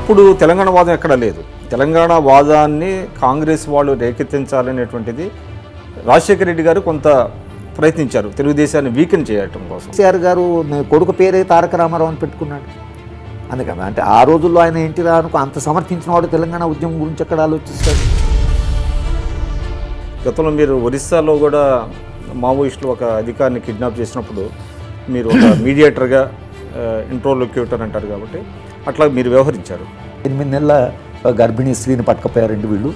ఇప్పుడు తెలంగాణ వాదం ఎక్కడా లేదు. తెలంగాణ వాదాన్ని కాంగ్రెస్ వాళ్ళు రేకెత్తించాలనేటువంటిది రాజశేఖర రెడ్డి గారు కొంత ప్రయత్నించారు, తెలుగుదేశాన్ని వీకెన్ చేయటం కోసం. కేసీఆర్ గారు కొడుకు పేరే తారక రామారావు అని పెట్టుకున్నాడు అందుకని, అంటే ఆ రోజుల్లో ఆయన ఎన్టీ రామారావుకు అంత సమర్థించిన వాడు తెలంగాణ ఉద్యమం గురించి ఎక్కడ ఆలోచిస్తాడు. గతంలో మీరు ఒరిస్సాలో కూడా మావోయిస్టులు ఒక అధికారిని కిడ్నాప్ చేసినప్పుడు మీరు ఒక మీడియేటర్గా, ఇంట్రోలొక్యూటర్ అంటారు కాబట్టి అట్లా మీరు వ్యవహరించారు. 8 నెలల గర్భిణీ స్త్రీని పట్టుకపోయారండి వీళ్ళు,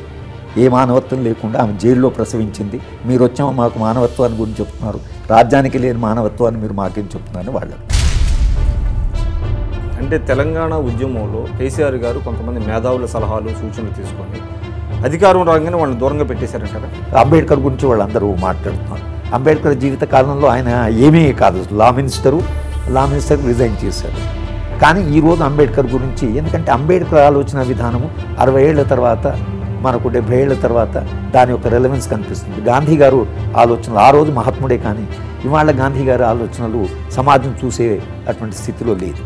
ఏ మానవత్వం లేకుండా. ఆమె జైల్లో ప్రసవించింది, మీరు వచ్చాము మాకు మానవత్వాన్ని గురించి చెప్తున్నారు, రాజ్యానికి లేని మానవత్వాన్ని మీరు మాకేం చెప్తున్నారని వాళ్ళు. అంటే తెలంగాణ ఉద్యమంలో కేసీఆర్ గారు కొంతమంది మేధావుల సలహాలు సూచనలు తీసుకొని అధికారం రాగానే వాళ్ళని దూరంగా పెట్టేశారంటారా? అంబేద్కర్ గురించి వాళ్ళందరూ మాట్లాడుతున్నారు. అంబేద్కర్ జీవిత కాలంలో ఆయన ఏమీ కాదు, లా మినిస్టర్ రిజైన్ చేశారు. కానీ ఈరోజు అంబేద్కర్ గురించి, ఎందుకంటే అంబేద్కర్ ఆలోచన విధానము 60 ఏళ్ల తర్వాత, మనకు 70 ఏళ్ల తర్వాత దాని యొక్క రెలవెన్స్ కనిపిస్తుంది. గాంధీ గారు ఆలోచనలు ఆ రోజు మహాత్ముడే, కానీ ఇవాళ గాంధీ గారి ఆలోచనలు సమాజం చూసే అటువంటి స్థితిలో లేదు.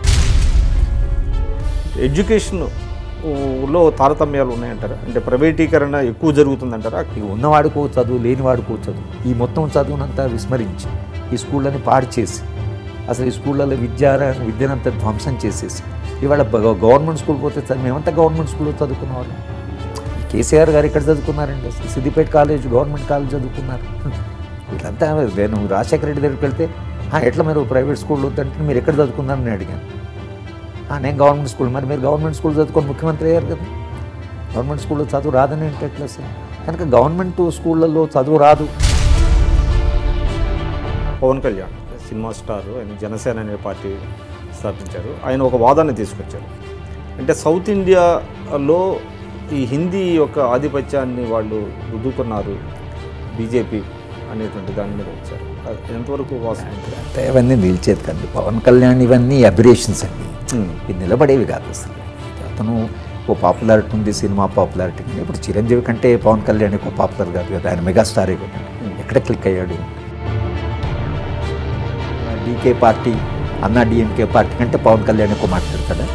ఎడ్యుకేషన్లో తారతమ్యాలు ఉన్నాయంటారా? అంటే ప్రైవేటీకరణ ఎక్కువ జరుగుతుందంటారా? ఉన్నవాడికో చదువు, లేనివాడికో చదువు, ఈ మొత్తం చదువునంతా విస్మరించి ఈ స్కూళ్ళని పాడు చేసి, అసలు ఈ స్కూళ్ళలో విద్యనంతా ధ్వంసం చేసేసి, ఇవాళ గవర్నమెంట్ స్కూల్ పోతే మేమంతా గవర్నమెంట్ స్కూల్లో చదువుకున్న వాళ్ళు. కేసీఆర్ గారు ఇక్కడ చదువుకున్నారండి, అసలు సిద్దిపేట కాలేజ్ గవర్నమెంట్ కాలేజ్ చదువుకున్నారు. వీళ్ళంతా నేను రాజశేఖర రెడ్డి దగ్గరికి వెళ్తే ఎట్లా మీరు ప్రైవేట్ స్కూల్లో వద్దంటే మీరు ఎక్కడ చదువుకున్నారని నేను అడిగాను. నేను గవర్నమెంట్ స్కూల్. మరి మీరు గవర్నమెంట్ స్కూల్ చదువుకొని ముఖ్యమంత్రి అయ్యారు కదా, గవర్నమెంట్ స్కూల్లో చదువు రాదని అంటే ఎట్లా సార్? కనుక గవర్నమెంట్ స్కూళ్ళల్లో చదువు రాదు. పవన్ కళ్యాణ్ సినిమా స్టార్, ఆయన జనసేన అనే పార్టీ స్థాపించారు. ఆయన ఒక వాదాన్ని తీసుకొచ్చారు, అంటే సౌత్ ఇండియాలో ఈ హిందీ యొక్క ఆధిపత్యాన్ని వాళ్ళు రుద్దుకున్నారు బీజేపీ అనేటువంటి దాని మీద వచ్చారు. ఎంతవరకు వాస్తవం? ఇవన్నీ నిలిచేది కండి పవన్ కళ్యాణ్, ఇవన్నీ అబిరేషన్స్ అండి, ఇది నిలబడేవి కాదు అసలు. అతను ఓ పాపులారిటీ ఉంది, సినిమా పాపులారిటీ. ఇప్పుడు చిరంజీవి కంటే పవన్ కళ్యాణ్ ఎక్కువ పాపులర్ కాదు కదా, ఆయన మెగాస్టార్ అయిపోయాడు. ఎక్కడ క్లిక్ అయ్యాడు? DK party, Anna DMK party కంటే పవన్ కళ్యాణ్ ఎక్కువ మాట్లాడతాడా?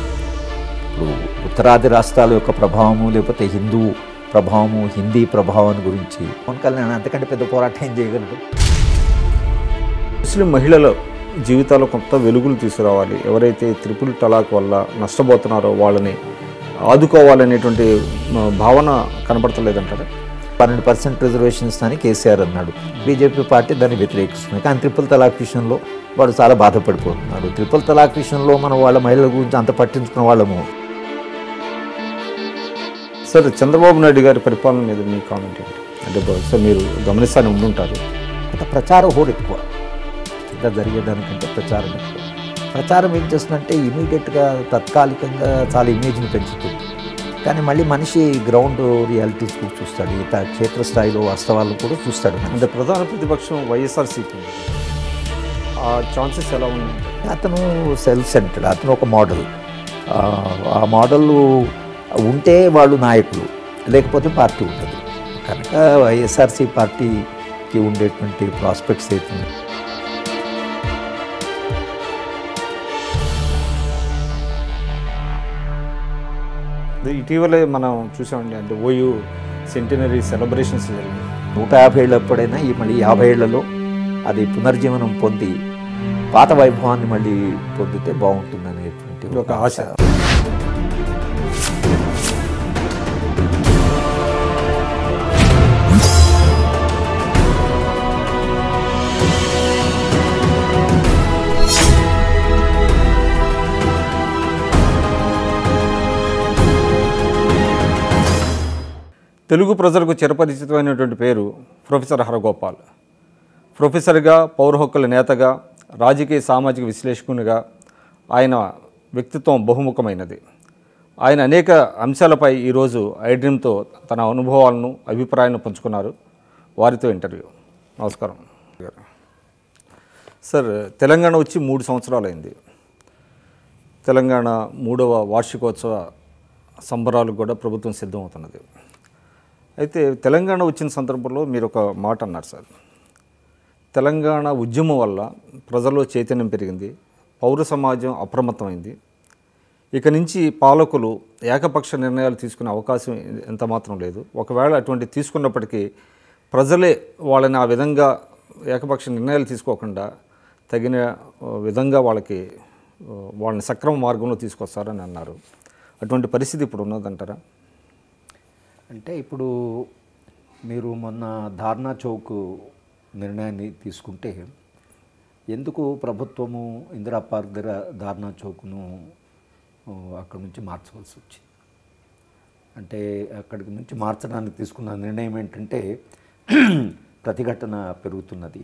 ఇప్పుడు ఉత్తరాది రాష్ట్రాల యొక్క ప్రభావము, లేకపోతే హిందూ ప్రభావము, హిందీ ప్రభావం గురించి పవన్ కళ్యాణ్ అంతకంటే పెద్ద పోరాటం ఏం చేయగలరు? ముస్లిం మహిళల జీవితాల్లో కొంత వెలుగులు తీసుకురావాలి, ఎవరైతే త్రిపుల్ తలాక్ వల్ల నష్టపోతున్నారో వాళ్ళని ఆదుకోవాలనేటువంటి భావన కనపడతలేదంటారా? 12% రిజర్వేషన్ ఇస్తానని కేసీఆర్ అన్నాడు, బీజేపీ పార్టీ దాన్ని వ్యతిరేకిస్తుంది. కానీ త్రిపుల్ తలాక్ విషయంలో వాడు చాలా బాధపడిపోతున్నారు. త్రిపుల్ తలాక్ విషయంలో మనం వాళ్ళ మహిళల గురించి అంత పట్టించుకున్న వాళ్ళము. సార్, చంద్రబాబు నాయుడు గారి పరిపాలన మీద మీ కామెంట్ ఏంటి? అంటే సార్ మీరు గమనిస్తానే ఉండుంటారు, అంత ప్రచారం హోరు ఎక్కువ, ఇలా జరిగేదానికంటే ప్రచారం ఎక్కువ. ప్రచారం ఏం చేస్తుందంటే ఇమీడియట్గా తత్కాలికంగా చాలా ఇమేజ్ని పెంచుతుంది. కానీ మళ్ళీ మనిషి గ్రౌండ్ రియాలిటీస్ కూడా చూస్తాడు, ఇత క్షేత్రస్థాయిలో వాస్తవాలను కూడా చూస్తాడు. అంటే ప్రధాన ప్రతిపక్షం వైఎస్ఆర్సీపీ, ఆ ఛాన్సెస్ ఎలా ఉన్నాయి? అతను సెల్ఫ్ సెంటర్డ్, అతను ఒక మోడల్. ఆ మోడల్ ఉంటే వాళ్ళు నాయకులు, లేకపోతే పార్టీ ఉంటుంది. కనుక వైఎస్ఆర్సీ పార్టీకి ఉండేటువంటి ప్రాస్పెక్ట్స్ అవుతుంది. ఇటీవలే మనం చూసామండి, అంటే ఓయూ సెంటినరీ సెలబ్రేషన్స్ జరిగింది. 150 ఏళ్ళు ఎప్పుడైనా ఈ మళ్ళీ 50 ఏళ్లలో అది పునర్జీవనం పొంది పాత వైభవాన్ని మళ్ళీ పొందితే బాగుంటుందనేటువంటి ఒక ఆశ. తెలుగు ప్రజలకు చిరపరిచితమైనటువంటి పేరు ప్రొఫెసర్ హరగోపాల్. ప్రొఫెసర్గా, పౌర హక్కుల నేతగా, రాజకీయ సామాజిక విశ్లేషకునిగా ఆయన వ్యక్తిత్వం బహుముఖమైనది. ఆయన అనేక అంశాలపై ఈరోజు ఐడ్రీమ్తో తన అనుభవాలను, అభిప్రాయాలను పంచుకున్నారు. వారితో ఇంటర్వ్యూ. నమస్కారం సార్. తెలంగాణ వచ్చి 3 సంవత్సరాలైంది. తెలంగాణ 3వ వార్షికోత్సవ సంబరాలకు కూడా ప్రభుత్వం సిద్ధమవుతున్నది. అయితే తెలంగాణ వచ్చిన సందర్భంలో మీరు ఒక మాట అన్నారు సార్, తెలంగాణ ఉద్యమం వల్ల ప్రజల్లో చైతన్యం పెరిగింది, పౌర సమాజం అప్రమత్తమైంది, ఇక నుంచి పాలకులు ఏకపక్ష నిర్ణయాలు తీసుకునే అవకాశం ఎంత మాత్రం లేదు, ఒకవేళ అటువంటి తీసుకున్నప్పటికీ ప్రజలే వాళ్ళని ఆ విధంగా ఏకపక్ష నిర్ణయాలు తీసుకోకుండా తగిన విధంగా వాళ్ళని సక్రమ మార్గంలో తీసుకొస్తారని అన్నారు. అటువంటి పరిస్థితి ఇప్పుడు ఉన్నదంటారా? అంటే ఇప్పుడు మీరు మొన్న ధార్నా చౌక్ నిర్ణయాన్ని తీసుకుంటే, ఎందుకు ప్రభుత్వము ఇందిరా పార్క్ దగ్గర ధార్నా చౌక్ను అక్కడి నుంచి మార్చవలసి వచ్చింది అంటే, అక్కడికి నుంచి మార్చడానికి తీసుకున్న నిర్ణయం ఏంటంటే, ప్రతిఘటన పెరుగుతున్నది,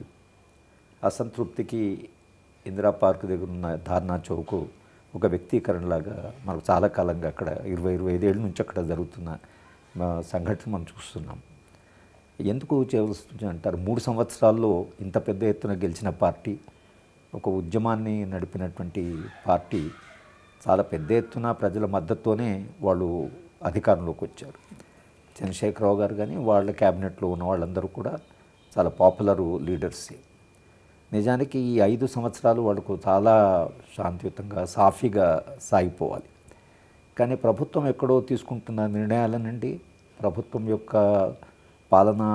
అసంతృప్తికి ఇందిరా పార్క్ దగ్గర ఉన్న ధార్నా చౌక్ ఒక వ్యక్తీకరణలాగా మనకు చాలా కాలంగా అక్కడ 25 ఏళ్ళ నుంచి అక్కడ జరుగుతున్న సంఘటన మనం చూస్తున్నాం. ఎందుకు చేయవలసి అంటారు? 3 సంవత్సరాల్లో ఇంత పెద్ద ఎత్తున గెలిచిన పార్టీ, ఒక ఉద్యమాన్ని నడిపినటువంటి పార్టీ, చాలా పెద్ద ఎత్తున ప్రజల మద్దతుతోనే వాళ్ళు అధికారంలోకి వచ్చారు. చంద్రశేఖరరావు గారు కానీ వాళ్ళ క్యాబినెట్లో ఉన్న వాళ్ళందరూ కూడా చాలా పాపులర్ లీడర్సే. నిజానికి ఈ 5 సంవత్సరాలు వాళ్ళకు చాలా శాంతియుతంగా సాఫీగా సాగిపోవాలి. కానీ ప్రభుత్వం ఎక్కడో తీసుకుంటున్న నిర్ణయాలనండి, ప్రభుత్వం యొక్క పాలనా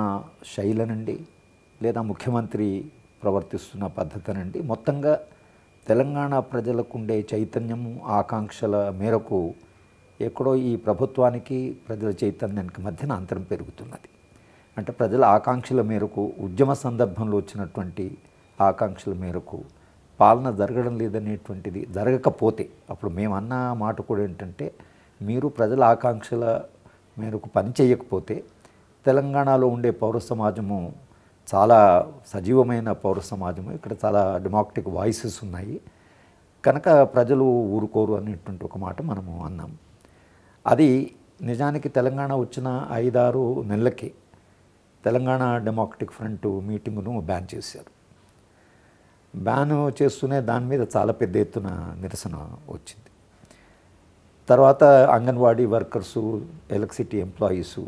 శైలనండి, లేదా ముఖ్యమంత్రి ప్రవర్తిస్తున్న పద్ధతినండి, మొత్తంగా తెలంగాణ ప్రజలకు ఉండే చైతన్యము ఆకాంక్షల మేరకు ఎక్కడో ఈ ప్రభుత్వానికి ప్రజల చైతన్యానికి మధ్యన అంతరం పెరుగుతున్నది. అంటే ప్రజల ఆకాంక్షల మేరకు, ఉద్యమ సందర్భంలో వచ్చినటువంటి ఆకాంక్షల మేరకు పాలన జరగడం లేదనేటువంటిది, జరగకపోతే అప్పుడు మేమన్న మాట కూడా ఏంటంటే, మీరు ప్రజల ఆకాంక్షల మేరకు పని చేయకపోతే తెలంగాణలో ఉండే పౌర సమాజము చాలా సజీవమైన పౌర సమాజము, ఇక్కడ చాలా డెమోక్రటిక్ వాయిసెస్ ఉన్నాయి కనుక ప్రజలు ఊరుకోరు అనేటువంటి ఒక మాట మనము అన్నాం. అది నిజానికి తెలంగాణ వచ్చిన 5-6 నెలలకే తెలంగాణ డెమోక్రటిక్ ఫ్రంట్ మీటింగును బ్యాన్ చేశారు. బ్యాన్ చేస్తూనే దాని మీద చాలా పెద్ద ఎత్తున నిరసన వచ్చింది. తర్వాత anganwadi workers, electricity employees,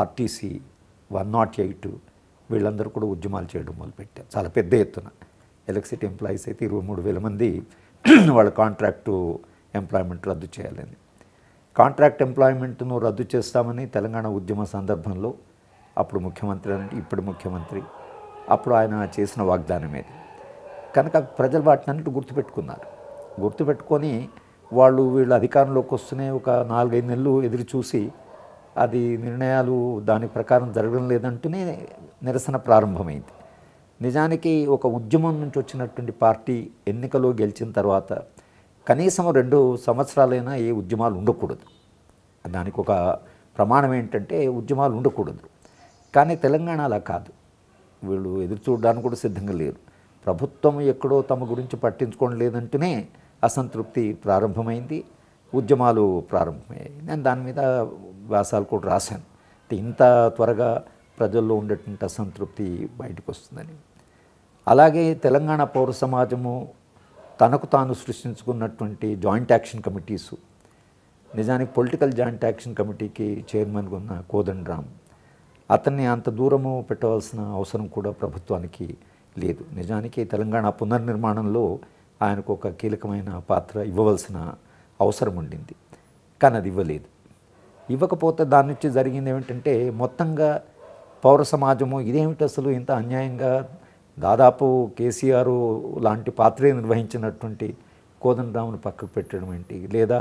RTC, 108 వీళ్ళందరూ కూడా ఉద్యమాలు చేయడం మొదలుపెట్టారు చాలా పెద్ద ఎత్తున. ఎలక్ట్రిసిటీ ఎంప్లాయీస్ అయితే 23,000 మంది వాళ్ళ కాంట్రాక్టు ఎంప్లాయ్మెంట్ రద్దు చేయాలని, కాంట్రాక్ట్ ఎంప్లాయ్మెంట్ను రద్దు చేస్తామని తెలంగాణ ఉద్యమ సందర్భంలో అప్పుడు ముఖ్యమంత్రి, ఇప్పుడు ముఖ్యమంత్రి, అప్పుడు ఆయన చేసిన వాగ్దానం ఏది కనుక ప్రజలు వాటినన్నిటి గుర్తుపెట్టుకున్నారు. గుర్తుపెట్టుకొని వాళ్ళు వీళ్ళు అధికారంలోకి వస్తూనే ఒక 4-5 నెలలు ఎదురు చూసి అది నిర్ణయాలు దాని ప్రకారం జరగడం లేదంటూనే నిరసన ప్రారంభమైంది. నిజానికి ఒక ఉద్యమం నుంచి వచ్చినటువంటి పార్టీ ఎన్నికలో గెలిచిన తర్వాత కనీసం 2 సంవత్సరాలైనా ఏ ఉద్యమాలు ఉండకూడదు, దానికి ఒక ప్రమాణం ఏంటంటే ఉద్యమాలు ఉండకూడదు. కానీ తెలంగాణలో కాదు, వీళ్ళు ఎదురు చూడడానికి కూడా సిద్ధంగా లేరు. ప్రభుత్వం ఎక్కడో తమ గురించి పట్టించుకోవడం లేదంటేనే అసంతృప్తి ప్రారంభమైంది, ఉద్యమాలు ప్రారంభమయ్యాయి. నేను దాని మీద వ్యాసాలు కూడా రాశాను, ఇంత త్వరగా ప్రజల్లో ఉండేటువంటి అసంతృప్తి బయటకు వస్తుందని. అలాగే తెలంగాణ పౌర సమాజము తనకు తాను సృష్టించుకున్నటువంటి జాయింట్ యాక్షన్ కమిటీసు, నిజానికి పొలిటికల్ జాయింట్ యాక్షన్ కమిటీకి చైర్మన్గా ఉన్న కోదండరాం, అతన్ని అంత దూరము పెట్టవలసిన అవసరం కూడా ప్రభుత్వానికి లేదు. నిజానికి తెలంగాణ పునర్నిర్మాణంలో ఆయనకు ఒక కీలకమైన పాత్ర ఇవ్వవలసిన అవసరం ఉండింది, కానీ అది ఇవ్వలేదు. ఇవ్వకపోతే దాని నుంచి జరిగింది ఏమిటంటే, మొత్తంగా పౌర సమాజము ఇదేమిటి అసలు ఇంత అన్యాయంగా దాదాపు కేసీఆర్ లాంటి పాత్రే నిర్వహించినటువంటి కోదండరామును పక్కకు పెట్టడం ఏంటి, లేదా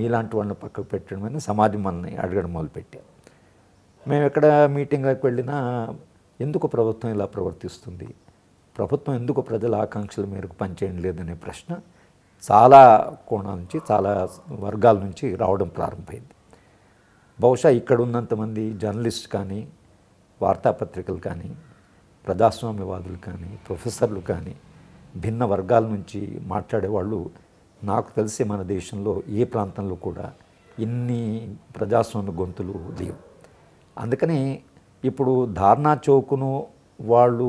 మీలాంటి వాళ్ళని పక్కకు పెట్టడం అని సమాజం మనల్ని అడగడం మొదలుపెట్టాం. మేము ఎక్కడ మీటింగ్లకు వెళ్ళినా ఎందుకు ప్రభుత్వం ఇలా ప్రవర్తిస్తుంది, ప్రభుత్వం ఎందుకు ప్రజల ఆకాంక్షల మేరకు పనిచేయడం లేదనే ప్రశ్న చాలా కోణాల నుంచి, చాలా వర్గాల నుంచి రావడం ప్రారంభమైంది. బహుశా ఇక్కడ ఉన్నంతమంది జర్నలిస్ట్ కానీ, వార్తాపత్రికలు కానీ, ప్రజాస్వామ్యవాదులు కానీ, ప్రొఫెసర్లు కానీ, భిన్న వర్గాల నుంచి మాట్లాడేవాళ్ళు నాకు తెలిసి మన దేశంలో ఏ ప్రాంతంలో కూడా ఇన్ని ప్రజాస్వామ్య గొంతులు లేవు. అందుకని ఇప్పుడు ధార్నా చౌక్ను వాళ్ళు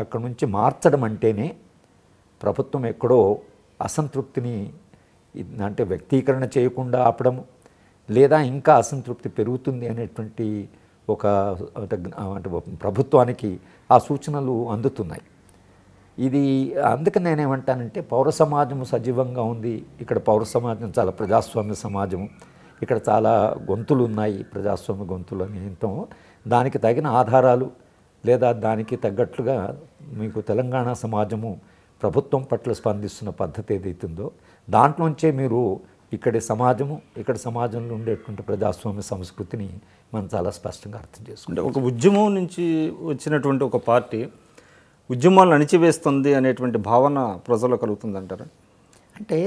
అక్కడ నుంచి మార్చడం అంటేనే ప్రభుత్వం ఎక్కడో అసంతృప్తిని అంటే వ్యక్తీకరణ చేయకుండా ఆపడము, లేదా ఇంకా అసంతృప్తి పెరుగుతుంది అనేటువంటి ఒక అంటే ప్రభుత్వానికి ఆ సూచనలు అందుతున్నాయి. ఇది అందుకని నేనేమంటానంటే పౌర సమాజము సజీవంగా ఉంది. ఇక్కడ పౌర సమాజం చాలా ప్రజాస్వామ్య సమాజము, ఇక్కడ చాలా గొంతులు ఉన్నాయి, ప్రజాస్వామ్య గొంతులు అని ఎంతో దానికి తగిన ఆధారాలు లేదా దానికి తగ్గట్లుగా మీకు తెలంగాణ సమాజము ప్రభుత్వం పట్ల స్పందిస్తున్న పద్ధతి ఏదైతుందో దాంట్లోంచే మీరు ఇక్కడి సమాజము ఇక్కడ సమాజంలో ఉండేటువంటి ప్రజాస్వామ్య సంస్కృతిని మనం చాలా స్పష్టంగా అర్థం చేసుకుంటాం. ఒక ఉద్యమం నుంచి వచ్చినటువంటి ఒక పార్టీ ఉద్యమాలను అణిచివేస్తుంది అనేటువంటి భావన ప్రజల్లో కలుగుతుందంటారా? అంటే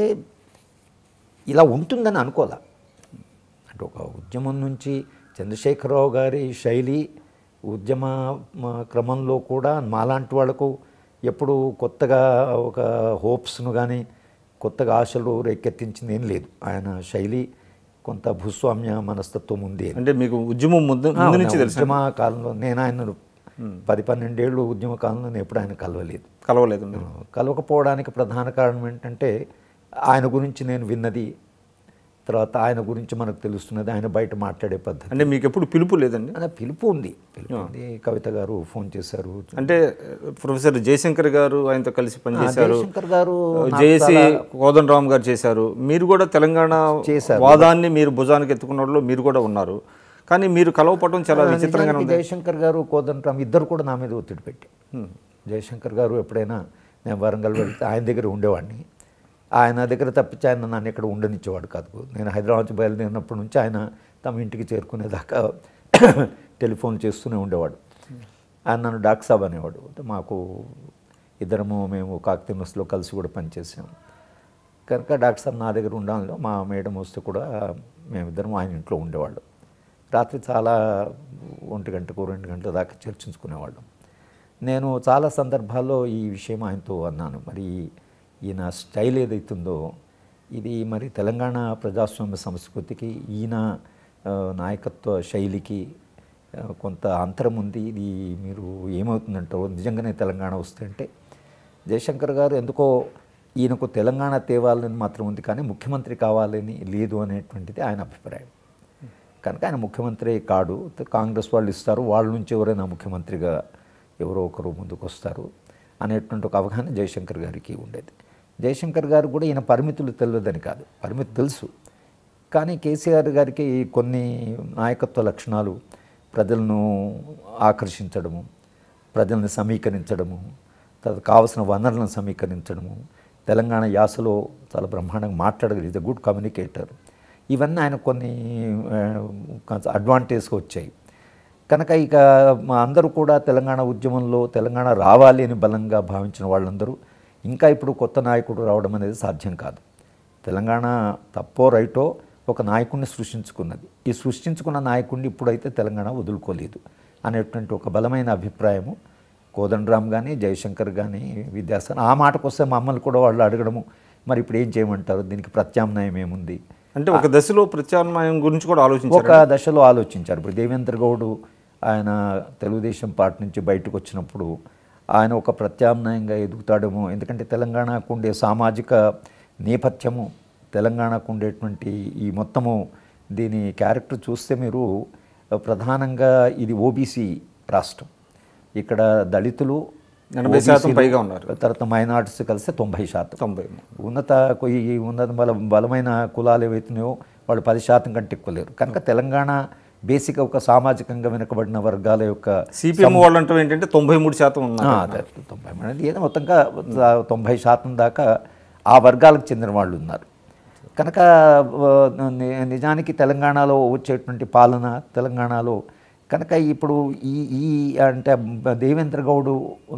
ఇలా ఉంటుందని అనుకోలే. అంటే ఒక ఉద్యమం నుంచి చంద్రశేఖరరావు గారి శైలి ఉద్యమ క్రమంలో కూడా మాలాంటి వాళ్లకు ఎప్పుడు కొత్తగా ఒక హోప్స్ను కానీ కొత్తగా ఆశలు రేకెత్తించింది ఏం లేదు. ఆయన శైలి కొంత భూస్వామ్య మనస్తత్వం ఉంది. అంటే మీకు ఉద్యమం ఉద్యమ కాలంలో నేను ఆయన 10-12 ఏళ్ళు ఉద్యమ కాలంలో నేను ఎప్పుడు ఆయన కలవలేదు. కలవకపోవడానికి ప్రధాన కారణం ఏంటంటే ఆయన గురించి నేను విన్నది, తర్వాత ఆయన గురించి మనకు తెలుస్తున్నది, ఆయన బయట మాట్లాడే పద్ధతి. అంటే మీకు ఎప్పుడు పిలుపు లేదండి? అదే పిలుపు ఉంది, కవిత గారు ఫోన్ చేశారు. అంటే ప్రొఫెసర్ జయశంకర్ గారు ఆయనతో కలిసి పనిచేశారు, శంకర్ గారు, జేసీ కోదండరామ్ గారు చేశారు. మీరు కూడా తెలంగాణ వాదాన్ని మీరు భుజానికి ఎత్తుకున్న వాళ్ళు మీరు కూడా ఉన్నారు. కానీ మీరు కలవపడటం చాలా విచిత్రంగా. జయశంకర్ గారు, కోదండరామ్ ఇద్దరు కూడా నా మీద ఒత్తిడి పెట్టి, జయశంకర్ గారు ఎప్పుడైనా నేను వరంగల్ వెళ్తే ఆయన దగ్గర ఉండేవాడిని, ఆయన దగ్గర తప్పించి ఆయన నన్ను ఎక్కడ ఉండనిచ్చేవాడు కాదు. నేను హైదరాబాద్ బయలుదేరినప్పటి నుంచి ఆయన తమ ఇంటికి చేరుకునేదాకా టెలిఫోన్ చేస్తూనే ఉండేవాడు. ఆయన నన్ను డాక్టర్ సాబ్ అనేవాడు. మాకు ఇద్దరము మేము కాకతీయస్లో కలిసి కూడా పనిచేసాము కనుక డాక్టర్ సాబ్ నా దగ్గర ఉండాలో మా మేడం వస్తే కూడా మేమిద్దరం ఆయన ఇంట్లో ఉండేవాళ్ళం. రాత్రి చాలా 1 గంటకు 2 గంటల దాకా చర్చించుకునేవాళ్ళం. నేను చాలా సందర్భాల్లో ఈ విషయం ఆయనతో అన్నాను, మరి ఈయన స్టైల్ ఏదైతుందో ఇది మరి తెలంగాణ ప్రజాస్వామ్య సంస్కృతికి ఈయన నాయకత్వ శైలికి కొంత అంతరం ఉంది, ఇది మీరు ఏమవుతుందంటారో, నిజంగానే తెలంగాణ వస్తుందంటే జయశంకర్ గారు ఎందుకో ఈయనకు తెలంగాణ తేవాలని మాత్రం ఉంది కానీ ముఖ్యమంత్రి కావాలని లేదు అనేటువంటిది ఆయన అభిప్రాయం. కనుక ఆయన ముఖ్యమంత్రి కాడు, కాంగ్రెస్ వాళ్ళు ఇస్తారు, వాళ్ళ నుంచి ఎవరైనా ముఖ్యమంత్రిగా ఎవరో ఒకరు ముందుకు వస్తారు అనేటువంటి ఒక అవగాహన జయశంకర్ గారికి ఉండేది. జయశంకర్ గారు కూడా ఈయన పరిమితులు తెలియదని కాదు, పరిమితి తెలుసు, కానీ కేసీఆర్ గారికి కొన్ని నాయకత్వ లక్షణాలు ప్రజలను ఆకర్షించడము, ప్రజలను సమీకరించడము, తర్వాత కావలసిన వనరులను సమీకరించడము, తెలంగాణ యాసలో చాలా బ్రహ్మాండంగా మాట్లాడగలిగే, ఈజ్ అ గుడ్ కమ్యూనికేటర్, ఇవన్నీ ఆయన కొన్ని అడ్వాంటేజ్గా వచ్చాయి. కనుక ఇక అందరూ కూడా తెలంగాణ ఉద్యమంలో తెలంగాణ రావాలి అని బలంగా భావించిన వాళ్ళందరూ ఇంకా ఇప్పుడు కొత్త నాయకుడు రావడం అనేది సాధ్యం కాదు. తెలంగాణ తప్పో రైటో ఒక నాయకుడిని సృష్టించుకున్నది, ఈ సృష్టించుకున్న నాయకుడిని ఇప్పుడైతే తెలంగాణ వదులుకోలేదు అనేటువంటి ఒక బలమైన అభిప్రాయము కోదండరామ్ కానీ జయశంకర్ కానీ విద్యాసాగర్. ఆ మాటకు వస్తే మమ్మల్ని కూడా వాళ్ళు అడగడము, మరి ఇప్పుడు ఏం చేయమంటారు, దీనికి ప్రత్యామ్నాయం ఏముంది అంటే ఒక దశలో ప్రత్యామ్నాయం గురించి కూడా ఆలోచించారు. ఒక దశలో ఆలోచించారు. ఇప్పుడు దేవేంద్ర గౌడ్ ఆయన తెలుగుదేశం పార్టీ నుంచి బయటకు వచ్చినప్పుడు ఆయన ఒక ప్రత్యామ్నాయంగా ఎదుగుతాడేమో, ఎందుకంటే తెలంగాణకు ఉండే సామాజిక నేపథ్యము, తెలంగాణకు ఉండేటువంటి ఈ మొత్తము దీని క్యారెక్టర్ చూస్తే మీరు ప్రధానంగా ఇది ఓబీసీ రాష్ట్రం, ఇక్కడ దళితులు 80% పైగా ఉన్నారు, తర్వాత మైనార్టీస్ కలిస్తే 90%, ఉన్నత బలమైన కులాలు ఏవైతున్నాయో వాళ్ళు 10% కంటే ఎక్కువ లేరు. కనుక తెలంగాణ బేసిక్ ఒక సామాజికంగా వెనుకబడిన వర్గాల యొక్క సిపిఎం వాళ్ళు అంటే ఏంటంటే 93% ఉన్నారు, 90 మొత్తంగా 90% దాకా ఆ వర్గాలకు చెందిన వాళ్ళు ఉన్నారు. కనుక నిజానికి తెలంగాణలో వచ్చేటువంటి పాలన తెలంగాణలో కనుక ఇప్పుడు ఈ అంటే దేవేంద్ర గౌడ్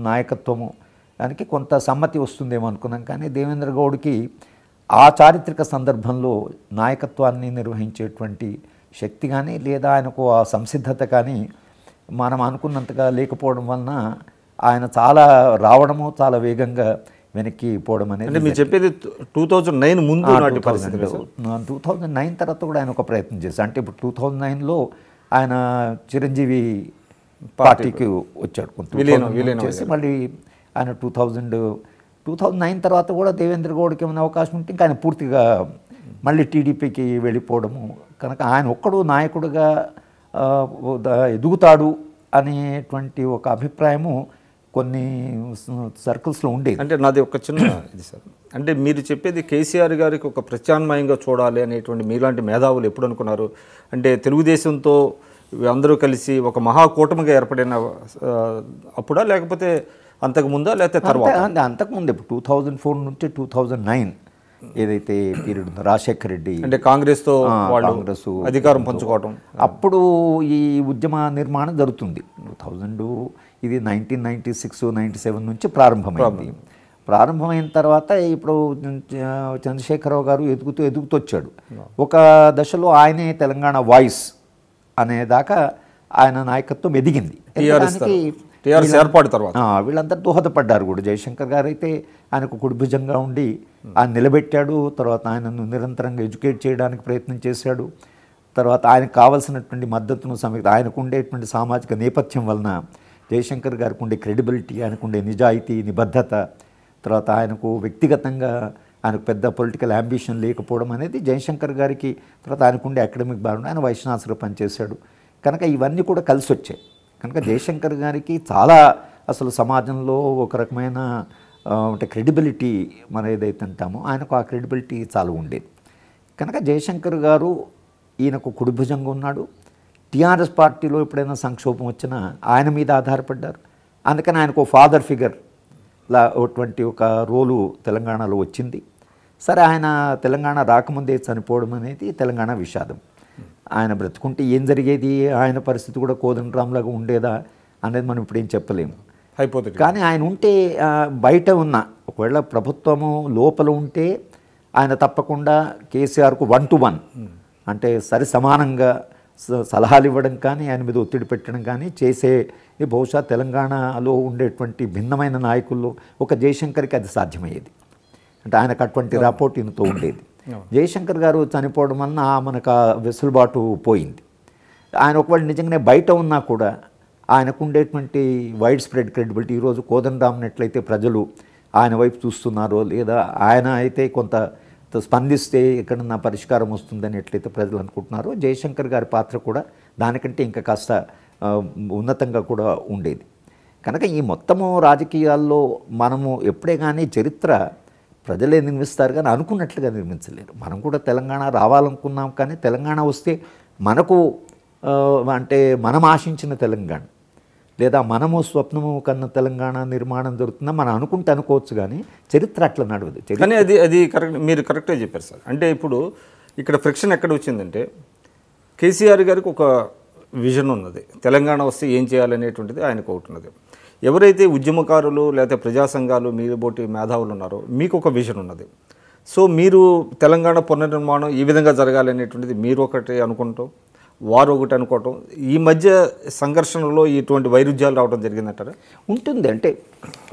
నాయకత్వము దానికి కొంత సమ్మతి వస్తుందేమో అనుకున్నాం, కానీ దేవేంద్ర గౌడ్కి ఆ చారిత్రక సందర్భంలో నాయకత్వాన్ని నిర్వహించేటువంటి శక్తి కానీ లేదా ఆయనకు ఆ సంసిద్ధత కానీ మనం అనుకున్నంతగా లేకపోవడం వలన ఆయన చాలా రావడము చాలా వేగంగా వెనక్కి పోవడం అనేది. మీరు చెప్పేది 2009 ముందు నాటి పరిస్థితి. 2009 తర్వాత కూడా ఆయన ఒక ప్రయత్నం చేశారు. అంటే ఇప్పుడు 2009లో ఆయన చిరంజీవి పార్టీకి వచ్చాడు, కొంత మళ్ళీ ఆయన 2009 తర్వాత కూడా దేవేంద్ర గౌడ్కి ఏమైనా అవకాశం ఉంటే ఇంకా ఆయన పూర్తిగా మళ్ళీ టీడీపీకి వెళ్ళిపోవడము కనుక ఆయన ఒక్కడు నాయకుడిగా ఎదుగుతాడు అనేటువంటి ఒక అభిప్రాయము కొన్ని సర్కిల్స్లో ఉండేది. అంటే నాది ఒక చిన్న ఇది సార్, అంటే మీరు చెప్పేది కేసీఆర్ గారికి ఒక ప్రత్యామ్నాయంగా చూడాలి అనేటువంటి మీలాంటి మేధావులు ఎప్పుడు అనుకున్నారు? అంటే తెలుగుదేశంతో అందరూ కలిసి ఒక మహాకూటమిగా ఏర్పడిన అప్పుడా, లేకపోతే అంతకుముందా, లేకపోతే తర్వాత? అంటే అంతకుముందు, ఇప్పుడు 2004 నుంచి 2009 ఏదైతే పీరియడ్ ఉందో రాజశేఖర రెడ్డి అంటే కాంగ్రెస్తో కాంగ్రెస్ అధికారం పంచుకోవటం, అప్పుడు ఈ ఉద్యమ నిర్మాణం జరుగుతుంది. 2000 ఇది 1996-97 నుంచి ప్రారంభమైంది. ప్రారంభమైన తర్వాత ఇప్పుడు చంద్రశేఖరరావు గారు ఎదుగుతూ వచ్చాడు. ఒక దశలో ఆయనే తెలంగాణ వాయిస్ అనేదాకా ఆయన నాయకత్వం ఎదిగింది. వీళ్ళందరూ దోహదపడ్డారు కూడా. జయశంకర్ గారు అయితే ఆయనకు కుడిభుజంగా ఉండి ఆయన నిలబెట్టాడు. తర్వాత ఆయనను నిరంతరంగా ఎడ్యుకేట్ చేయడానికి ప్రయత్నం చేశాడు. తర్వాత ఆయనకు కావాల్సినటువంటి మద్దతును సమీక్ష, ఆయనకు ఉండేటువంటి సామాజిక నేపథ్యం వలన, జయశంకర్ గారికి ఉండే క్రెడిబిలిటీ, ఆయనకు ఉండే నిజాయితీ, నిబద్ధత, తర్వాత ఆయనకు వ్యక్తిగతంగా ఆయనకు పెద్ద పొలిటికల్ అంబిషన్ లేకపోవడం అనేది జయశంకర్ గారికి, తర్వాత ఆయనకుండే అకాడమిక్ బాగుండి ఆయన వైస్ ఛాన్సలర్ పనిచేశాడు. కనుక ఇవన్నీ కూడా కలిసి వచ్చాయి. కనుక జయశంకర్ గారికి చాలా అసలు సమాజంలో ఒక రకమైన అంటే క్రెడిబిలిటీ మన ఏదైతే అంటామో ఆయనకు ఆ క్రెడిబిలిటీ చాలా ఉండేది. కనుక జయశంకర్ గారు ఈయనకు కుడిభుజంగా ఉన్నాడు. టీఆర్ఎస్ పార్టీలో ఎప్పుడైనా సంక్షోభం వచ్చినా ఆయన మీద ఆధారపడ్డారు. అందుకని ఆయనకు ఫాదర్ ఫిగర్ లాంటి ఒక రోలు తెలంగాణలో వచ్చింది. సరే, ఆయన తెలంగాణ రాకముందే చనిపోవడం అనేది తెలంగాణ విషాదం. ఆయన బ్రతుకుంటే ఏం జరిగేది, ఆయన పరిస్థితి కూడా కోదండరాంలాగా ఉండేదా అనేది మనం ఇప్పుడేం చెప్పలేము, అయిపోతుంది. కానీ ఆయన ఉంటే, బయట ఉన్న ఒకవేళ ప్రభుత్వము లోపల ఉంటే ఆయన తప్పకుండా కేసీఆర్కు 1-to-1 అంటే సరి సమానంగా సలహాలు ఇవ్వడం కానీ, ఆయన మీద ఒత్తిడి పెట్టడం కానీ చేసే బహుశా తెలంగాణలో ఉండేటువంటి భిన్నమైన నాయకుల్లో ఒక జయశంకర్కి అది సాధ్యమయ్యేది. అంటే ఆయనకు అటువంటి రాపోర్ట్ ఈయనతో ఉండేది. జయశంకర్ గారు చనిపోవడం వలన మనకు వెసులుబాటు పోయింది. ఆయన ఒకవేళ నిజంగానే బయట ఉన్నా కూడా ఆయనకు ఉండేటువంటి వైడ్ స్ప్రెడ్ క్రెడిబిలిటీ, ఈరోజు కోదండరామ్ ఎట్లయితే ప్రజలు ఆయన వైపు చూస్తున్నారో, లేదా ఆయన అయితే కొంత స్పందిస్తే ఎక్కడన్నా పరిష్కారం వస్తుందని ఎట్లయితే ప్రజలు అనుకుంటున్నారో, జయశంకర్ గారి పాత్ర కూడా దానికంటే ఇంకా కాస్త ఉన్నతంగా కూడా ఉండేది. కనుక ఈ మొత్తము రాజకీయాల్లో మనము ఎప్పుడే కానీ చరిత్ర ప్రజలే నిర్మిస్తారు కానీ అనుకున్నట్లుగా నిర్మించలేరు. మనం కూడా తెలంగాణ రావాలనుకున్నాం, కానీ తెలంగాణ వస్తే మనకు అంటే మనం ఆశించిన తెలంగాణ లేదా మనము స్వప్నము కన్న తెలంగాణ నిర్మాణం జరుగుతుందా మనం అనుకుంటే అనుకోవచ్చు, కానీ చరిత్ర అట్లా నడవదు. కానీ అది అది కరెక్ట్, మీరు కరెక్టే చెప్పారు సార్. అంటే ఇప్పుడు ఇక్కడ ఫ్రిక్షన్ ఎక్కడ వచ్చిందంటే, కేసీఆర్ గారికి ఒక విజన్ ఉన్నది, తెలంగాణ వస్తే ఏం చేయాలనేటువంటిది ఆయనకు ఒకటి ఉన్నది. ఎవరైతే ఉద్యమకారులు లేకపోతే ప్రజా సంఘాలు మీబోటి మేధావులు ఉన్నారో మీకు ఒక విజన్ ఉన్నది. సో మీరు తెలంగాణ పునర్నిర్మాణం ఈ విధంగా జరగాలి అనేటువంటిది మీరు ఒకటి అనుకుంటాం, వారు ఒకటి అనుకోవటం, ఈ మధ్య సంఘర్షణలో ఇటువంటి వైరుధ్యాలు రావడం జరిగిందంటారా? ఉంటుంది. అంటే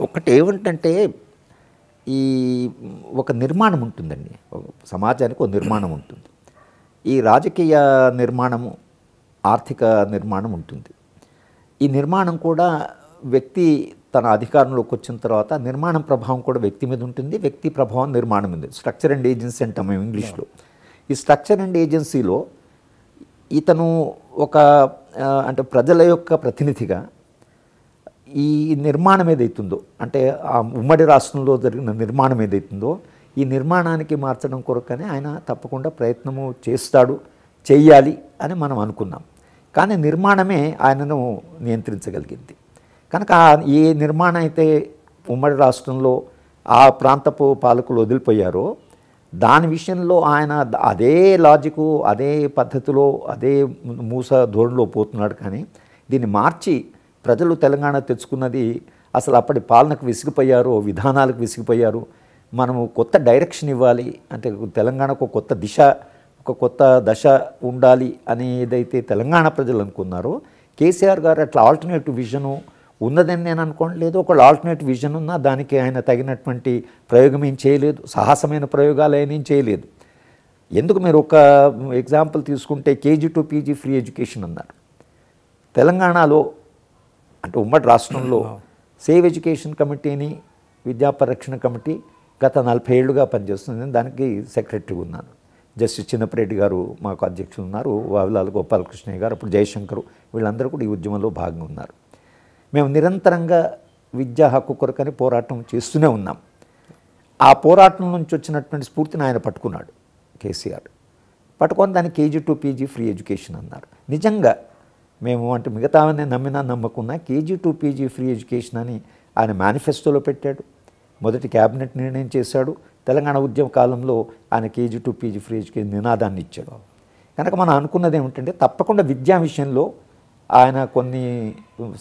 ఒకటి ఏమిటంటే, ఈ ఒక నిర్మాణం ఉంటుందండి, సమాజానికి ఒక నిర్మాణం ఉంటుంది. ఈ రాజకీయ నిర్మాణము, ఆర్థిక నిర్మాణం ఉంటుంది. ఈ నిర్మాణం కూడా వ్యక్తి తన అధికారంలోకి వచ్చిన తర్వాత నిర్మాణం ప్రభావం కూడా వ్యక్తి మీద ఉంటుంది, వ్యక్తి ప్రభావం నిర్మాణం మీద. స్ట్రక్చర్ అండ్ ఏజెన్సీ అంటాం మేము ఇంగ్లీష్లో. ఈ స్ట్రక్చర్ అండ్ ఏజెన్సీలో ఇతను ఒక అంటే ప్రజల యొక్క ప్రతినిధిగా ఈ నిర్మాణం ఏదైతుందో, అంటే ఆ ఉమ్మడి రాష్ట్రంలో జరిగిన నిర్మాణం ఏదైతుందో ఈ నిర్మాణానికి మార్చడం కొరకనే ఆయన తప్పకుండా ప్రయత్నము చేస్తాడు, చేయాలి అని మనం అనుకున్నాం. కానీ నిర్మాణమే ఆయనను నియంత్రించగలిగింది. కనుక ఏ నిర్మాణం అయితే ఉమ్మడి రాష్ట్రంలో ఆ ప్రాంతపు పాలకులు వదిలిపోయారో దాని విషయంలో ఆయన అదే లాజికు, అదే పద్ధతిలో, అదే మూస ధోరణిలో పోతున్నాడు. కానీ దీన్ని మార్చి ప్రజలు తెలంగాణ తెచ్చుకున్నది అసలు అప్పటి పాలనకు విసిగిపోయారు, విధానాలకు విసిగిపోయారు. మనము కొత్త డైరెక్షన్ ఇవ్వాలి, అంటే తెలంగాణకు కొత్త దిశ, ఒక కొత్త దశ ఉండాలి అని ఏదైతే తెలంగాణ ప్రజలు అనుకున్నారో, కేసీఆర్ గారు అట్లా ఆల్టర్నేటివ్ విజను ఉన్నదని నేను అనుకోవడం లేదు. ఒకళ్ళు ఆల్టర్నేటివ్ విజన్ ఉన్నా దానికి ఆయన తగినటువంటి ప్రయోగం ఏం చేయలేదు, సాహసమైన ప్రయోగాలు ఆయన ఏం చేయలేదు. ఎందుకు మీరు ఒక ఎగ్జాంపుల్ తీసుకుంటే, KG-to PG ఫ్రీ ఎడ్యుకేషన్ అన్నారు. తెలంగాణలో అంటే ఉమ్మడి రాష్ట్రంలో సేవ్ ఎడ్యుకేషన్ కమిటీని, విద్యాపరిరక్షణ కమిటీ గత 40 ఏళ్లుగా పనిచేస్తుంది. నేను దానికి సెక్రటరీ ఉన్నాను. జస్టిస్ చిన్నపరెడ్డి గారు మాకు అధ్యక్షులు ఉన్నారు, వావిలాల గోపాలకృష్ణయ్య గారు, అప్పుడు జయశంకరు, వీళ్ళందరూ కూడా ఈ ఉద్యమంలో భాగంగా ఉన్నారు. మేము నిరంతరంగా విద్యా హక్కు కొరకని పోరాటం చేస్తూనే ఉన్నాం. ఆ పోరాటం నుంచి వచ్చినటువంటి స్ఫూర్తిని ఆయన పట్టుకున్నాడు, కేసీఆర్ పట్టుకొని దాన్ని KG to PG free education అన్నారు. నిజంగా మేము అంటే మిగతావన్నీ నమ్మినా నమ్మకున్నా KG to PG free education అని ఆయన మేనిఫెస్టోలో పెట్టాడు, మొదటి క్యాబినెట్ నిర్ణయం చేశాడు. తెలంగాణ ఉద్యమ కాలంలో ఆయన KG to PG free education నినాదాన్ని ఇచ్చాడు. కనుక మనం అనుకున్నది ఏమిటంటే తప్పకుండా విద్యా విషయంలో ఆయన కొన్ని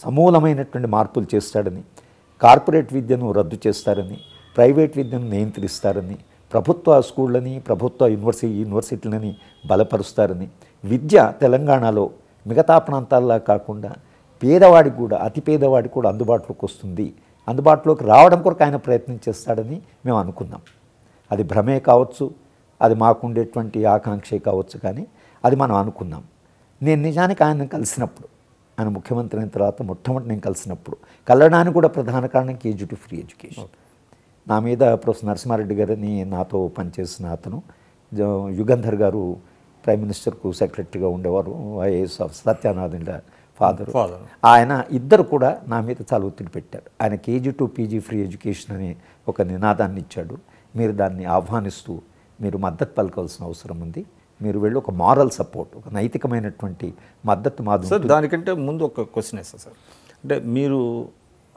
సమూలమైనటువంటి మార్పులు చేస్తాడని, కార్పొరేట్ విద్యను రద్దు చేస్తారని, ప్రైవేట్ విద్యను నియంత్రిస్తారని, ప్రభుత్వ స్కూళ్ళని ప్రభుత్వ యూనివర్సిటీలని బలపరుస్తారని, విద్య తెలంగాణలో మిగతా ప్రాంతాల్లో కాకుండా పేదవాడికి కూడా, అతి పేదవాడికి కూడా అందుబాటులోకి వస్తుంది, అందుబాటులోకి రావడం కొరకు ఆయన ప్రయత్నం చేస్తాడని మేము అనుకున్నాం. అది భ్రమే కావచ్చు, అది మాకుండేటువంటి ఆకాంక్షే కావచ్చు, కానీ అది మనం అనుకున్నాం. నేను నిజానికి ఆయన కలిసినప్పుడు, ఆయన ముఖ్యమంత్రి అయిన తర్వాత మొట్టమొదటి నేను కలిసినప్పుడు, కలవడానికి కూడా ప్రధాన కారణం KG to ఫ్రీ ఎడ్యుకేషన్. నా మీద ప్రొఫెసర్ నరసింహారెడ్డి గారిని, నాతో పనిచేసిన అతను యుగంధర్ గారు ప్రైమ్ మినిస్టర్కు సెక్రటరీగా ఉండేవారు, IAS ఆఫీసర్, సత్యానాథన్ ఫాదర్, ఆయన ఇద్దరు కూడా నా మీద చాలా ఒత్తిడి పెట్టారు. ఆయన KG to PG free education అనే ఒక నినాదాన్ని ఇచ్చాడు, మీరు దాన్ని ఆహ్వానిస్తూ మీరు మద్దతు పలకవలసిన అవసరం ఉంది, మీరు వెళ్ళి ఒక మారల్ సపోర్ట్, ఒక నైతికమైనటువంటి మద్దతు మాత్రం. దానికంటే ముందు ఒక క్వశ్చన్ వేస్తా సార్, అంటే మీరు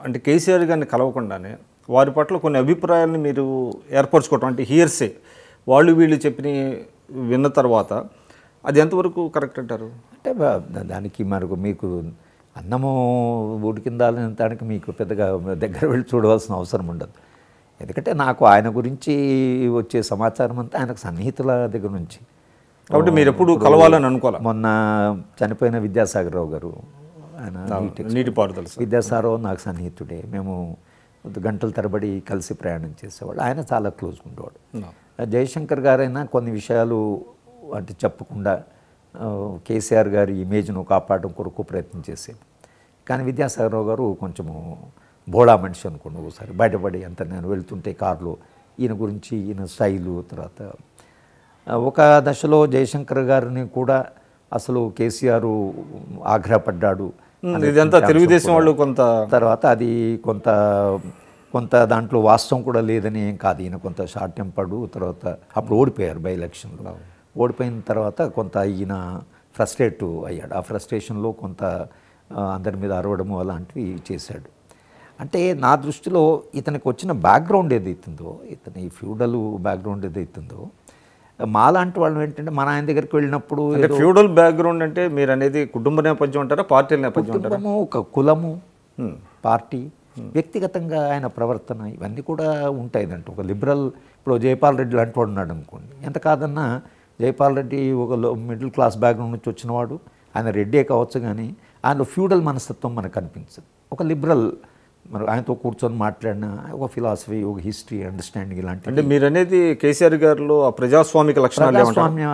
అంటే కేసీఆర్ గారిని కలవకుండానే వారి పట్ల కొన్ని అభిప్రాయాలను మీరు ఏర్పరచుకోవటం, అంటే హియర్సే, వాళ్ళు వీళ్ళు చెప్పిన విన్న తర్వాత అది ఎంతవరకు కరెక్ట్ అంటారు? అంటే దానికి మనకు మీకు అన్నము ఉడికిందాలని దానికి మీకు పెద్దగా దగ్గర వెళ్ళి చూడవలసిన అవసరం ఉండదు. ఎందుకంటే నాకు ఆయన గురించి వచ్చే సమాచారం అంతా ఆయనకు సన్నిహితుల దగ్గర నుంచి, కాబట్టి మీరు ఎప్పుడు కలవాలని అనుకోవాలి. మొన్న చనిపోయిన విద్యాసాగరరావు గారు, ఆయన నీటిపారుదల, విద్యాసాగరరావు నాకు సన్నిహితుడే, మేము గంటల తరబడి కలిసి ప్రయాణం చేసేవాళ్ళు, ఆయన చాలా క్లోజ్గా ఉండేవాడు. జయశంకర్ గారైనా కొన్ని విషయాలు అంటే చెప్పకుండా కేసీఆర్ గారి ఇమేజ్ను కాపాడడం కొరకు ప్రయత్నం చేసేది, కానీ విద్యాసాగరరావు గారు కొంచెము బోడా మనిషి అనుకోండి, ఒకసారి బయటపడి అంత నేను వెళ్తుంటే కారులో ఈయన గురించి, ఈయన స్టైలు. తర్వాత ఒక దశలో జయశంకర్ గారిని కూడా అసలు కేసీఆర్ ఆగ్రహపడ్డాడు, ఇదంతా తెలుగుదేశం వాళ్ళు కొంత, తర్వాత అది కొంత కొంత దాంట్లో వాస్తవం కూడా లేదని ఏం కాదు, ఈయన కొంత షార్ట్ టెంపర్డు. తర్వాత అప్పుడు ఓడిపోయారు బై ఎలక్షన్లో, ఓడిపోయిన తర్వాత కొంత ఈయన ఫ్రస్ట్రేట్ అయ్యాడు, ఆ ఫ్రస్ట్రేషన్లో కొంత అందరి మీద అరవడము అలాంటివి చేశాడు. అంటే నా దృష్టిలో ఇతనికి వచ్చిన బ్యాక్గ్రౌండ్ ఏదైతుందో, ఇతని ఫ్యూడల్ బ్యాక్గ్రౌండ్ ఏదైతుందో, మాలాంటి వాళ్ళు ఏంటంటే మన ఆయన దగ్గరికి వెళ్ళినప్పుడు ఫ్యూడల్ బ్యాక్గ్రౌండ్ అంటే మీరు అనేది కుటుంబ నేపథ్యం ఉంటారా, పార్టీల నేపథ్యం ఉంటారా? ఒక కులము, పార్టీ, వ్యక్తిగతంగా ఆయన ప్రవర్తన, ఇవన్నీ కూడా ఉంటాయి. అంటే ఒక లిబరల్, ఇప్పుడు జైపాల్ రెడ్డి లాంటి వాడు ఉన్నాడు అనుకోండి, ఎంత కాదన్నా జైపాల్ రెడ్డి ఒక మిడిల్ క్లాస్ బ్యాక్గ్రౌండ్ నుంచి వచ్చినవాడు, ఆయన రెడ్డే కావచ్చు, కానీ ఆయనలో ఫ్యూడల్ మనస్తత్వం మనకు కనిపించదు. ఒక లిబరల్, మరి ఆయనతో కూర్చొని మాట్లాడిన ఒక ఫిలాసఫీ, ఒక హిస్టరీ అండర్స్టాండింగ్ ఇలాంటివి. అంటే మీరు అనేది కేసీఆర్ గారిలో ఆ ప్రజాస్వామిక లక్షణాలు, ప్రజాస్వామ్య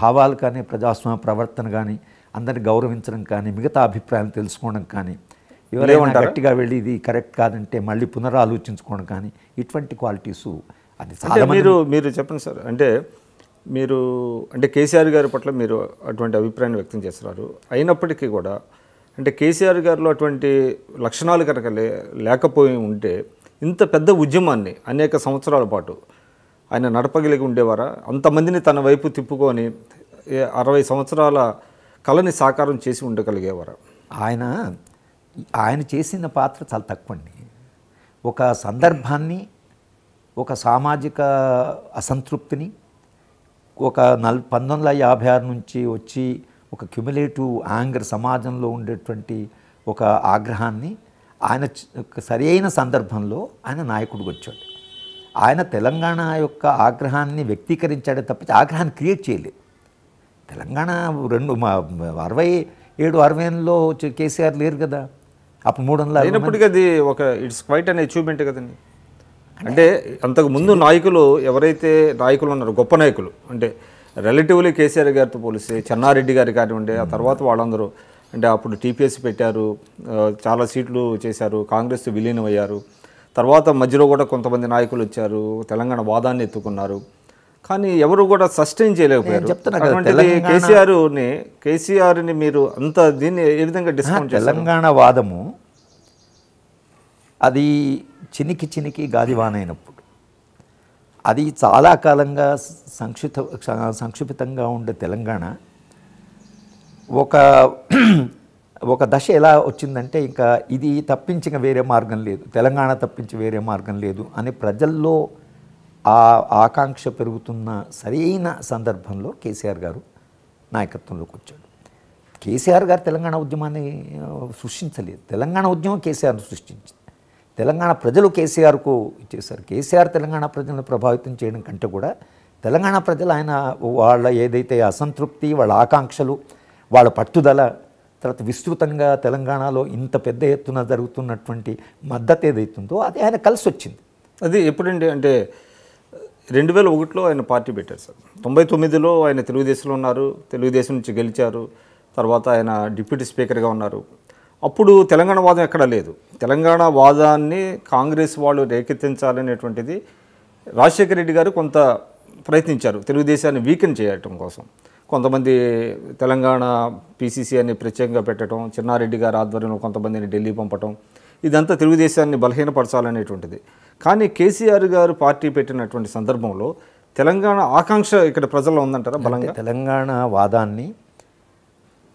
భావాలు కానీ, ప్రజాస్వామ్య ప్రవర్తన కానీ, అందరిని గౌరవించడం కానీ, మిగతా అభిప్రాయాలు తెలుసుకోవడం కానీ, ఎవరైనా గట్టిగా వెళ్ళి ఇది కరెక్ట్ కాదంటే మళ్ళీ పునరాలోచించుకోవడం కానీ, ఇటువంటి క్వాలిటీస్ అది చాలా. మీరు చెప్పండి సార్, అంటే మీరు అంటే కేసీఆర్ గారి పట్ల మీరు అటువంటి అభిప్రాయాన్ని వ్యక్తం చేస్తున్నారు, అయినప్పటికీ కూడా అంటే కేసీఆర్ గారిలో అటువంటి లక్షణాలు కనుక లేకపోయి ఉంటే ఇంత పెద్ద ఉద్యమాన్ని అనేక సంవత్సరాల పాటు ఆయన నడపగలిగి ఉండేవారా? అంతమందిని తన వైపు తిప్పుకొని 60 సంవత్సరాల కళని సాకారం చేసి ఉండగలిగేవారా? ఆయన చేసిన పాత్ర చాలా తక్కువ అండి. ఒక సందర్భాన్ని, ఒక సామాజిక అసంతృప్తిని, ఒక 1956 నుంచి వచ్చి ఒక క్యుములేటివ్ యాంగర్, సమాజంలో ఉండేటువంటి ఒక ఆగ్రహాన్ని ఆయన సరైన సందర్భంలో ఆయన నాయకుడికి వచ్చాడు. ఆయన తెలంగాణ యొక్క ఆగ్రహాన్ని వ్యక్తీకరించాడే తప్పించి ఆగ్రహాన్ని క్రియేట్ చేయలేదు. తెలంగాణ 1967, 1968లో కేసీఆర్ లేరు కదా, అప్పుడు 300 అయినప్పటికీ అది ఒక ఇట్స్ క్వైట్ అన్ అచీవ్మెంట్ కదండి. అంటే అంతకుముందు నాయకులు ఎవరైతే నాయకులు ఉన్నారో, గొప్ప నాయకులు అంటే రిలేటివ్లీ కేసీఆర్ గారితో పోలిస్తే చెన్నారెడ్డి గారు కానివ్వండి, ఆ తర్వాత వాళ్ళందరూ అంటే అప్పుడు TPS పెట్టారు, చాలా సీట్లు చేశారు, కాంగ్రెస్ విలీనం అయ్యారు, తర్వాత మధ్యలో కూడా కొంతమంది నాయకులు వచ్చారు, తెలంగాణ వాదాన్ని ఎత్తుకున్నారు, కానీ ఎవరు కూడా సస్టైన్ చేయలేకపోయారు. కేసీఆర్ని మీరు అంత దీన్ని ఏ విధంగా డిస్కౌంట్ చేస్తారు? తెలంగాణ వాదము అది చినికి చినికి గాదివానైనప్పుడు అది చాలా కాలంగా సంక్షిప్తంగా ఉండే తెలంగాణ ఒక దశ ఎలా వచ్చిందంటే ఇంకా ఇది తప్పించిన వేరే మార్గం లేదు, తెలంగాణ తప్పించి వేరే మార్గం లేదు అని ప్రజల్లో ఆకాంక్ష పెరుగుతున్న సరైన సందర్భంలో కేసీఆర్ గారు నాయకత్వంలోకి వచ్చాడు. కేసీఆర్ గారు తెలంగాణ ఉద్యమాన్ని సృష్టించలేదు, తెలంగాణ ఉద్యమం కేసీఆర్ను సృష్టించింది. తెలంగాణ ప్రజలు కేసీఆర్కు ఇచ్చేశారు. కేసీఆర్ తెలంగాణ ప్రజలను ప్రభావితం చేయడం కంటే కూడా తెలంగాణ ప్రజలు ఆయన వాళ్ళ ఏదైతే అసంతృప్తి, వాళ్ళ ఆకాంక్షలు, వాళ్ళ పట్టుదల, తర్వాత విస్తృతంగా తెలంగాణలో ఇంత పెద్ద ఎత్తున జరుగుతున్నటువంటి మద్దతు ఏదైతుందో అది ఆయన కలిసి వచ్చింది. అది ఎప్పుడండి అంటే 2001లో ఆయన పార్టీ పెట్టారు సార్. 1999లో ఆయన తెలుగుదేశంలో ఉన్నారు, తెలుగుదేశం నుంచి గెలిచారు. తర్వాత ఆయన డిప్యూటీ స్పీకర్గా ఉన్నారు. అప్పుడు తెలంగాణ వాదం ఎక్కడా లేదు. తెలంగాణ వాదాన్ని కాంగ్రెస్ వాళ్ళు రేకెత్తించాలనేటువంటిది రాజశేఖర రెడ్డి గారు కొంత ప్రయత్నించారు, తెలుగుదేశాన్ని వీకెన్ చేయటం కోసం. కొంతమంది తెలంగాణ పీసీసీ అని ప్రత్యేకంగా పెట్టడం, చిన్నారెడ్డి గారి ఆధ్వర్యంలో కొంతమందిని ఢిల్లీ పంపటం, ఇదంతా తెలుగుదేశాన్ని బలహీనపరచాలనేటువంటిది. కానీ కేసీఆర్ గారు పార్టీ పెట్టినటువంటి సందర్భంలో తెలంగాణ ఆకాంక్ష ఇక్కడ ప్రజల్లో ఉందంటారా? బలంగా తెలంగాణ వాదాన్ని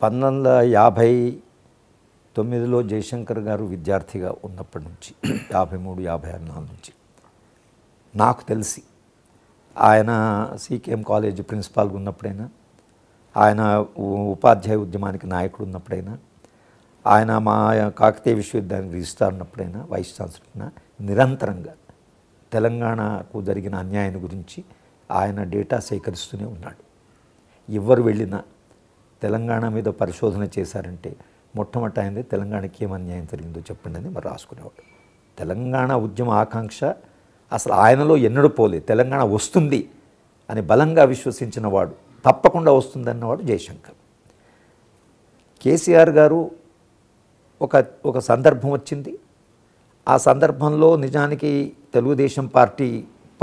1959లో జయశంకర్ గారు విద్యార్థిగా ఉన్నప్పటి నుంచి 1953, 1954 నుంచి నాకు తెలిసి ఆయన సీకేఎం కాలేజ్ ప్రిన్సిపాల్గా ఉన్నప్పుడైనా, ఆయన ఉపాధ్యాయ ఉద్యమానికి నాయకుడు ఉన్నప్పుడైనా, ఆయన మా కాకతీయ విశ్వవిద్యాలయానికి రిజిస్ట్రార్ ఉన్నప్పుడైనా, వైస్ ఛాన్సలర్గా నిరంతరంగా తెలంగాణకు జరిగిన అన్యాయం గురించి ఆయన డేటా సేకరిస్తూనే ఉన్నాడు. ఎవరు వెళ్ళినా తెలంగాణ మీద పరిశోధన చేశారంటే మొట్టమొదట ఆయనది తెలంగాణకి ఏం అన్యాయం జరిగిందో చెప్పండి అని మరి రాసుకునేవాడు. తెలంగాణ ఉద్యమ ఆకాంక్ష అసలు ఆయనలో ఎన్నడూ పోలే. తెలంగాణ వస్తుంది అని బలంగా విశ్వసించిన వాడు, తప్పకుండా వస్తుందన్నవాడు జయశంకర్. కేసీఆర్ గారు ఒక సందర్భం వచ్చింది. ఆ సందర్భంలో నిజానికి తెలుగుదేశం పార్టీ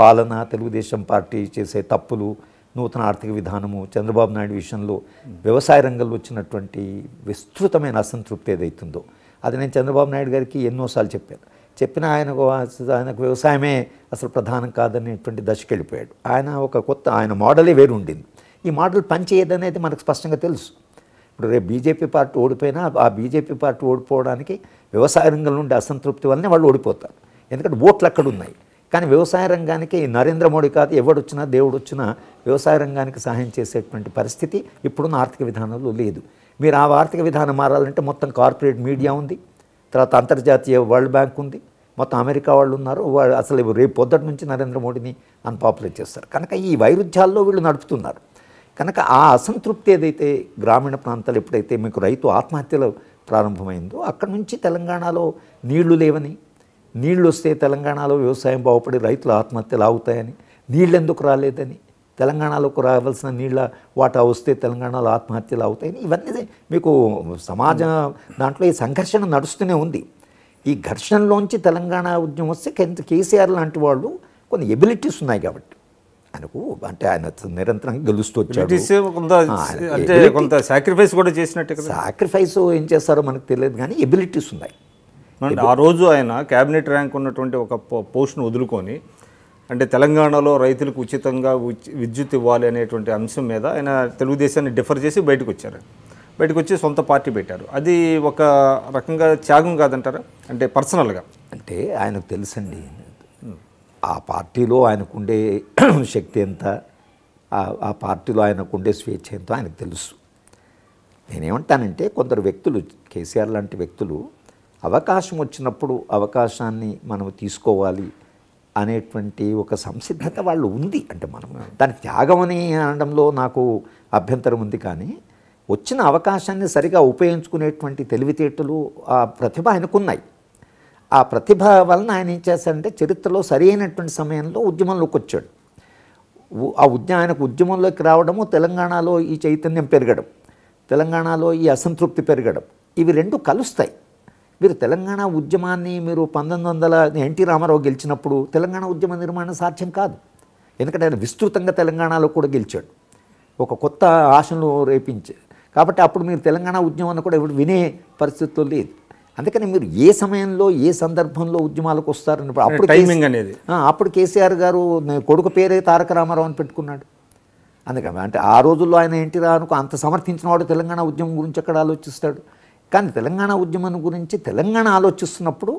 పాలన, తెలుగుదేశం పార్టీ చేసే తప్పులు, నూతన ఆర్థిక విధానము, చంద్రబాబు నాయుడు విషయంలో వ్యవసాయ రంగంలో వచ్చినటువంటి విస్తృతమైన అసంతృప్తి ఏదైతుందో అది నేను చంద్రబాబు నాయుడు గారికి ఎన్నోసార్లు చెప్పినా ఆయనకు వ్యవసాయమే అసలు ప్రధానం కాదనేటువంటి దశకు వెళ్ళిపోయాడు. ఆయన మోడలే వేరు ఉండింది. ఈ మోడల్ పనిచేయదనేది మనకు స్పష్టంగా తెలుసు. ఇప్పుడు రేపు బీజేపీ పార్టీ ఓడిపోయినా ఆ బీజేపీ పార్టీ ఓడిపోవడానికి వ్యవసాయ రంగం నుండి అసంతృప్తి వల్లనే వాళ్ళు ఓడిపోతారు. ఎందుకంటే ఓట్లు అక్కడ ఉన్నాయి. కానీ వ్యవసాయ రంగానికి నరేంద్ర మోడీ కాదు, ఎవడొచ్చినా దేవుడు వచ్చినా వ్యవసాయ రంగానికి సహాయం చేసేటువంటి పరిస్థితి ఇప్పుడున్న ఆర్థిక విధానంలో లేదు. మీరు ఆ ఆర్థిక విధానం మారాలంటే మొత్తం కార్పొరేట్ మీడియా ఉంది, తర్వాత అంతర్జాతీయ వరల్డ్ బ్యాంక్ ఉంది, మొత్తం అమెరికా వాళ్ళు ఉన్నారు. వాళ్ళు అసలు రేపు పొద్దుటి నుంచి నరేంద్ర మోడీని అన్పాపులేట్ చేస్తారు. కనుక ఈ వైరుధ్యాల్లో వీళ్ళు నడుపుతున్నారు. కనుక ఆ అసంతృప్తి ఏదైతే గ్రామీణ ప్రాంతాలు ఎప్పుడైతే మీకు రైతు ఆత్మహత్యలు ప్రారంభమైందో అక్కడ నుంచి తెలంగాణలో నీళ్లు లేవని, నీళ్లు వస్తే తెలంగాణలో వ్యవసాయం బాగుపడి రైతుల ఆత్మహత్యలు ఆగుతాయని, నీళ్ళు ఎందుకు రాలేదని, తెలంగాణలోకి రావాల్సిన నీళ్ళ వాటా వస్తే తెలంగాణలో ఆత్మహత్యలు అవుతాయని, ఇవన్నీ మీకు సమాజ దాంట్లో ఈ సంఘర్షణ నడుస్తూనే ఉంది. ఈ ఘర్షణలోంచి తెలంగాణ ఉద్యమం వస్తే కేసీఆర్ లాంటి వాళ్ళు కొన్ని ఎబిలిటీస్ ఉన్నాయి కాబట్టి ఆయనకు అంటే ఆయన నిరంతరం గెలుస్తూ వచ్చాడు. సాక్రిఫైస్ కూడా చేసినట్టు, సాక్రిఫైస్ ఏం చేస్తారో మనకు తెలియదు కానీ ఎబిలిటీస్ ఉన్నాయి. ఆ రోజు ఆయన క్యాబినెట్ ర్యాంక్ ఉన్నటువంటి ఒక పోస్ట్ను వదులుకొని అంటే తెలంగాణలో రైతులకు ఉచితంగా విద్యుత్ ఇవ్వాలి అనేటువంటి అంశం మీద ఆయన తెలుగుదేశాన్ని డిఫర్ చేసి బయటకు వచ్చారు. బయటకు వచ్చి సొంత పార్టీ పెట్టారు. అది ఒక రకంగా త్యాగం కాదంటారా? అంటే పర్సనల్గా అంటే ఆయనకు తెలుసండి ఆ పార్టీలో ఆయనకుండే శక్తి ఎంత, ఆ పార్టీలో ఆయనకుండే స్వేచ్ఛ ఎంతో ఆయనకు తెలుసు. నేనేమంటానంటే కొందరు వ్యక్తులు, కేసీఆర్ లాంటి వ్యక్తులు, అవకాశం వచ్చినప్పుడు అవకాశాన్ని మనం తీసుకోవాలి అనేటువంటి ఒక సంసిద్ధత వాళ్ళు ఉంది. అంటే మనం దాని త్యాగం అని అనడంలో నాకు అభ్యంతరం ఉంది. కానీ వచ్చిన అవకాశాన్ని సరిగా ఉపయోగించుకునేటువంటి తెలివితేటలు, ఆ ప్రతిభ ఆయనకున్నాయి. ఆ ప్రతిభ వలన ఆయన ఏం చేశారంటే చరిత్రలో సరి అయినటువంటి సమయంలో ఉద్యమంలోకి వచ్చాడు. ఆయనకు ఉద్యమంలోకి రావడము, తెలంగాణలో ఈ చైతన్యం పెరగడం, తెలంగాణలో ఈ అసంతృప్తి పెరగడం, ఇవి రెండు కలుస్తాయి. మీరు తెలంగాణ ఉద్యమాన్ని మీరు 1900 ఎన్టీ రామారావు గెలిచినప్పుడు తెలంగాణ ఉద్యమ నిర్మాణం సాధ్యం కాదు. ఎందుకంటే ఆయన విస్తృతంగా తెలంగాణలో కూడా గెలిచాడు, ఒక కొత్త ఆశను రేపించే. కాబట్టి అప్పుడు మీరు తెలంగాణ ఉద్యమాన్ని కూడా ఇప్పుడు వినే పరిస్థితుల్లో లేదు. అందుకని మీరు ఏ సమయంలో ఏ సందర్భంలో ఉద్యమాలకు వస్తారని అప్పుడు టైమింగ్ అనేది. అప్పుడు కేసీఆర్ గారు కొడుకు పేరే తారక రామారావు అని పెట్టుకున్నాడు. అందుకని అంటే ఆ రోజుల్లో ఆయన ఎన్టీ రామారావుకు అంత సమర్థించిన వాడు తెలంగాణ ఉద్యమం గురించి ఎక్కడ ఆలోచిస్తాడు? కానీ తెలంగాణ ఉద్యమం గురించి తెలంగాణ ఆలోచిస్తున్నప్పుడు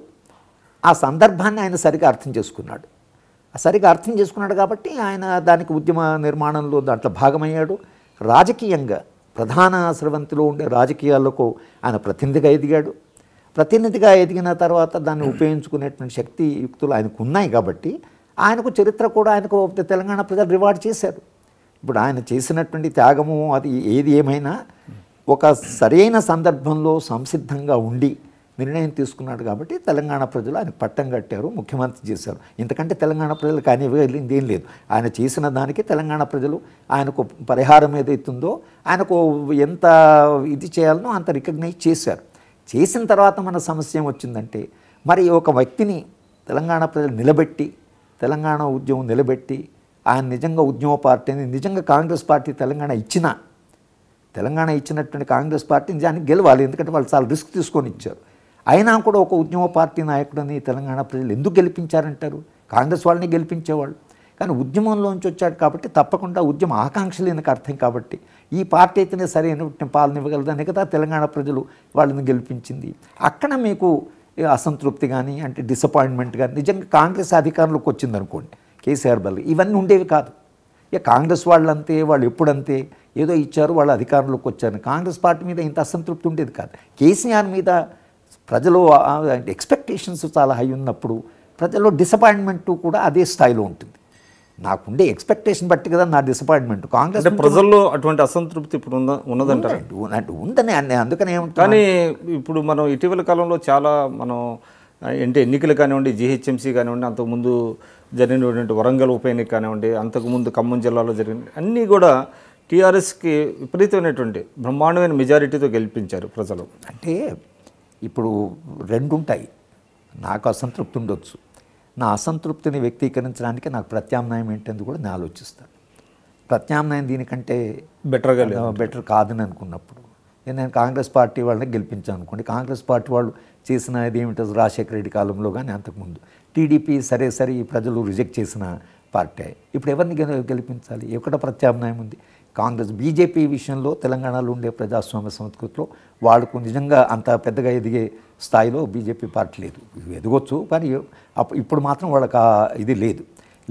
ఆ సందర్భాన్ని ఆయన సరిగా అర్థం చేసుకున్నాడు. సరిగా అర్థం చేసుకున్నాడు కాబట్టి ఆయన దానికి ఉద్యమ నిర్మాణంలో దాంట్లో భాగమయ్యాడు. రాజకీయంగా ప్రధాన స్రవంతిలో ఉండే రాజకీయాలకు ఆయన ప్రతినిధిగా ఎదిగాడు. ప్రతినిధిగా ఎదిగిన తర్వాత దాన్ని ఉపయోగించుకునేటువంటి శక్తి యుక్తులు ఆయనకు ఉన్నాయి కాబట్టి ఆయనకు చరిత్ర కూడా ఆయనకు తెలంగాణ ప్రజలు రివార్డ్ చేశారు. ఇప్పుడు ఆయన చేసినటువంటి త్యాగము అది ఏది ఏమైనా ఒక సరైన సందర్భంలో సంసిద్ధంగా ఉండి నిర్ణయం తీసుకున్నాడు కాబట్టి తెలంగాణ ప్రజలు ఆయన పట్టం కట్టారు, ముఖ్యమంత్రి చేశారు. ఇంతకంటే తెలంగాణ ప్రజలు కానీ వెళ్ళింది ఏం లేదు. ఆయన చేసిన దానికి తెలంగాణ ప్రజలు ఆయనకు పరిహారం ఏదైతుందో ఆయనకు ఎంత ఇది చేయాలనో అంత రికగ్నైజ్ చేశారు. చేసిన తర్వాత మన సమస్య ఏమొచ్చిందంటే మరి ఒక వ్యక్తిని తెలంగాణ ప్రజలు నిలబెట్టి, తెలంగాణ ఉద్యమం నిలబెట్టి, ఆయన నిజంగా ఉద్యమ పార్టీని నిజంగా కాంగ్రెస్ పార్టీ తెలంగాణ ఇచ్చినటువంటి కాంగ్రెస్ పార్టీ నిజానికి గెలవాలి. ఎందుకంటే వాళ్ళు చాలా రిస్క్ తీసుకొని ఇచ్చారు. అయినా కూడా ఒక ఉద్యమ పార్టీ నాయకుడిని తెలంగాణ ప్రజలు ఎందుకు గెలిపించారంటారు? కాంగ్రెస్ వాళ్ళని గెలిపించేవాళ్ళు. కానీ ఉద్యమంలోంచి వచ్చాడు కాబట్టి తప్పకుండా ఉద్యమ ఆకాంక్షలు ఈయనకు అర్థం కాబట్టి ఈ పార్టీ అయితేనే సరైన పాలన ఇవ్వగలదనే కదా తెలంగాణ ప్రజలు వాళ్ళని గెలిపించింది. అక్కడ మీకు అసంతృప్తి కానీ అంటే డిసప్పాయింట్మెంట్ కానీ నిజంగా కాంగ్రెస్ అధికారంలోకి వచ్చిందనుకోండి, కేసీఆర్ బల్ ఇవన్నీ ఉండేవి కాదు. ఇక కాంగ్రెస్ వాళ్ళంతే, వాళ్ళు ఎప్పుడంతే, ఏదో ఇచ్చారు వాళ్ళు అధికారంలోకి వచ్చారు. కాంగ్రెస్ పార్టీ మీద ఇంత అసంతృప్తి ఉండేది కాదు. కేసీఆర్ మీద ప్రజలు ఎక్స్పెక్టేషన్స్ చాలా హై ఉన్నప్పుడు ప్రజల్లో డిసప్పాయింట్మెంట్ కూడా అదే స్థాయిలో ఉంటుంది. నాకుండే ఎక్స్పెక్టేషన్ బట్టి కదా నా డిసప్పాయింట్మెంట్. కాంగ్రెస్ ప్రజల్లో అటువంటి అసంతృప్తి ఇప్పుడు ఉందంటారు ఉందని అన్నీ. అందుకనే కానీ ఇప్పుడు మనం ఇటీవల కాలంలో చాలా మనం అంటే ఎన్నికలు కానివ్వండి, జీహెచ్ఎంసీ కానివ్వండి, అంతకుముందు జరిగినటువంటి వరంగల్ ఉప ఎన్నిక కానివ్వండి, అంతకుముందు ఖమ్మం జిల్లాలో జరిగిన అన్నీ కూడా టీఆర్ఎస్కి విపరీతమైనటువంటి బ్రహ్మాండమైన మెజారిటీతో గెలిపించారు ప్రజలు. అంటే ఇప్పుడు రెండు ఉంటాయి. నాకు అసంతృప్తి ఉండొచ్చు, నా అసంతృప్తిని వ్యక్తీకరించడానికి నాకు ప్రత్యామ్నాయం ఏంటని కూడా నేను ఆలోచిస్తాను. ప్రత్యామ్నాయం దీనికంటే బెటర్ కాదని అనుకున్నప్పుడు నేను కాంగ్రెస్ పార్టీ వాళ్ళని గెలిపించాను అనుకోండి. కాంగ్రెస్ పార్టీ వాళ్ళు చేసిన ఏమిటో రాజశేఖర రెడ్డి కాలంలో కానీ అంతకుముందు టీడీపీ సరే ఈ ప్రజలు రిజెక్ట్ చేసిన పార్టీ. ఇప్పుడు ఎవరిని గెలిపించాలి? ఎక్కడ ప్రత్యామ్నాయం ఉంది? కాంగ్రెస్ బీజేపీ విషయంలో తెలంగాణలో ఉండే ప్రజాస్వామ్య సంస్కృతిలో వాళ్ళకు నిజంగా అంత పెద్దగా ఎదిగే స్థాయిలో బీజేపీ పార్టీ లేదు. ఎదగొచ్చు కానీ ఇప్పుడు మాత్రం వాళ్ళకి ఇది లేదు.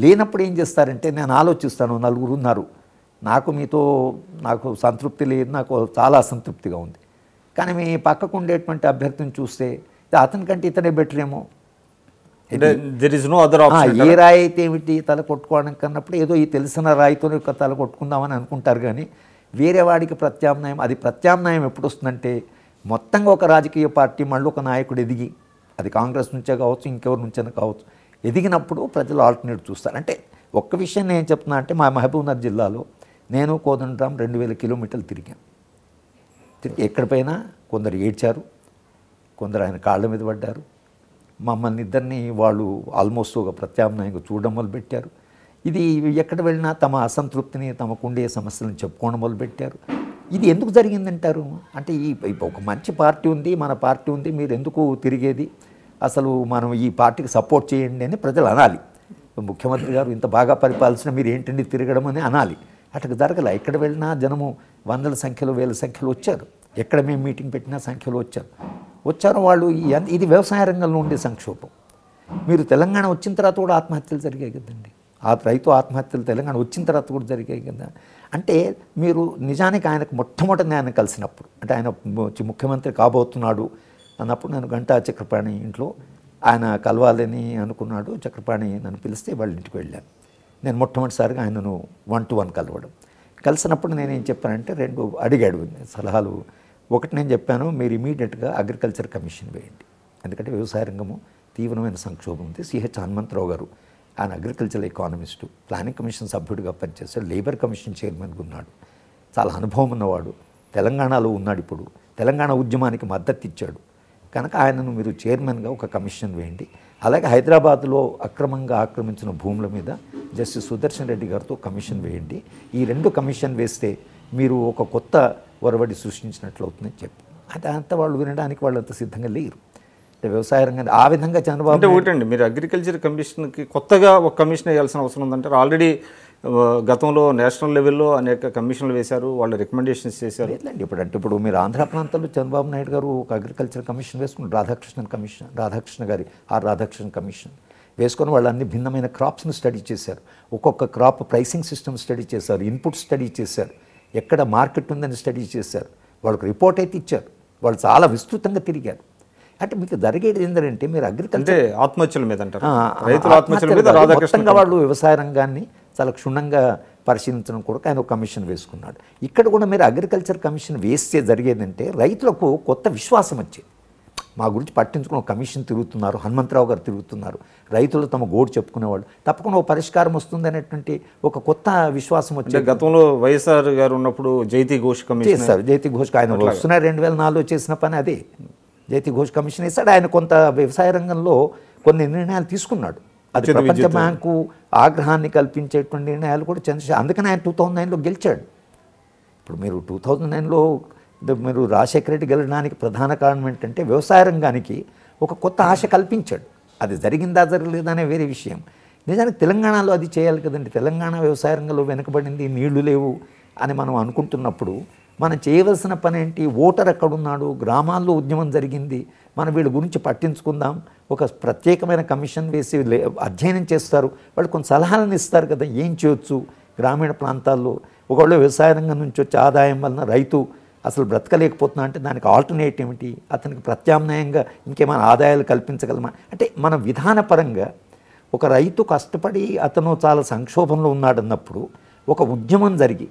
లేనప్పుడు ఏం చేస్తారంటే నేను ఆలోచిస్తాను, నలుగురు ఉన్నారు, నాకు సంతృప్తి లేదు, నాకు చాలా అసంతృప్తిగా ఉంది. కానీ మీ పక్కకు ఉండేటువంటి అభ్యర్థిని చూస్తే అతనికంటే ఇతనే బెటర్ ఏమో. ఏ రాయి అయితే ఏమిటి తల కొట్టుకోవడం కన్నప్పుడు ఏదో ఈ తెలిసిన రాయితోనే తల కొట్టుకుందామని అనుకుంటారు. కానీ వేరే వాడికి ప్రత్యామ్నాయం, అది ప్రత్యామ్నాయం ఎప్పుడు వస్తుందంటే మొత్తంగా ఒక రాజకీయ పార్టీ మళ్ళీ ఒక నాయకుడు ఎదిగి, అది కాంగ్రెస్ నుంచే కావచ్చు ఇంకెవరి నుంచైనా కావచ్చు, ఎదిగినప్పుడు ప్రజలు ఆల్టర్నేట్ చూస్తారు. అంటే ఒక్క విషయం నేను చెప్తున్నా అంటే మా మహబూబ్నగర్ జిల్లాలో నేను కోదండరాం 2000 కిలోమీటర్లు తిరిగాను. ఎక్కడిపైనా కొందరు ఏడ్చారు, కొందరు ఆయన కాళ్ళ మీద పడ్డారు. మమ్మల్ని ఇద్దరిని వాళ్ళు ఆల్మోస్ట్ ఒక ప్రత్యామ్నాయంగా చూడడం మొదలుపెట్టారు. ఇది ఎక్కడ వెళ్ళినా తమ అసంతృప్తిని, తమకుండే సమస్యలను చెప్పుకోవడం మొదలుపెట్టారు. ఇది ఎందుకు జరిగిందంటారు? అంటే ఈ ఒక మంచి పార్టీ ఉంది, మన పార్టీ ఉంది, మీరు ఎందుకు తిరిగేది, అసలు మనం ఈ పార్టీకి సపోర్ట్ చేయండి అని ప్రజలు అనాలి. ముఖ్యమంత్రి గారు ఇంత బాగా పరిపాలించిన మీరు ఏంటండి తిరగడం అని అనాలి. అటు జరగల. ఎక్కడ వెళ్ళినా జనము వందల సంఖ్యలో వేల సంఖ్యలో వచ్చారు. ఎక్కడ మేము మీటింగ్ పెట్టినా సంఖ్యలో వచ్చారు వాళ్ళు. ఇది వ్యవసాయ రంగంలో ఉండే సంక్షోభం. మీరు తెలంగాణ వచ్చిన తర్వాత కూడా ఆత్మహత్యలు జరిగాయి కదండి, ఆ రైతు ఆత్మహత్యలు తెలంగాణ వచ్చిన తర్వాత కూడా జరిగాయి కదా. అంటే మీరు నిజానికి ఆయనకు మొట్టమొదటి ఆయన కలిసినప్పుడు అంటే ఆయన ముఖ్యమంత్రి కాబోతున్నాడు అన్నప్పుడు నేను గంటా చక్రపాణి ఇంట్లో ఆయన కలవాలని అనుకున్నాడు. చక్రపాణి నన్ను పిలిస్తే వాళ్ళ ఇంటికి వెళ్ళాను. నేను మొట్టమొదటిసారిగా ఆయనను 1-to-1 కలవడం. కలిసినప్పుడు నేనేం చెప్పానంటే రెండు అడిగాడు సలహాలు. ఒకటి నేను చెప్పాను, మీరు ఇమీడియట్గా అగ్రికల్చర్ కమిషన్ వేయండి, ఎందుకంటే వ్యవసాయ రంగము తీవ్రమైన సంక్షోభం ఉంది. సిహెచ్ హనుమంతరావు గారు ఆయన అగ్రికల్చర్ ఎకానమిస్టు, ప్లానింగ్ కమిషన్ సభ్యుడిగా పనిచేశాడు, లేబర్ కమిషన్ చైర్మన్గా ఉన్నాడు, చాలా అనుభవం ఉన్నవాడు, తెలంగాణలో ఉన్నాడు, ఇప్పుడు తెలంగాణ ఉద్యమానికి మద్దతు ఇచ్చాడు. కనుక ఆయనను మీరు చైర్మన్గా ఒక కమిషన్ వేయండి. అలాగే హైదరాబాద్లో అక్రమంగా ఆక్రమించిన భూముల మీద జస్టిస్ సుదర్శన్ రెడ్డి గారితో కమిషన్ వేయండి. ఈ రెండు కమిషన్ వేస్తే మీరు ఒక కొత్త ఒరవడి సృష్టించినట్లు అవుతుందని చెప్పి అది అంత వాళ్ళు వినడానికి వాళ్ళు అంత సిద్ధంగా లేరు. అంటే వ్యవసాయ రంగాన్ని ఆ విధంగా చంద్రబాబు అంటే ఒకటండి, మీరు అగ్రికల్చర్ కమిషన్కి కొత్తగా ఒక కమిషన్ వేయాల్సిన అవసరం ఉందంటే ఆల్రెడీ గతంలో నేషనల్ లెవెల్లో అనేక కమిషన్లు వేశారు, వాళ్ళ రికమెండేషన్స్ చేశారు. లేదండి, ఇప్పుడు మీరు ఆంధ్ర ప్రాంతంలో చంద్రబాబు నాయుడు గారు ఒక అగ్రికల్చర్ కమిషన్ వేసుకున్నారు, రాధాకృష్ణ గారి ఆర్ రాధాకృష్ణ కమిషన్ వేసుకొని వాళ్ళు అన్ని భిన్నమైన క్రాప్స్ని స్టడీ చేశారు. ఒక్కొక్క క్రాప్ ప్రైసింగ్ సిస్టమ్ స్టడీ చేశారు, ఇన్పుట్ స్టడీ చేశారు, ఎక్కడ మార్కెట్ ఉందని స్టడీ చేశారు, వాళ్ళకి రిపోర్ట్ అయితే ఇచ్చారు. వాళ్ళు చాలా విస్తృతంగా తిరిగారు. అంటే మీకు జరిగేది ఏంటంటే మీరు అగ్రికల్చర్ ఆత్మహత్యల మీద మొత్తంగా వాళ్ళు వ్యవసాయ రంగాన్ని చాలా క్షుణ్ణంగా పరిశీలించడం కూడా ఆయన ఒక కమిషన్ వేసుకున్నాడు. ఇక్కడ కూడా మీరు అగ్రికల్చర్ కమిషన్ వేస్తే జరిగేదంటే రైతులకు కొత్త విశ్వాసం వచ్చేది. మా గురించి పట్టించుకున్న కమిషన్ తిరుగుతున్నారు, హనుమంతరావు గారు తిరుగుతున్నారు, రైతులు తమ గోడు చెప్పుకునేవాళ్ళు, తప్పకుండా ఒక పరిష్కారం వస్తుంది అనేటువంటి ఒక కొత్త విశ్వాసం వచ్చేది. గతంలో వైఎస్ఆర్ గారు ఉన్నప్పుడు జైతీ ఘోష్ కమిషన్ చేశారు. జైతీ ఘోష్ ఆయన వస్తున్నారు 2004 చేసిన పని అదే. జైతీ ఘోష్ కమిషన్ వేశాడు. ఆయన కొంత వ్యవసాయ రంగంలో కొన్ని నిర్ణయాలు తీసుకున్నాడు. అది ప్రపంచ బ్యాంకు ఆగ్రహాన్ని కల్పించేటువంటి నిర్ణయాలు కూడా చంద్రశేఖర్. అందుకని ఆయన 2009లో గెలిచాడు. ఇప్పుడు మీరు 2009లో మీరు రాజశేఖర రెడ్డి గెలడానికి ప్రధాన కారణం ఏంటంటే వ్యవసాయ రంగానికి ఒక కొత్త ఆశ కల్పించాడు. అది జరిగిందా జరగలేదనే వేరే విషయం. నిజానికి తెలంగాణలో అది చేయాలి కదండి. తెలంగాణ వ్యవసాయ రంగంలో వెనుకబడింది, నీళ్లు లేవు అని మనం అనుకుంటున్నప్పుడు మనం చేయవలసిన పని ఏంటి? ఓటర్ ఎక్కడున్నాడు, గ్రామాల్లో ఉద్యమం జరిగింది, మనం వీళ్ళ గురించి పట్టించుకుందాం, ఒక ప్రత్యేకమైన కమిషన్ వేసి అధ్యయనం చేస్తారు, వాళ్ళు కొన్ని సలహాలను ఇస్తారు కదా, ఏం చేయొచ్చు గ్రామీణ ప్రాంతాల్లో. ఒకవేళ వ్యవసాయ రంగం నుంచి వచ్చే ఆదాయం వలన రైతు అసలు బ్రతకలేకపోతున్నా అంటే దానికి ఆల్టర్నేట్ ఏమిటి, అతనికి ప్రత్యామ్నాయంగా ఇంకేమైనా ఆదాయాలు కల్పించగలమా అంటే మనం విధానపరంగా ఒక రైతు కష్టపడి అతను చాలా సంక్షోభంలో ఉన్నాడన్నప్పుడు ఒక ఉద్యమం జరిగి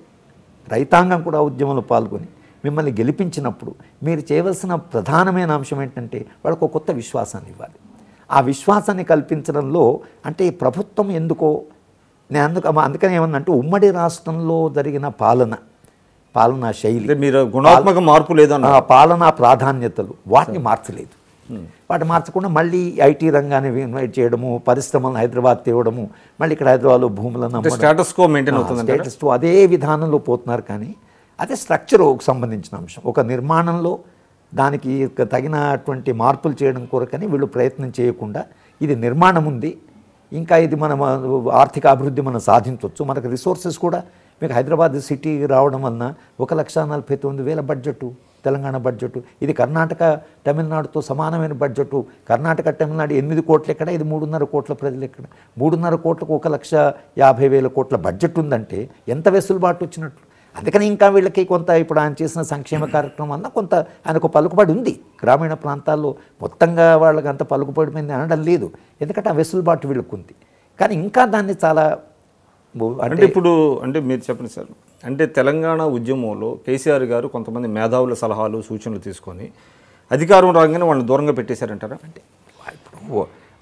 రైతాంగం కూడా ఉద్యమంలో పాల్గొని మిమ్మల్ని గెలిపించినప్పుడు మీరు చేయవలసిన ప్రధానమైన అంశం ఏంటంటే వాళ్ళకు కొత్త విశ్వాసాన్ని ఇవ్వాలి. ఆ విశ్వాసాన్ని కల్పించడంలో అంటే ప్రభుత్వం ఎందుకో నేను అందుకని ఏమన్నా అంటే ఉమ్మడి రాష్ట్రంలో జరిగిన పాలనా శైలి, మీరు గుణాత్మక మార్పు లేదన్న పాలనా ప్రాధాన్యతలు వాటిని మార్చలేదు. వాటిని మార్చకుండా మళ్ళీ ఐటీ రంగాన్ని ఇన్వైట్ చేయడము, పరిశ్రమలను హైదరాబాద్ తేవడము, మళ్ళీ ఇక్కడ హైదరాబాద్లో భూములను స్టేటస్ కో మెయింటైన్ అవుతుంది, స్టేటస్ కో అదే విధానంలో పోతున్నారు. కానీ అదే స్ట్రక్చర్కు సంబంధించిన అంశం ఒక నిర్మాణంలో దానికి తగినటువంటి మార్పులు చేయడం కొరకని వీళ్ళు ప్రయత్నం చేయకుండా ఇది నిర్మాణం ఉంది, ఇంకా ఇది మనం ఆర్థిక అభివృద్ధి మనం సాధించవచ్చు, మనకు రిసోర్సెస్ కూడా మీకు హైదరాబాద్ సిటీ రావడం వలన 1,49,000 బడ్జెట్ తెలంగాణ బడ్జెట్, ఇది కర్ణాటక తమిళనాడుతో సమానమైన బడ్జెట్. కర్ణాటక తమిళనాడు 8 కోట్లు ఎక్కడ, ఇది 3.5 కోట్ల ప్రజలు ఎక్కడ. 3.5 కోట్లకు 1,50,000 కోట్ల బడ్జెట్ ఉందంటే ఎంత వెసులుబాటు వచ్చినట్లు. అందుకని ఇంకా వీళ్ళకి కొంత ఇప్పుడు ఆయన చేసిన సంక్షేమ కార్యక్రమాలన్నా కొంత ఆయనకు పలుకుబడి ఉంది. గ్రామీణ ప్రాంతాల్లో మొత్తంగా వాళ్ళకి అంత పలుకుబడి మీద అనడం లేదు, ఎందుకంటే ఆ వెసులుబాటు వీళ్ళకు ఉంది. కానీ ఇంకా దాన్ని చాలా అంటే ఇప్పుడు మీరు చెప్పండి సార్, అంటే తెలంగాణ ఉద్యమంలో కేసీఆర్ గారు కొంతమంది మేధావుల సలహాలు సూచనలు తీసుకొని అధికారం రాగానే వాళ్ళని దూరంగా పెట్టేశారంటారా? అంటే ఇప్పుడు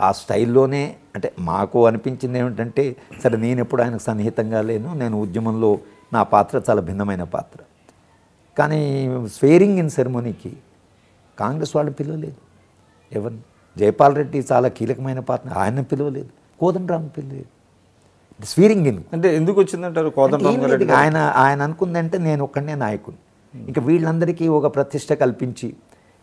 ఆ స్టైల్లోనే అంటే మాకు అనిపించింది ఏమిటంటే సరే నేను ఎప్పుడు ఆయనకు సన్నిహితంగా లేను, నేను ఉద్యమంలో నా పాత్ర చాలా భిన్నమైన పాత్ర, కానీ స్వేరింగ్ ఇన్ సెరమోనీకి కాంగ్రెస్ వాళ్ళని పిలవలేదు, ఎవరిని. జైపాల్ రెడ్డి చాలా కీలకమైన పాత్ర, ఆయన పిలవలేదు, కోదండరామ్ పిలవలేదు. స్వీరింగ్ ఇన్ అంటే ఎందుకు వచ్చిందంటారు? ఆయన అనుకుందంటే నేను ఒక్కడనే నాయకుడిని, ఇంకా వీళ్ళందరికీ ఒక ప్రతిష్ట కల్పించి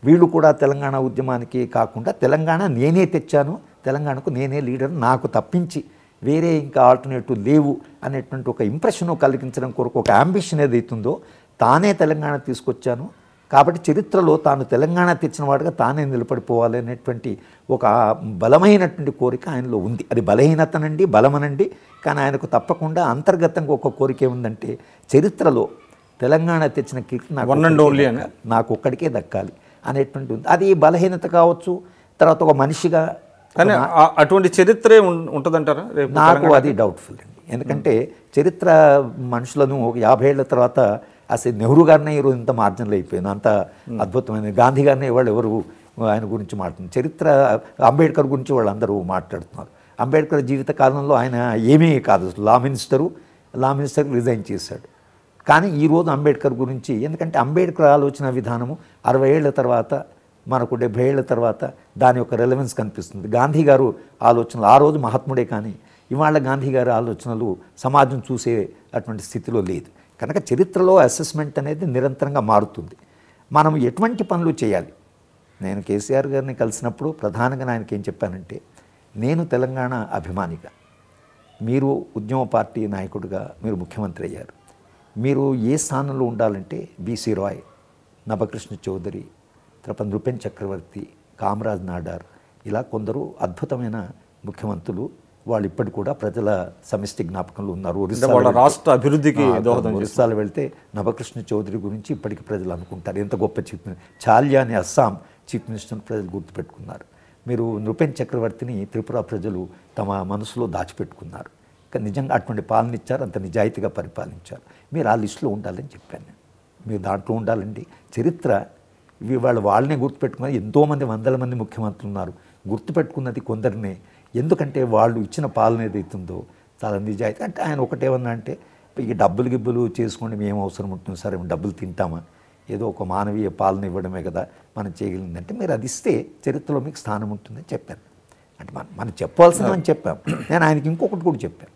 వీళ్ళు కూడా తెలంగాణ ఉద్యమానికి కాకుండా తెలంగాణ నేనే తెచ్చాను, తెలంగాణకు నేనే లీడర్, నాకు తప్పించి వేరే ఇంకా ఆల్టర్నేటివ్ లేవు అనేటువంటి ఒక ఇంప్రెషన్ కలిగించడం కొరకు ఒక అంబిషన్ ఏదైతుందో తానే తెలంగాణ తీసుకొచ్చాను కాబట్టి చరిత్రలో తాను తెలంగాణ తెచ్చిన వాడుగా తానే నిలబడిపోవాలి అనేటువంటి ఒక బలమైనటువంటి కోరిక ఆయనలో ఉంది. అది బలహీనతనండి, బలమనండి, కానీ ఆయనకు తప్పకుండా అంతర్గతంగా ఒక కోరిక ఏముందంటే చరిత్రలో తెలంగాణ తెచ్చిన కీర్తి నాకు ఒక్కడికే దక్కాలి అనేటువంటి ఉంది. అది బలహీనత కావచ్చు, తర్వాత ఒక మనిషిగా కానీ అటువంటి చరిత్రే ఉంటుందంటారా? నాకు అది డౌట్ఫుల్ అండి. ఎందుకంటే చరిత్ర మనుషులను ఒక 50 ఏళ్ల తర్వాత అసలు నెహ్రూ గారినే ఈరోజు ఇంత మార్జన్లు అయిపోయింది, అంత అద్భుతమైన గాంధీ గారినే వాళ్ళు ఎవరు ఆయన గురించి మాట్లాడుతున్నారు, చరిత్ర అంబేద్కర్ గురించి వాళ్ళందరూ మాట్లాడుతున్నారు. అంబేద్కర్ జీవిత కాలంలో ఆయన ఏమీ కాదు, లా మినిస్టర్కి రిజైన్ చేశాడు. కానీ ఈరోజు అంబేద్కర్ గురించి ఎందుకంటే అంబేద్కర్ ఆలోచన విధానము 60 ఏళ్ల తర్వాత మనకు 70 ఏళ్ల తర్వాత దాని యొక్క రెలవెన్స్ కనిపిస్తుంది. గాంధీ గారు ఆలోచనలు ఆ రోజు మహాత్ముడే కానీ ఇవాళ గాంధీ గారి ఆలోచనలు సమాజం చూసే అటువంటి స్థితిలో లేదు. కనుక చరిత్రలో అసెస్మెంట్ అనేది నిరంతరంగా మారుతుంది. మనం ఎటువంటి పనులు చేయాలి? నేను కేసీఆర్ గారిని కలిసినప్పుడు ప్రధానంగా ఆయనకి ఏం చెప్పానంటే, నేను తెలంగాణ అభిమానిగా, మీరు ఉద్యమ పార్టీ నాయకుడిగా మీరు ముఖ్యమంత్రి అయ్యారు, మీరు ఏ స్థానంలో ఉండాలంటే బీసీ రాయ్, నభకృష్ణ చౌదరి, నృపెన్ చక్రవర్తి, కామరాజ్ నాడార్, ఇలా కొందరు అద్భుతమైన ముఖ్యమంత్రులు వాళ్ళు ఇప్పటికి కూడా ప్రజల సమిష్టి జ్ఞాపకంలో ఉన్నారు. ఒరిస్సా రాష్ట్ర అభివృద్ధికి ఒరిస్సాలు వెళ్తే నభకృష్ణ చౌదరి గురించి ఇప్పటికీ ప్రజలు అనుకుంటారు, ఎంత గొప్ప చీఫ్ మినిస్టర్, చాల్యా అని అస్సాం చీఫ్ మినిస్టర్ని ప్రజలు గుర్తుపెట్టుకున్నారు. మీరు నృపెన్ చక్రవర్తిని త్రిపుర ప్రజలు తమ మనసులో దాచిపెట్టుకున్నారు. నిజంగా అటువంటి పాలన ఇచ్చారు, అంత నిజాయితీగా పరిపాలించారు. మీరు ఆ లిస్టులో ఉండాలని చెప్పాను. మీరు దాంట్లో ఉండాలండి. చరిత్ర వాళ్ళు వాళ్ళనే గుర్తుపెట్టుకున్నారు. ఎంతోమంది 100ల మంది ముఖ్యమంత్రులు ఉన్నారు, గుర్తుపెట్టుకున్నది కొందరినే. ఎందుకంటే వాళ్ళు ఇచ్చిన పాలన ఏదైతుందో చాలా నిజాయితీ. అంటే ఆయన ఒకటేమన్నా అంటే, ఈ డబ్బులు గిబ్బులు చేసుకోండి, మేము అవసరం ఉంటుంది సార్, మేము డబ్బులు తింటామా, ఏదో ఒక మానవీయ పాలన ఇవ్వడమే కదా మనం చేయగలిగిందంటే మీరు అది ఇస్తే చరిత్రలో మీకు స్థానం ఉంటుందని చెప్పాను. అంటే మనం చెప్పాల్సిందని చెప్పాం. నేను ఆయనకి ఇంకొకటి కూడా చెప్పాను,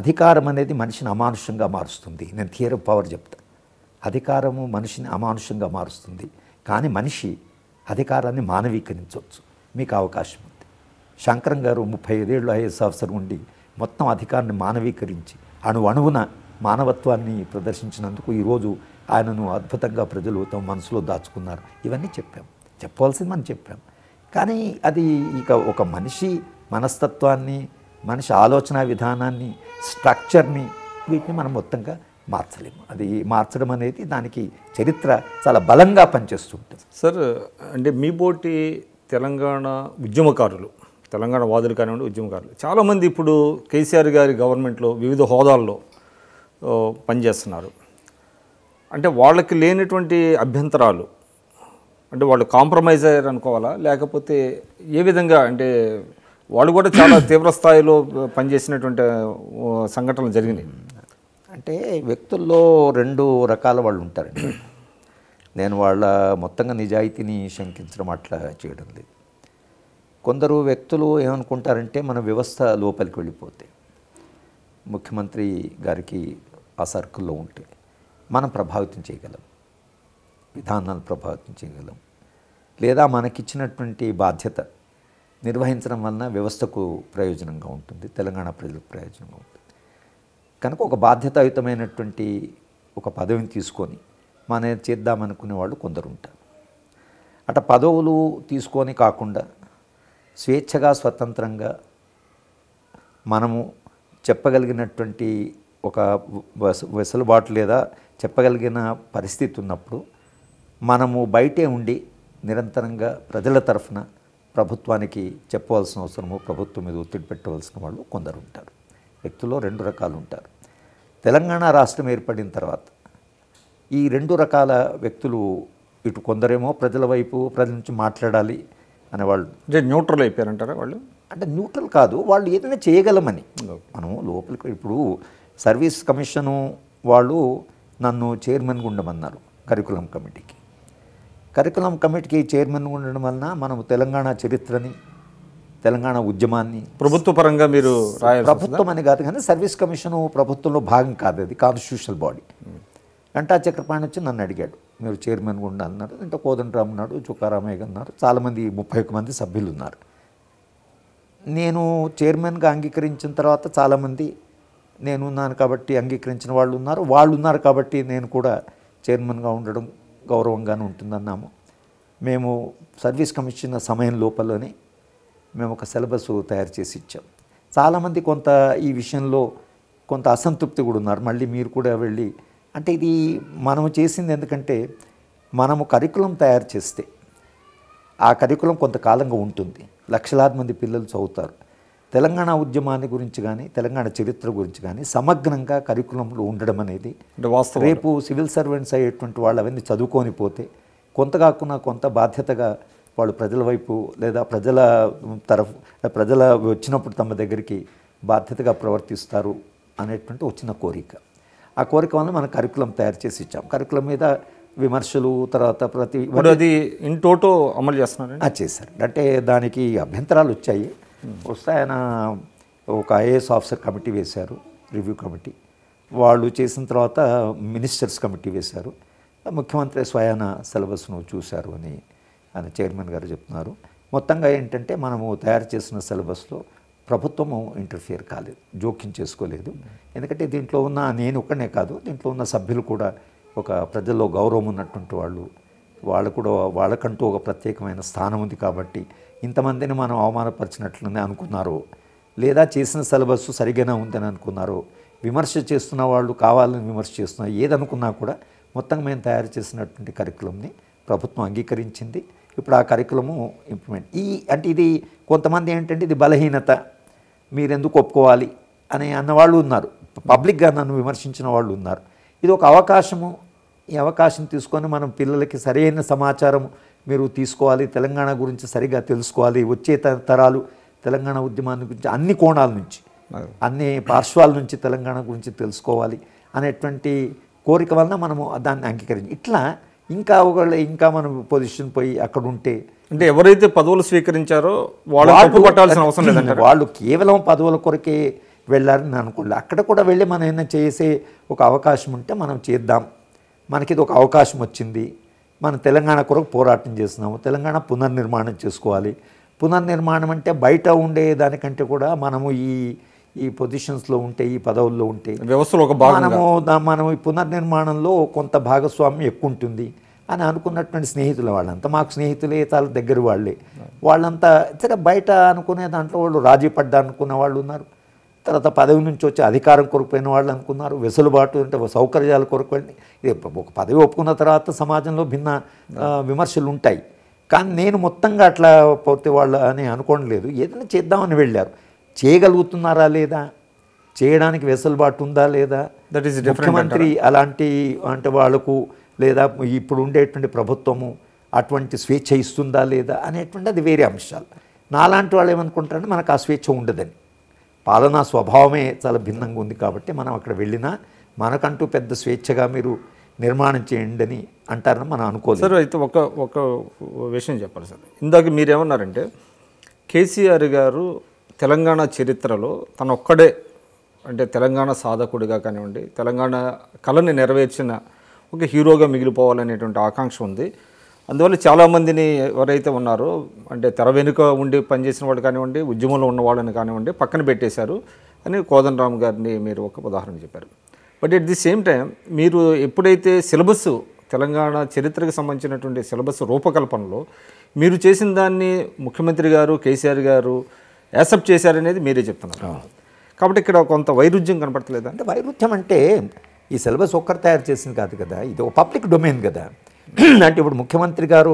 అధికారం అనేది మనిషిని అమానుషంగా మారుస్తుంది. నేను థియరీ ఆఫ్ పవర్ చెప్తాను. అధికారము మనిషిని అమానుషంగా మారుస్తుంది, కానీ మనిషి అధికారాన్ని మానవీకరించవచ్చు. మీకు అవకాశం ఉంది. శంకరం గారు 35 ఏళ్ళు ఐఏఎస్ ఆఫీసర్ ఉండి మొత్తం అధికారాన్ని మానవీకరించి అణు అణువున మానవత్వాన్ని ప్రదర్శించినందుకు ఈరోజు ఆయనను అద్భుతంగా ప్రజలు తమ మనసులో దాచుకున్నారు. ఇవన్నీ చెప్పాం, చెప్పవలసింది మనం చెప్పాం. కానీ అది ఇక ఒక మనిషి మనస్తత్వాన్ని, మనిషి ఆలోచన విధానాన్ని, స్ట్రక్చర్ని, వీటిని మనం మొత్తంగా మార్చలేము. అది మార్చడం అనేది దానికి చరిత్ర చాలా బలంగా పనిచేస్తుంటుంది. సార్, అంటే మీ పోటీ తెలంగాణ ఉద్యమకారులు, తెలంగాణ వాదులు కానివ్వండి, ఉద్యమకారులు చాలామంది ఇప్పుడు కేసీఆర్ గారి గవర్నమెంట్లో వివిధ హోదాల్లో పనిచేస్తున్నారు. అంటే వాళ్ళకి లేనటువంటి అభ్యంతరాలు, అంటే వాళ్ళు కాంప్రమైజ్ అయ్యారు అనుకోవాలా, లేకపోతే ఏ విధంగా? అంటే వాళ్ళు కూడా చాలా తీవ్ర స్థాయిలో పనిచేసినటువంటి సంఘటనలు జరిగినాయి. అంటే వ్యక్తుల్లో 2 రకాల వాళ్ళు ఉంటారండి. నేను వాళ్ళ మొత్తంగా నిజాయితీని శంకించడం అట్లా చేయడం లేదు. కొందరు వ్యక్తులు ఏమనుకుంటారంటే, మన వ్యవస్థ లోపలికి వెళ్ళిపోతే, ముఖ్యమంత్రి గారికి ఆ సర్కిల్లో ఉంటే మనం ప్రభావితం చేయగలం, విధానాలు ప్రభావితం చేయగలం, లేదా మనకిచ్చినటువంటి బాధ్యత నిర్వహించడం వలన వ్యవస్థకు ప్రయోజనంగా ఉంటుంది, తెలంగాణ ప్రజలకు ప్రయోజనంగా ఉంటుంది. కనుక ఒక బాధ్యతాయుతమైనటువంటి ఒక పదవిని తీసుకొని మనం చేద్దామనుకునే వాళ్ళు కొందరు ఉంటారు. అట పదవులు తీసుకొని కాకుండా స్వేచ్ఛగా స్వతంత్రంగా మనము చెప్పగలిగినటువంటి ఒక వెసులుబాటు లేదా చెప్పగలిగిన పరిస్థితి ఉన్నప్పుడు మనము బయటే ఉండి నిరంతరంగా ప్రజల తరఫున ప్రభుత్వానికి చెప్పవలసిన అవసరము, ప్రభుత్వం మీద ఒత్తిడి పెట్టవలసిన వాళ్ళు కొందరు ఉంటారు. వ్యక్తుల్లో 2 రకాలు ఉంటారు. తెలంగాణ రాష్ట్రం ఏర్పడిన తర్వాత ఈ 2 రకాల వ్యక్తులు, ఇటు కొందరేమో ప్రజల వైపు, ప్రజల నుంచి మాట్లాడాలి అనేవాళ్ళు, అంటే న్యూట్రల్ అయిపోయారంటారా వాళ్ళు? అంటే న్యూట్రల్ కాదు, వాళ్ళు ఏదైనా చేయగలమని. మనం లోపలికి, ఇప్పుడు సర్వీస్ కమిషను వాళ్ళు నన్ను చైర్మన్గా ఉండమన్నారు కరికులం కమిటీకి. కరికులం కమిటీకి చైర్మన్గా ఉండడం వలన మనం తెలంగాణ చరిత్రని, తెలంగాణ ఉద్యమాన్ని ప్రభుత్వ పరంగా, మీరు ప్రభుత్వం అని కాదు కానీ సర్వీస్ కమిషను ప్రభుత్వంలో భాగం కాదు, అది కాన్స్టిట్యూషనల్ బాడీ. గంటా చక్రపాణి వచ్చి నన్ను అడిగాడు, మీరు చైర్మన్గా ఉండాలన్నారు. అంటే కోదండరామ్ ఉన్నాడు, చుక్కారామయ్య ఉన్నారు, చాలామంది 30 మంది సభ్యులు ఉన్నారు. నేను చైర్మన్గా అంగీకరించిన తర్వాత చాలామంది నేనున్నాను కాబట్టి అంగీకరించిన వాళ్ళు ఉన్నారు, వాళ్ళు ఉన్నారు కాబట్టి నేను కూడా చైర్మన్గా ఉండడం గౌరవంగానే ఉంటుందన్నాము. మేము సర్వీస్ కమిషన్ సమయం లోపలనే మేము ఒక సిలబస్ తయారు చేసి ఇచ్చాం. చాలామంది కొంత ఈ విషయంలో కొంత అసంతృప్తి కూడా ఉన్నారు, మళ్ళీ మీరు కూడా వెళ్ళి అంటే. ఇది మనము చేసింది ఎందుకంటే, మనము కరికులం తయారు చేస్తే ఆ కరికులం కొంతకాలంగా ఉంటుంది, లక్షలాది మంది పిల్లలు చదువుతారు. తెలంగాణ ఉద్యమాన్ని గురించి కానీ, తెలంగాణ చరిత్ర గురించి కానీ సమగ్రంగా కరికులంలో ఉండడం అనేది రేపు సివిల్ సర్వెంట్స్ అయ్యేటువంటి వాళ్ళు అవన్నీ చదువుకొని పోతే కొంత కాకుండా కొంత బాధ్యతగా వాళ్ళు ప్రజల వైపు లేదా ప్రజల తరఫు, ప్రజల వచ్చినప్పుడు తమ దగ్గరికి బాధ్యతగా ప్రవర్తిస్తారు అనేటువంటి ఒక చిన్న కోరిక. ఆ కోరిక వల్ల మనం కరికులం తయారు చేసి ఇచ్చాం. కరికులం మీద విమర్శలు, తర్వాత ప్రతి అది ఇన్ టోటో అమలు చేస్తున్నారు, చేశారు. అంటే దానికి అభ్యంతరాలు వచ్చాయి. వస్తే ఆయన ఒక ఐఏఎస్ ఆఫీసర్ కమిటీ వేశారు, రివ్యూ కమిటీ. వాళ్ళు చేసిన తర్వాత మినిస్టర్స్ కమిటీ వేశారు. ముఖ్యమంత్రి స్వయాన సిలబస్ను చూశారు అని ఆయన చైర్మన్ గారు చెప్తున్నారు. మొత్తంగా ఏంటంటే మనము తయారు చేసిన సిలబస్లో ప్రభుత్వము ఇంటర్ఫియర్ కాలేదు, జోక్యం చేసుకోలేదు. ఎందుకంటే దీంట్లో ఉన్న నేను ఒక్కనే కాదు, దీంట్లో ఉన్న సభ్యులు కూడా ఒక ప్రజల్లో గౌరవం ఉన్నటువంటి వాళ్ళు, వాళ్ళు కూడా వాళ్ళకంటూ ఒక ప్రత్యేకమైన స్థానం ఉంది కాబట్టి ఇంతమందిని మనం అవమానపరిచినట్లని అనుకున్నారు, లేదా చేసిన సిలబస్ సరిగ్గానే ఉందని అనుకున్నారు, విమర్శ చేస్తున్న వాళ్ళు కావాలని విమర్శ చేస్తున్నారు, ఏదనుకున్నా కూడా మొత్తం మేము తయారు చేసినటువంటి కరికులంని ప్రభుత్వం అంగీకరించింది. ఇప్పుడు ఆ కరికులము ఇంప్లిమెంట్ ఈ అంటే ఇది కొంతమంది ఏంటంటే ఇది బలహీనత, మీరెందుకు ఒప్పుకోవాలి అని అన్నవాళ్ళు ఉన్నారు, పబ్లిక్గా నన్ను విమర్శించిన వాళ్ళు ఉన్నారు. ఇది ఒక అవకాశము. ఈ అవకాశం తీసుకొని మనం పిల్లలకి సరైన సమాచారం మీరు తీసుకోవాలి, తెలంగాణ గురించి సరిగా తెలుసుకోవాలి, వచ్చే తరాలు తెలంగాణ ఉద్యమాన్ని గురించి అన్ని కోణాల నుంచి అన్ని పార్శ్వాల నుంచి తెలంగాణ గురించి తెలుసుకోవాలి అనేటువంటి కోరిక వలన మనము దాన్ని అంగీకరించి ఇట్లా ఇంకా ఒకవేళ ఇంకా మనం పొజిషన్ పోయి అక్కడ ఉంటే అంటే ఎవరైతే పదవులు స్వీకరించారో వాళ్ళు పట్టాల్సిన అవసరం లేదంటే వాళ్ళు కేవలం పదవుల కొరకే వెళ్ళాలని అనుకోలేదు. అక్కడ కూడా వెళ్ళి మనం ఏమైనా చేసే ఒక అవకాశం ఉంటే మనం చేద్దాం, మనకిది ఒక అవకాశం వచ్చింది, మనం తెలంగాణ కొరకు పోరాటం చేస్తున్నాము, తెలంగాణ పునర్నిర్మాణం చేసుకోవాలి. పునర్నిర్మాణం అంటే బయట ఉండే దానికంటే కూడా మనము ఈ ఈ పొజిషన్స్లో ఉంటే ఈ పదవుల్లో ఉంటే వ్యవస్థలో ఒక మనం ఈ పునర్నిర్మాణంలో కొంత భాగస్వామ్యం ఎక్కువ ఉంటుంది అని అనుకున్నటువంటి స్నేహితులు వాళ్ళంతా మాకు స్నేహితులే, చాలా దగ్గర వాళ్ళే. వాళ్ళంతా సరే బయట అనుకునే దాంట్లో వాళ్ళు రాజీ పడ్డా అనుకున్న వాళ్ళు ఉన్నారు, తర్వాత పదవి నుంచి వచ్చి అధికారం కొరకు పోయిన వాళ్ళు అనుకున్నారు, వెసులుబాటు అంటే సౌకర్యాల కొరకు వెళ్ళి ఇది ఒక పదవి ఒప్పుకున్న తర్వాత సమాజంలో భిన్న విమర్శలు ఉంటాయి. కానీ నేను మొత్తంగా అట్లా పోతే వాళ్ళు అని అనుకోవడం లేదు, ఏదైనా చేద్దామని వెళ్ళారు. చేయగలుగుతున్నారా లేదా, చేయడానికి వెసులుబాటు ఉందా లేదా, దట్ ఈస్ ముఖ్యమంత్రి అలాంటి అంటే వాళ్ళకు లేదా ఇప్పుడు ఉండేటువంటి ప్రభుత్వము అటువంటి స్వేచ్ఛ ఇస్తుందా లేదా అనేటువంటి అది వేరే అంశాలు. నాలాంటి వాళ్ళు ఏమనుకుంటారంటే మనకు ఆ స్వేచ్ఛ ఉండదని, పాలనా స్వభావమే చాలా భిన్నంగా ఉంది కాబట్టి మనం అక్కడ వెళ్ళినా మనకంటూ పెద్ద స్వేచ్ఛగా మీరు నిర్మాణం చేయండి అని అంటారని మనం అనుకోలేదు. సార్ అయితే ఒక ఒక విషయం చెప్పాలి సార్. ఇందాక మీరేమన్నారంటే కేసీఆర్ గారు తెలంగాణ చరిత్రలో తన ఒక్కడే అంటే తెలంగాణ సాధకుడిగా కానివ్వండి, తెలంగాణ కళని నెరవేర్చిన ఒక హీరోగా మిగిలిపోవాలనేటువంటి ఆకాంక్ష ఉంది. అందువల్ల చాలామందిని ఎవరైతే ఉన్నారో అంటే తెర వెనుక ఉండి పనిచేసిన వాళ్ళు కానివ్వండి, ఉద్యమంలో ఉన్న వాళ్ళని కానివ్వండి పక్కన పెట్టేశారు అని కోదండరామ్ గారిని మీరు ఒక ఉదాహరణ చెప్పారు. But at the same time మీరు ఎప్పుడైతే సిలబస్ తెలంగాణ చరిత్రకు సంబంధించినటువంటి సిలబస్ రూపకల్పనలో మీరు చేసిన దాన్ని ముఖ్యమంత్రి గారు కేసీఆర్ గారు యాక్సెప్ట్ చేశారనేది మీరే చెప్తున్నారు కాబట్టి ఇక్కడ కొంత వైరుధ్యం కనపడలేదు. అంటే వైరుధ్యం అంటే ఈ సిలబస్ ఒక్కరు తయారు చేసింది కాదు కదా, ఇది ఒక పబ్లిక్ డొమైన్ కదా. అంటే ఇప్పుడు ముఖ్యమంత్రి గారు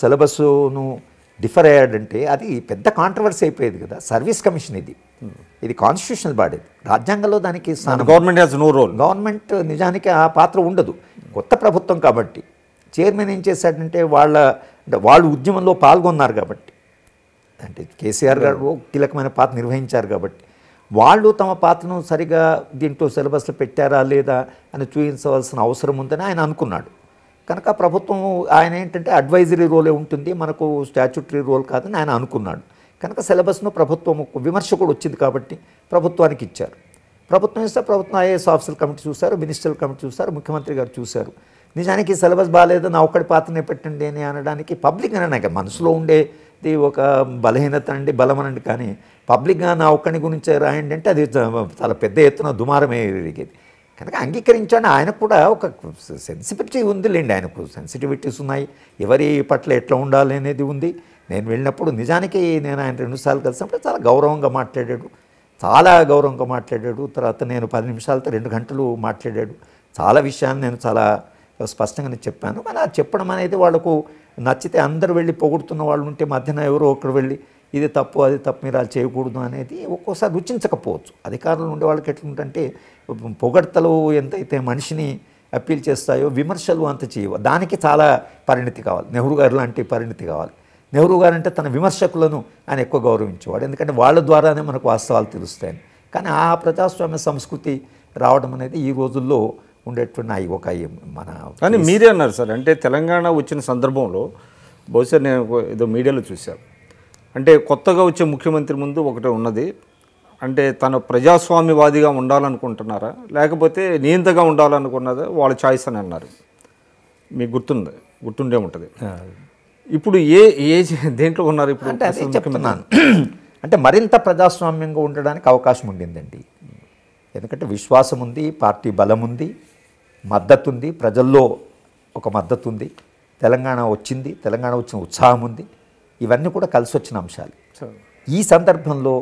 సిలబస్ను డిఫర్ అయ్యాడంటే అది పెద్ద కాంట్రవర్సీ అయిపోయేది కదా. సర్వీస్ కమిషన్ ఇది, ఇది కాన్స్టిట్యూషనల్ బాడీ, రాజ్యాంగంలో దానికి government has no role, government నిజానికి ఆ పాత్ర ఉండదు. కొత్త ప్రభుత్వం కాబట్టి చైర్మన్ ఏం చేశాడంటే వాళ్ళు ఉద్యమంలో పాల్గొన్నారు కాబట్టి, అంటే కేసీఆర్ గారు కీలకమైన పాత్ర నిర్వహించారు కాబట్టి వాళ్ళు తమ పాత్రను సరిగా దీంట్లో సిలబస్లో పెట్టారా లేదా అని చూపించవలసిన అవసరం ఉందని ఆయన అనుకున్నాడు. కనుక ప్రభుత్వం ఆయన ఏంటంటే అడ్వైజరీ రోలే ఉంటుంది, మనకు స్టాచ్యూటరీ రోల్ కాదని ఆయన అనుకున్నాడు. కనుక సిలబస్ను ప్రభుత్వం విమర్శ కూడా వచ్చింది కాబట్టి ప్రభుత్వానికి ఇచ్చారు. ప్రభుత్వం ఇస్తే ప్రభుత్వం ఐఏఎస్ ఆఫీసర్ కమిటీ చూశారు, మినిస్టర్ కమిటీ చూశారు, ముఖ్యమంత్రి గారు చూశారు. నిజానికి సిలబస్ బాగాలేదు నా ఒక్కడి పాత్రనే పెట్టండి అని అనడానికి పబ్లిక్ అని నాకు మనసులో ఉండేది ఒక బలహీనత అండి, బలమనండి. కానీ పబ్లిక్గా నా ఒక్కడి గురించి రాయండి అంటే అది చాలా పెద్ద ఎత్తున దుమారమే జరిగేది. కనుక అంగీకరించాను. ఆయనకు కూడా ఒక సెన్సిటివిటీ ఉందిలేండి, ఆయనకు సెన్సిటివిటీస్ ఉన్నాయి, ఎవరి పట్ల ఎట్లా ఉండాలి అనేది ఉంది. నేను వెళ్ళినప్పుడు నిజానికి నేను ఆయన 2 సార్లు కలిసినప్పుడు చాలా గౌరవంగా మాట్లాడాడు, తర్వాత నేను 10 నిమిషాలతో 2 గంటలు మాట్లాడాడు. చాలా విషయాన్ని నేను చాలా స్పష్టంగానే చెప్పాను. అలా చెప్పడం అనేది వాళ్ళకు నచ్చితే అందరూ వెళ్ళి పొగుడుతున్న వాళ్ళు ఉంటే మధ్యన ఎవరో ఒకరు వెళ్ళి ఇది తప్పు అది తప్పు మీరు అది చేయకూడదు అనేది ఒక్కోసారి రుచించకపోవచ్చు. అధికారులు ఉండే వాళ్ళకి ఎట్లుంటే పొగడ్తలు ఎంతైతే మనిషిని అప్పీల్ చేస్తాయో విమర్శలు అంత చేయవు, దానికి చాలా పరిణితి కావాలి. నెహ్రూ గారు లాంటి పరిణితి కావాలి. నెహ్రూ గారు అంటే తన విమర్శకులను ఆయన ఎక్కువ గౌరవించేవాడు, ఎందుకంటే వాళ్ళ ద్వారానే మనకు వాస్తవాలు తెలుస్తాయని. కానీ ఆ ప్రజాస్వామ్య సంస్కృతి రావడం అనేది ఈ రోజుల్లో ఉండేటువంటి ఒక మన. కానీ మీరే అన్నారు సార్, అంటే తెలంగాణ వచ్చిన సందర్భంలో బహుశా నేను ఏదో మీడియాలో చూశాను, అంటే కొత్తగా వచ్చే ముఖ్యమంత్రి ముందు ఒకటే ఉన్నది, అంటే తను ప్రజాస్వామ్యవాదిగా ఉండాలనుకుంటున్నారా లేకపోతే నియంతగా ఉండాలనుకున్నదా వాళ్ళ ఛాయిస్ అని అన్నారు. మీకు గుర్తుండే ఉంటుంది. ఇప్పుడు ఏ దేంట్లో ఉన్నారు ఇప్పుడు? అంటే అదే చెప్తున్నాను, అంటే మరింత ప్రజాస్వామ్యంగా ఉండడానికి అవకాశం ఉండిందండి. ఎందుకంటే విశ్వాసం ఉంది, పార్టీ బలం ఉంది, మద్దతు ఉంది, ప్రజల్లో ఒక మద్దతు ఉంది, తెలంగాణ వచ్చిన ఉత్సాహం ఉంది, ఇవన్నీ కూడా కలిసి వచ్చిన అంశాలు. ఈ సందర్భంలో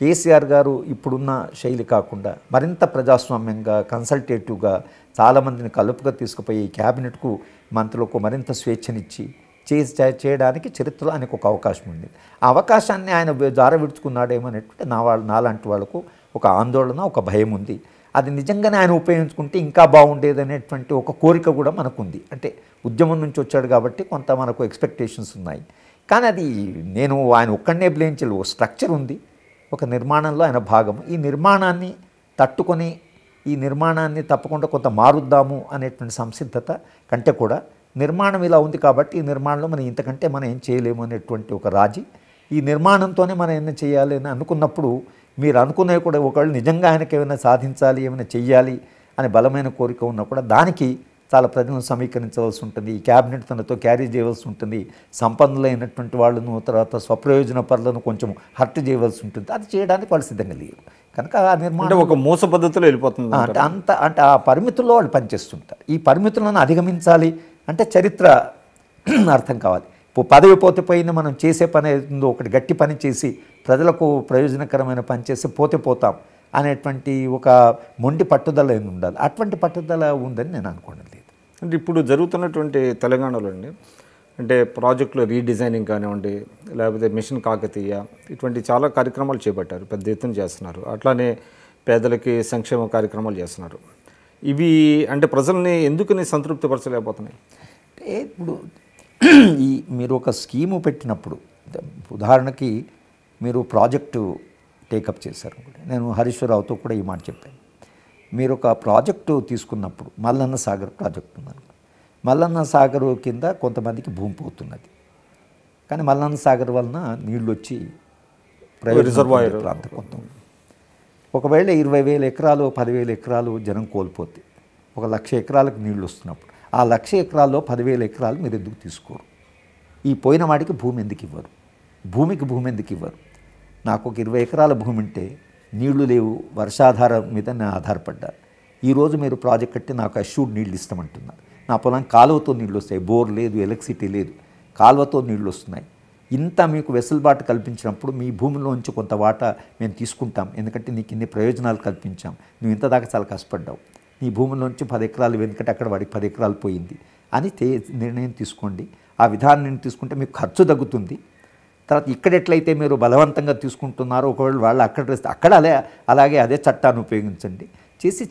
కేసీఆర్ గారు ఇప్పుడున్న శైలి కాకుండా మరింత ప్రజాస్వామ్యంగా కన్సల్టేటివ్గా చాలామందిని కలుపుగా తీసుకుపోయి క్యాబినెట్కు మంత్రులకు మరింత స్వేచ్ఛనిచ్చి చేయడానికి చరిత్రలో ఆయనకు ఒక అవకాశం ఉంది. ఆ అవకాశాన్ని ఆయన జారవిడుచుకున్నాడేమనేటువంటి నాలాంటి వాళ్ళకు ఒక ఆందోళన, ఒక భయం ఉంది. అది నిజంగానే ఆయన ఉపయోగించుకుంటే ఇంకా బాగుండేదనేటువంటి ఒక కోరిక కూడా మనకుంది. అంటే ఉద్యమం నుంచి వచ్చాడు కాబట్టి కొంత మనకు ఎక్స్పెక్టేషన్స్ ఉన్నాయి. కానీ అది నేను ఆయన ఒక్కడనే బ్లేమ్ చేయలేదు. స్ట్రక్చర్ ఉంది, ఒక నిర్మాణంలో ఆయన భాగం. ఈ నిర్మాణాన్ని తట్టుకొని ఈ నిర్మాణాన్ని తప్పకుండా కొంత మారుద్దాము అనేటువంటి సంసిద్ధత కంటే కూడా నిర్మాణం ఇలా ఉంది కాబట్టి ఈ నిర్మాణంలో మనం ఇంతకంటే మనం ఏం చేయలేము అనేటువంటి ఒక రాజీ, ఈ నిర్మాణంతోనే మనం ఏమైనా చేయాలి అని అనుకున్నప్పుడు మీరు అనుకునేవి కూడా ఒకవేళ నిజంగా ఆయనకు ఏమైనా సాధించాలి, ఏమైనా చెయ్యాలి అనే బలమైన కోరిక ఉన్నా కూడా దానికి చాలా ప్రజలను సమీకరించవలసి ఉంటుంది, ఈ క్యాబినెట్ తనతో క్యారీ చేయవలసి ఉంటుంది, సంపన్నులైనటువంటి వాళ్ళను తర్వాత స్వప్రయోజన పరులను కొంచెం హర్ట్ చేయవలసి ఉంటుంది. అది చేయడానికి వాళ్ళు సిద్ధంగా లేరు కనుక ఆ నిర్మాణం ఒక మోస పద్ధతిలో వెళ్ళిపోతుంది. అంటే అంత అంటే ఆ పరిమితుల్లో వాళ్ళు పనిచేస్తుంటారు. ఈ పరిమితులను అధిగమించాలి అంటే చరిత్ర అర్థం కావాలి. పదవి పోతే పోయిన మనం చేసే పని ఏదో ఒకటి గట్టి పని చేసి ప్రజలకు ప్రయోజనకరమైన పని చేసి పోతాం అనేటువంటి ఒక మొండి పట్టుదల ఉండాలి. అటువంటి పట్టుదల ఉందని నేను అనుకోవడం లేదు. అంటే ఇప్పుడు జరుగుతున్నటువంటి తెలంగాణలో అండి, అంటే ప్రాజెక్టులు రీడిజైనింగ్ కానివ్వండి, లేకపోతే మిషన్ కాకతీయ, ఇటువంటి చాలా కార్యక్రమాలు చేపట్టారు, పెద్ద ఎత్తున చేస్తున్నారు. అట్లానే పేదలకి సంక్షేమ కార్యక్రమాలు చేస్తున్నారు. ఇవి అంటే ప్రజల్ని ఎందుకని సంతృప్తిపరచలేకపోతున్నాయి? అంటే ఇప్పుడు ఈ మీరు ఒక స్కీము పెట్టినప్పుడు, ఉదాహరణకి మీరు ప్రాజెక్టు టేకప్ చేశారు, నేను హరీశ్వరరావుతో కూడా ఈ మాట చెప్పాను. మీరు ఒక ప్రాజెక్టు తీసుకున్నప్పుడు మల్లన్న సాగర్ ప్రాజెక్టు ఉందను, మల్లన్న సాగర్ కింద కొంతమందికి భూమి పోతున్నది, కానీ మల్లన్న సాగర్ వలన నీళ్ళు వచ్చి రిజర్వాయర్ ప్రాంతం కొంత ఉంది. ఒకవేళ 20,000 ఎకరాలు 10,000 ఎకరాలు జనం కోల్పోతే 1,00,000 ఎకరాలకు నీళ్ళు వస్తున్నప్పుడు ఆ 1,00,000 ఎకరాల్లో 10,000 ఎకరాలు మీరు ఎందుకు తీసుకోరు? ఈ పోయిన వాడికి భూమి ఎందుకు ఇవ్వరు? నాకు ఒక 20 ఎకరాల భూమి ఉంటే నీళ్లు లేవు, వర్షాధారం మీద నేను ఆధారపడ్డాను. ఈరోజు మీరు ప్రాజెక్ట్ కట్టి నాకు అష్యూర్డ్ నీళ్ళు ఇస్తామంటున్నారు. నా పొలం కాలువతో నీళ్ళు వస్తాయి, బోర్ లేదు, ఎలక్ట్రిసిటీ లేదు, కాలువతో నీళ్ళు వస్తున్నాయి. ఇంత మీకు వెసులుబాటు కల్పించినప్పుడు మీ భూమిలోంచి కొంత వాటా మేము తీసుకుంటాం, ఎందుకంటే నీకు ఇన్ని ప్రయోజనాలు కల్పించాం, నువ్వు ఇంతదాకా చాలా కష్టపడ్డావు, నీ భూమిలోంచి 10 ఎకరాలు ఎందుకంటే అక్కడ వాడికి 10 ఎకరాలు పోయింది అని నిర్ణయం తీసుకోండి. ఆ విధానం నేను తీసుకుంటే మీకు ఖర్చు తగ్గుతుంది. తర్వాత ఇక్కడ ఎట్లయితే మీరు బలవంతంగా తీసుకుంటున్నారో ఒకవేళ వాళ్ళు అక్కడ అలాగే అదే చట్టాన్ని ఉపయోగించండి,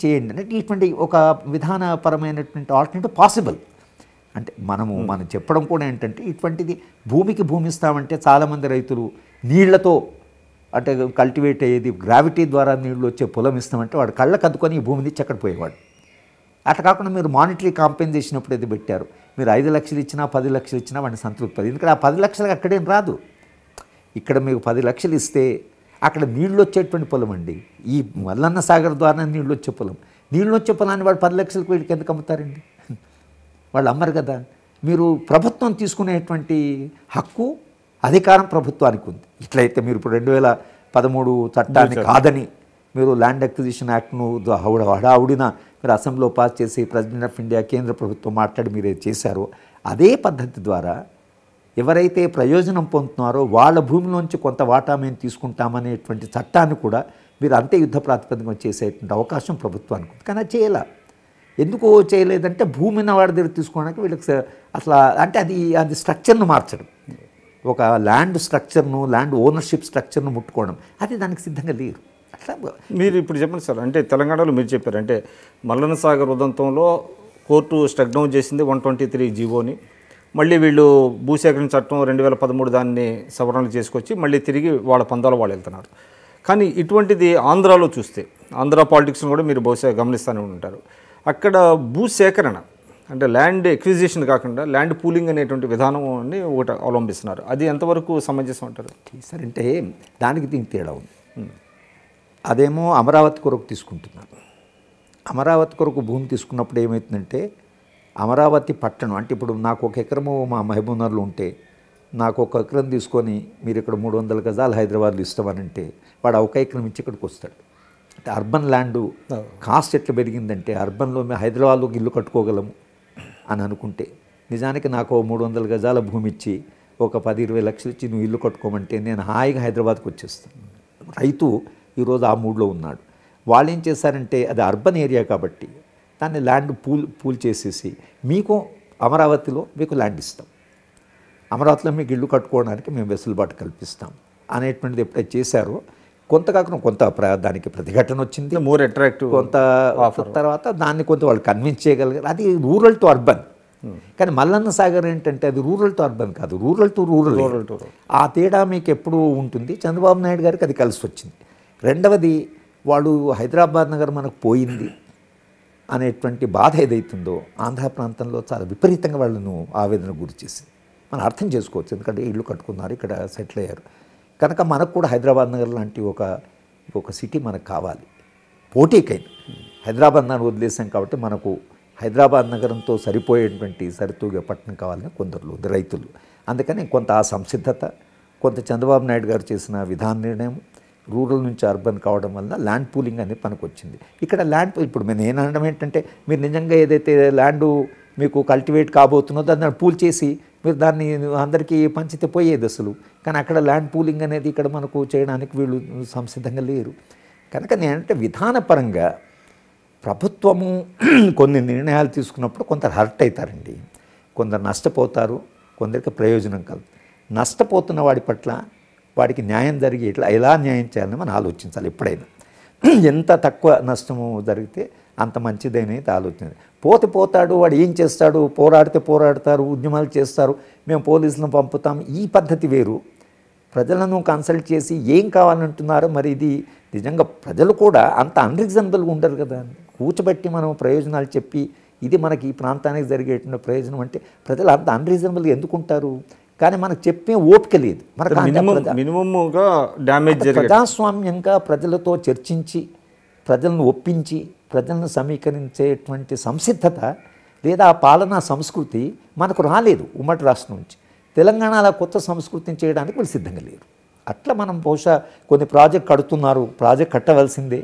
చేయండి అంటే ఇటువంటి ఒక విధానపరమైనటువంటి ఆల్టర్నేటివ్ పాసిబుల్. అంటే మనం చెప్పడం కూడా ఏంటంటే ఇటువంటిది భూమికి భూమిస్తామంటే చాలామంది రైతులు నీళ్లతో అంటే కల్టివేట్ అయ్యేది గ్రావిటీ ద్వారా నీళ్ళు వచ్చే పొలం ఇస్తామంటే వాడు కళ్ళకు అద్దుకొని ఈ భూమిని చక్కడిపోయేవాడు. అట్లా కాకుండా మీరు మానిటరీ కాంపెన్సేషన్ ఎప్పుడు అయితే పెట్టారు, మీరు 5 లక్షలు ఇచ్చినా 10 లక్షలు ఇచ్చినా వాడిని సంతృప్తి. ఎందుకంటే ఆ 10 లక్షలకు అక్కడేం రాదు. ఇక్కడ మీకు 10 లక్షలు ఇస్తే అక్కడ నీళ్ళు వచ్చేటువంటి పొలం అండి, ఈ మల్లన్న సాగర్ ద్వారా నీళ్ళు వచ్చే పొలం, నీళ్ళు వచ్చే పొలాన్ని వాడు 10 లక్షలకు వీడికి ఎందుకు అమ్ముతారండి? వాళ్ళు అమ్మరు కదా. మీరు ప్రభుత్వం తీసుకునేటువంటి హక్కు, అధికారం ప్రభుత్వానికి ఉంది. ఇట్లయితే మీరు ఇప్పుడు 2013 చట్టాన్ని కాదని మీరు ల్యాండ్ అక్విజిషన్ యాక్ట్ను హడావుడిన మీరు అసెంబ్లీలో పాస్ చేసి ప్రెసిడెంట్ ఆఫ్ ఇండియా కేంద్ర ప్రభుత్వం మాట్లాడి మీరు చేశారో అదే పద్ధతి ద్వారా ఎవరైతే ప్రయోజనం పొందుతున్నారో వాళ్ళ భూమిలోంచి కొంత వాటా మేము తీసుకుంటామనేటువంటి చట్టాన్ని కూడా మీరు అంతే యుద్ధ ప్రాతిపదికన చేసేటువంటి అవకాశం ప్రభుత్వానికి ఉంది. కానీ అది చేయాల. ఎందుకు చేయలేదంటే భూమిని వాడి దగ్గర తీసుకోవడానికి వీళ్ళకి అసలు అంటే అది స్ట్రక్చర్ను మార్చడం, ఒక ల్యాండ్ స్ట్రక్చర్ను, ల్యాండ్ ఓనర్షిప్ స్ట్రక్చర్ను ముట్టుకోవడం, అది దానికి సిద్ధంగా లేరు. అట్లా మీరు ఇప్పుడు చెప్పండి సార్, అంటే తెలంగాణలో మీరు చెప్పారు, అంటే మల్లన్న సాగర్ ఉదంతంలో కోర్టు స్ట్రక్ డౌన్ చేసింది 123 జీవోని, మళ్ళీ వీళ్ళు భూసేకరణ చట్టం 2013 దాన్ని సవరణలు చేసుకొచ్చి మళ్ళీ తిరిగి వాళ్ళ పందాలు వాళ్ళు వెళ్తున్నారు. కానీ ఇటువంటిది ఆంధ్రాలో చూస్తే, ఆంధ్ర పాలిటిక్స్ని కూడా మీరు బహుశా గమనిస్తూనే ఉంటారు, అక్కడ భూసేకరణ అంటే ల్యాండ్ ఎక్విజిషన్ కాకుండా ల్యాండ్ పూలింగ్ అనేటువంటి విధానాన్ని ఒకటి అవలంబిస్తున్నారు. అది ఎంతవరకు సమంజసం అంటారు? సార్ అంటే దానికి దీనికి తేడా ఉంది. అదేమో అమరావతి కొరకు తీసుకుంటున్నారు. అమరావతి కొరకు భూమి తీసుకున్నప్పుడు ఏమవుతుందంటే అమరావతి పట్టణం అంటే ఇప్పుడు నాకు ఒక ఎకరము మా మహబూబ్నగర్లో ఉంటే నాకు ఒక ఎకరం తీసుకొని మీరు ఇక్కడ 300 గజాలు హైదరాబాద్లో ఇస్తామనంటే వాడు ఒక ఎకరం ఇచ్చి ఇక్కడికి వస్తాడు. అంటే అర్బన్ ల్యాండ్ కాస్ట్ ఎట్లా పెరిగిందంటే అర్బన్లో మేము హైదరాబాద్లో ఇల్లు కట్టుకోగలము అని అనుకుంటే నిజానికి నాకు 300 గజాల భూమి ఇచ్చి ఒక 10-20 లక్షలు ఇచ్చి నువ్వు ఇల్లు కట్టుకోమంటే నేను హాయిగా హైదరాబాద్కి వచ్చేస్తాను. రైతు ఈరోజు ఆ మూడ్లో ఉన్నాడు. వాళ్ళు ఏం చేశారంటే అది అర్బన్ ఏరియా కాబట్టి దాన్ని ల్యాండ్ పూల్ చేసేసి మీకు అమరావతిలో మీకు ల్యాండ్ ఇస్తాం, అమరావతిలో మీకు ఇళ్ళు కట్టుకోవడానికి మేము వెసులుబాటు కల్పిస్తాం అనేటువంటిది ఎప్పుడైతే చేశారో కొంత కాకుండా కొంత దానికి ప్రతిఘటన వచ్చింది, మోర్ అట్రాక్టివ్ కొంత. తర్వాత దాన్ని కొంత వాళ్ళు కన్విన్స్ చేయగలిగారు. అది రూరల్ టు అర్బన్. కానీ మల్లన్న సాగర్ ఏంటంటే అది రూరల్ టు అర్బన్ కాదు, రూరల్ టు రూరల్. ఆ తేడా మీకు ఎప్పుడూ ఉంటుంది. చంద్రబాబు నాయుడు గారికి అది కలిసి వచ్చింది. రెండవది వాళ్ళు హైదరాబాద్ నగరం మనకు పోయింది అనేటువంటి బాధ ఏదైతుందో ఆంధ్ర ప్రాంతంలో చాలా విపరీతంగా వాళ్ళను ఆవేదన గురి చేసింది. మనం అర్థం చేసుకోవచ్చు, ఎందుకంటే ఇళ్ళు కట్టుకున్నారు, ఇక్కడ సెటిల్ అయ్యారు కనుక మనకు కూడా హైదరాబాద్ నగర్ లాంటి ఒక సిటీ మనకు కావాలి. పోటీకైంది హైదరాబాద్ నగరం వదిలేసాం కాబట్టి మనకు హైదరాబాద్ నగరంతో సరిపోయేటువంటి సరితూగే పట్టణం కావాలని కొందరు రైతులు. అందుకని కొంత ఆ సంసిద్ధత, కొంత చంద్రబాబు నాయుడు గారు చేసిన విధాన నిర్ణయం రూరల్ నుంచి అర్బన్ కావడం వల్ల ల్యాండ్ పూలింగ్ అనేది పనికి వచ్చింది. ఇక్కడ ల్యాండ్ ఇప్పుడు నేను అనడం ఏంటంటే మీరు నిజంగా ఏదైతే ల్యాండ్ మీకు కల్టివేట్ కాబోతున్నో దాన్ని పూల్ చేసి మీరు దాన్ని అందరికీ పంచితే పోయేది అసలు. కానీ అక్కడ ల్యాండ్ పూలింగ్ అనేది ఇక్కడ మనకు చేయడానికి వీళ్ళు సంసిద్ధంగా లేరు. కనుక నేనంటే విధానపరంగా ప్రభుత్వము కొన్ని నిర్ణయాలు తీసుకున్నప్పుడు కొందరు హర్ట్ అవుతారండి, కొందరు నష్టపోతారు, కొందరికి ప్రయోజనం కలదు. నష్టపోతున్న వాడి పట్ల వాడికి న్యాయం జరిగి ఎలా న్యాయం చేయాలని మనం ఆలోచించాలి. ఎప్పుడైనా ఎంత తక్కువ నష్టము జరిగితే అంత మంచిదైనది ఆలోచన. పోతాడు వాడు ఏం చేస్తాడు, పోరాడతారు, ఉద్యమాలు చేస్తారు, మేము పోలీసులను పంపుతాం, ఈ పద్ధతి వేరు. ప్రజలను కన్సల్ట్ చేసి ఏం కావాలంటున్నారో, మరి ఇది నిజంగా ప్రజలు కూడా అంత అన్రీజనబుల్గా ఉండరు కదా. కూర్చోబెట్టి మనం ప్రయోజనాలు చెప్పి ఇది మనకి ఈ ప్రాంతానికి జరిగేటువంటి ప్రయోజనం అంటే ప్రజలు అంత అన్రీజనబుల్గా ఎందుకుంటారు? కానీ మనకు చెప్పే ఓపిక లేదు. ప్రజాస్వామ్యంగా ప్రజలతో చర్చించి ప్రజలను ఒప్పించి ప్రజలను సమీకరించేటువంటి సంసిద్ధత లేదా పాలనా సంస్కృతి మనకు రాలేదు ఉమ్మడి రాష్ట్రం నుంచి. తెలంగాణలో కొత్త సంస్కృతిని చేయడానికి వాళ్ళు సిద్ధంగా లేరు. అట్లా మనం బహుశా కొన్ని ప్రాజెక్ట్ కడుతున్నారు, ప్రాజెక్ట్ కట్టవలసిందే,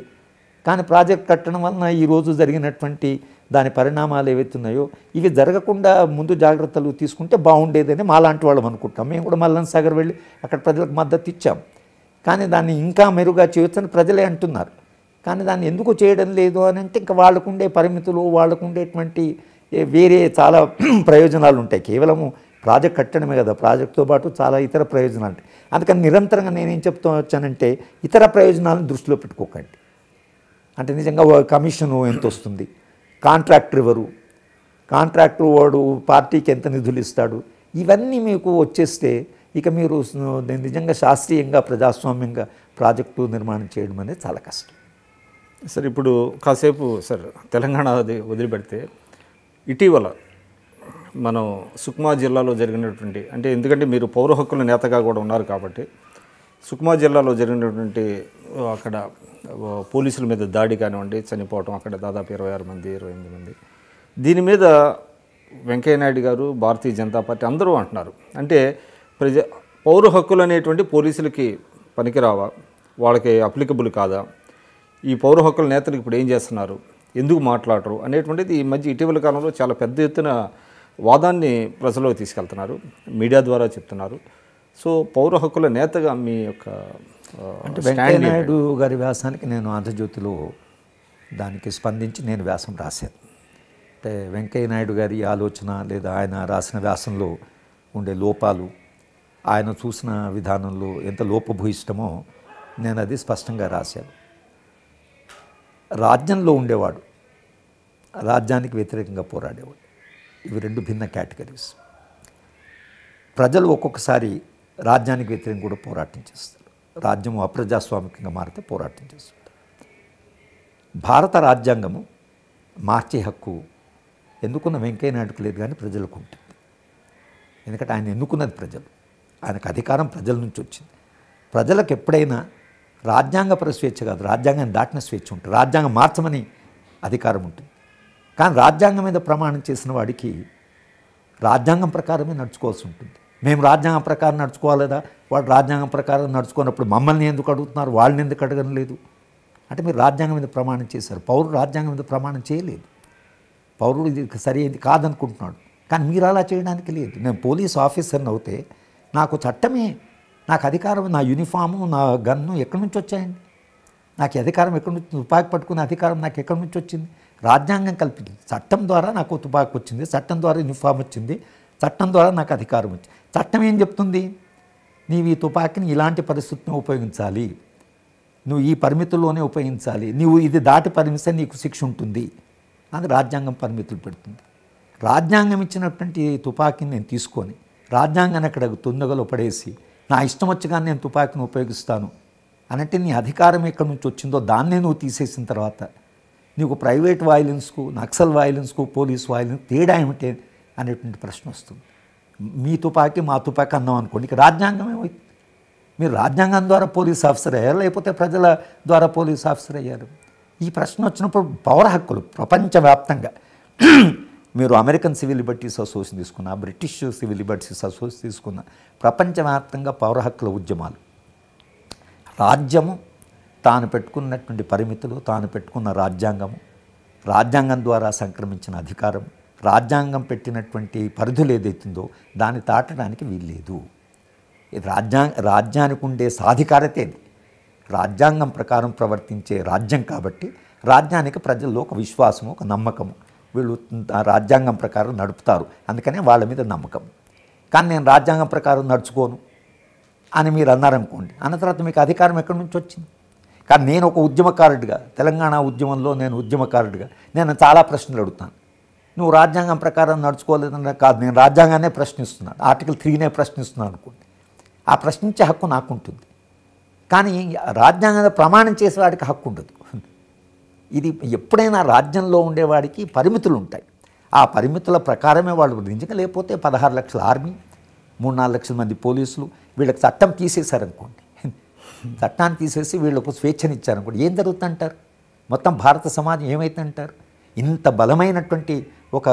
కానీ ప్రాజెక్ట్ కట్టడం వలన ఈరోజు జరిగినటువంటి దాని పరిణామాలు ఏవైతున్నాయో ఇవి జరగకుండా ముందు జాగ్రత్తలు తీసుకుంటే బాగుండేదని మాలాంటి వాళ్ళం అనుకుంటాం. మేము కూడా మల్లన్న సాగర్ వెళ్ళి అక్కడ ప్రజలకు మద్దతు ఇచ్చాం, కానీ దాన్ని ఇంకా మెరుగ్గా చేయొచ్చని ప్రజలే అంటున్నారు. కానీ దాన్ని ఎందుకు చేయడం లేదు అని అంటే ఇంకా వాళ్ళకుండే పరిమితులు, వాళ్ళకుండేటువంటి వేరే చాలా ప్రయోజనాలు ఉంటాయి. కేవలము ప్రాజెక్ట్ కట్టడమే కదా, ప్రాజెక్టుతో పాటు చాలా ఇతర ప్రయోజనాలు ఉంటాయి. అందుకని నిరంతరంగా నేనేం చెప్తూ వచ్చానంటే ఇతర ప్రయోజనాలను దృష్టిలో పెట్టుకోకండి. అంటే నిజంగా కమిషను ఎంత వస్తుంది, కాంట్రాక్టర్ ఎవరు, కాంట్రాక్టర్ వాడు పార్టీకి ఎంత నిధులు ఇస్తాడు, ఇవన్నీ మీకు వచ్చేస్తే ఇక మీరు నిజంగా శాస్త్రీయంగా ప్రజాస్వామ్యంగా ప్రాజెక్టు నిర్మాణం చేయడం అనేది చాలా కష్టం. సార్ ఇప్పుడు కాసేపు సార్ తెలంగాణ వదిలిపెడితే ఇటీవల మనం సుకుమా జిల్లాలో జరిగినటువంటి, అంటే ఎందుకంటే మీరు పౌర హక్కుల నేతగా కూడా ఉన్నారు కాబట్టి, సుకుమా జిల్లాలో జరిగినటువంటి అక్కడ పోలీసుల మీద దాడి కానివ్వండి, చనిపోవటం అక్కడ దాదాపు 26 మంది 28 మంది, దీని మీద వెంకయ్యనాయుడు గారు, భారతీయ జనతా పార్టీ అందరూ అంటున్నారు అంటే పౌర హక్కులు అనేటువంటి పోలీసులకి పనికిరావా, వాళ్ళకి అప్లికబుల్ కాదా, ఈ పౌర హక్కుల నేతలకు ఇప్పుడు ఏం చేస్తున్నారు, ఎందుకు మాట్లాడరు అనేటువంటిది ఈ మధ్య ఇటీవల కాలంలో చాలా పెద్ద ఎత్తున వాదాన్ని ప్రజల్లోకి తీసుకెళ్తున్నారు, మీడియా ద్వారా చెప్తున్నారు. సో పౌర హక్కుల నేతగా మీ యొక్క అంటే వెంకయ్యనాయుడు గారి వ్యాసానికి నేను ఆంధ్రజ్యోతిలో దానికి స్పందించి నేను వ్యాసం రాశాను. అంటే వెంకయ్యనాయుడు గారి ఆలోచన లేదా ఆయన రాసిన వ్యాసంలో ఉండే లోపాలు, ఆయన చూసిన విధానంలో ఎంత లోపభూయిష్టమో నేను అది స్పష్టంగా రాశాను. రాజ్యంలో ఉండేవాడు, రాజ్యానికి వ్యతిరేకంగా పోరాడేవాడు, ఇవి రెండు భిన్న కేటగిరీస్. ప్రజలు ఒక్కొక్కసారి రాజ్యానికి వ్యతిరేకంగా కూడా పోరాటం చేస్తారు, రాజ్యం అప్రజాస్వామికంగా మారితే పోరాటం చేస్తుంటారు. భారత రాజ్యాంగము మార్చే హక్కు ఎందుకున్న వెంకయ్యనాయుడుకు లేదు కానీ ప్రజలకు ఉంటుంది. ఎందుకంటే ఆయన ఎన్నుకున్నది ప్రజలు, ఆయనకు అధికారం ప్రజల నుంచి వచ్చింది. ప్రజలకు ఎప్పుడైనా రాజ్యాంగపర స్వేచ్ఛ కాదు, రాజ్యాంగాన్ని దాటిన స్వేచ్ఛ ఉంటుంది, రాజ్యాంగం మార్చమని అధికారం ఉంటుంది. కానీ రాజ్యాంగం మీద ప్రమాణం చేసిన వాడికి రాజ్యాంగం ప్రకారమే నడుచుకోవాల్సి ఉంటుంది. మేము రాజ్యాంగం ప్రకారం నడుచుకోవాలేదా? వాడు రాజ్యాంగం ప్రకారం నడుచుకున్నప్పుడు మమ్మల్ని ఎందుకు అడుగుతున్నారు, వాళ్ళని ఎందుకు అడగడం లేదు? అంటే మీరు రాజ్యాంగం మీద ప్రమాణం చేశారు. పౌరుడు రాజ్యాంగం మీద ప్రమాణం చేయలేదు, పౌరుడు ఇది సరి అయింది కాదనుకుంటున్నాడు. కానీ మీరు అలా చేయడానికి లేదు. నేను పోలీస్ ఆఫీసర్ని అవుతే నాకు చట్టమే, నాకు అధికారం, నా యూనిఫాము, నా గన్ను ఎక్కడి నుంచి వచ్చాయండి? నాకు అధికారం ఎక్కడి నుంచి, తుపాకి పట్టుకునే అధికారం నాకు ఎక్కడి నుంచి వచ్చింది? రాజ్యాంగం కల్పించింది. చట్టం ద్వారా నాకు తుపాకి వచ్చింది, చట్టం ద్వారా యూనిఫామ్ వచ్చింది, చట్టం ద్వారా నాకు అధికారం వచ్చింది. చట్టం ఏం చెప్తుంది? నీవు ఈ తుపాకీని ఇలాంటి పరిస్థితిని ఉపయోగించాలి, నువ్వు ఈ పరిమితుల్లోనే ఉపయోగించాలి, నువ్వు ఇది దాటి పరిమిస్తే నీకు శిక్ష ఉంటుంది అని రాజ్యాంగం పరిమితులు పెడుతుంది. రాజ్యాంగం ఇచ్చినటువంటి తుపాకీని నేను తీసుకొని రాజ్యాంగాన్ని అక్కడ తుండగలో పడేసి నా ఇష్టం వచ్చగానే నేను తుపాకీని ఉపయోగిస్తాను అనంటే నీ అధికారం ఎక్కడి నుంచి వచ్చిందో దాన్నే నువ్వు తీసేసిన తర్వాత నీకు ప్రైవేట్ వైలెన్స్కు, నక్సల్ వైలెన్స్కు, పోలీస్ వైలెన్స్ తేడా ఏమిటి అనేటువంటి ప్రశ్న వస్తుంది. మీ తుపాకీ మా తుపాకీ అన్నాం అనుకోండి, ఇక రాజ్యాంగం ఏమవుతుంది? మీరు రాజ్యాంగం ద్వారా పోలీస్ ఆఫీసర్ అయ్యారు, లేకపోతే ప్రజల ద్వారా పోలీస్ ఆఫీసర్ అయ్యారు? ఈ ప్రశ్న వచ్చినప్పుడు పౌర హక్కులు ప్రపంచవ్యాప్తంగా, మీరు అమెరికన్ సివిల్ లిబర్టీస్ అసోసియేషన్ తీసుకున్నా, బ్రిటిష్ సివిల్ లిబర్టీస్ అసోసియేషన్ తీసుకున్నా, ప్రపంచవ్యాప్తంగా పౌర హక్కుల ఉద్యమాలు, రాజ్యము తాను పెట్టుకున్నటువంటి పరిమితులు, తాను పెట్టుకున్న రాజ్యాంగము, రాజ్యాంగం ద్వారా సంక్రమించిన అధికారం, రాజ్యాంగం పెట్టినటువంటి పరిధులు ఏదైతుందో దాన్ని దాటడానికి వీల్లేదు. రాజ్యానికి ఉండే సాధికారత ఇది. రాజ్యాంగం ప్రకారం ప్రవర్తించే రాజ్యం కాబట్టి రాజ్యానికి ప్రజల్లో ఒక విశ్వాసము, ఒక నమ్మకము, వీళ్ళు రాజ్యాంగం ప్రకారం నడుపుతారు అందుకనే వాళ్ళ మీద నమ్మకం. కానీ నేను రాజ్యాంగం ప్రకారం నడుచుకోను అని మీరు అన్నారనుకోండి, అన్న తర్వాత మీకు అధికారం ఎక్కడి నుంచి వచ్చింది? కానీ నేను ఒక ఉద్యమకారుడిగా, తెలంగాణ ఉద్యమంలో నేను ఉద్యమకారుడిగా నేను చాలా ప్రశ్నలు అడుగుతాను. నువ్వు రాజ్యాంగం ప్రకారం నడుచుకోలేదన్న కాదు, నేను రాజ్యాంగాన్నే ప్రశ్నిస్తున్నాను, ఆర్టికల్ 3నే ప్రశ్నిస్తున్నాను అనుకోండి. ఆ ప్రశ్నించే హక్కు నాకు ఉంటుంది. కానీ రాజ్యాంగంలో ప్రమాణం చేసేవాడికి హక్కు ఉండదు. ఇది ఎప్పుడైనా రాజ్యంలో ఉండేవాడికి పరిమితులు ఉంటాయి, ఆ పరిమితుల ప్రకారమే వాళ్ళు నిజంగా, లేకపోతే 16 లక్షల ఆర్మీ, 3-4 లక్షల మంది పోలీసులు, వీళ్ళకి చట్టం తీసేశారనుకోండి, చట్టాన్ని తీసేసి వీళ్ళకు స్వేచ్ఛనిచ్చారనుకోండి, ఏం జరుగుతుందంటారు? మొత్తం భారత సమాజం ఏమైతుందంటారు? ఇంత బలమైనటువంటి ఒక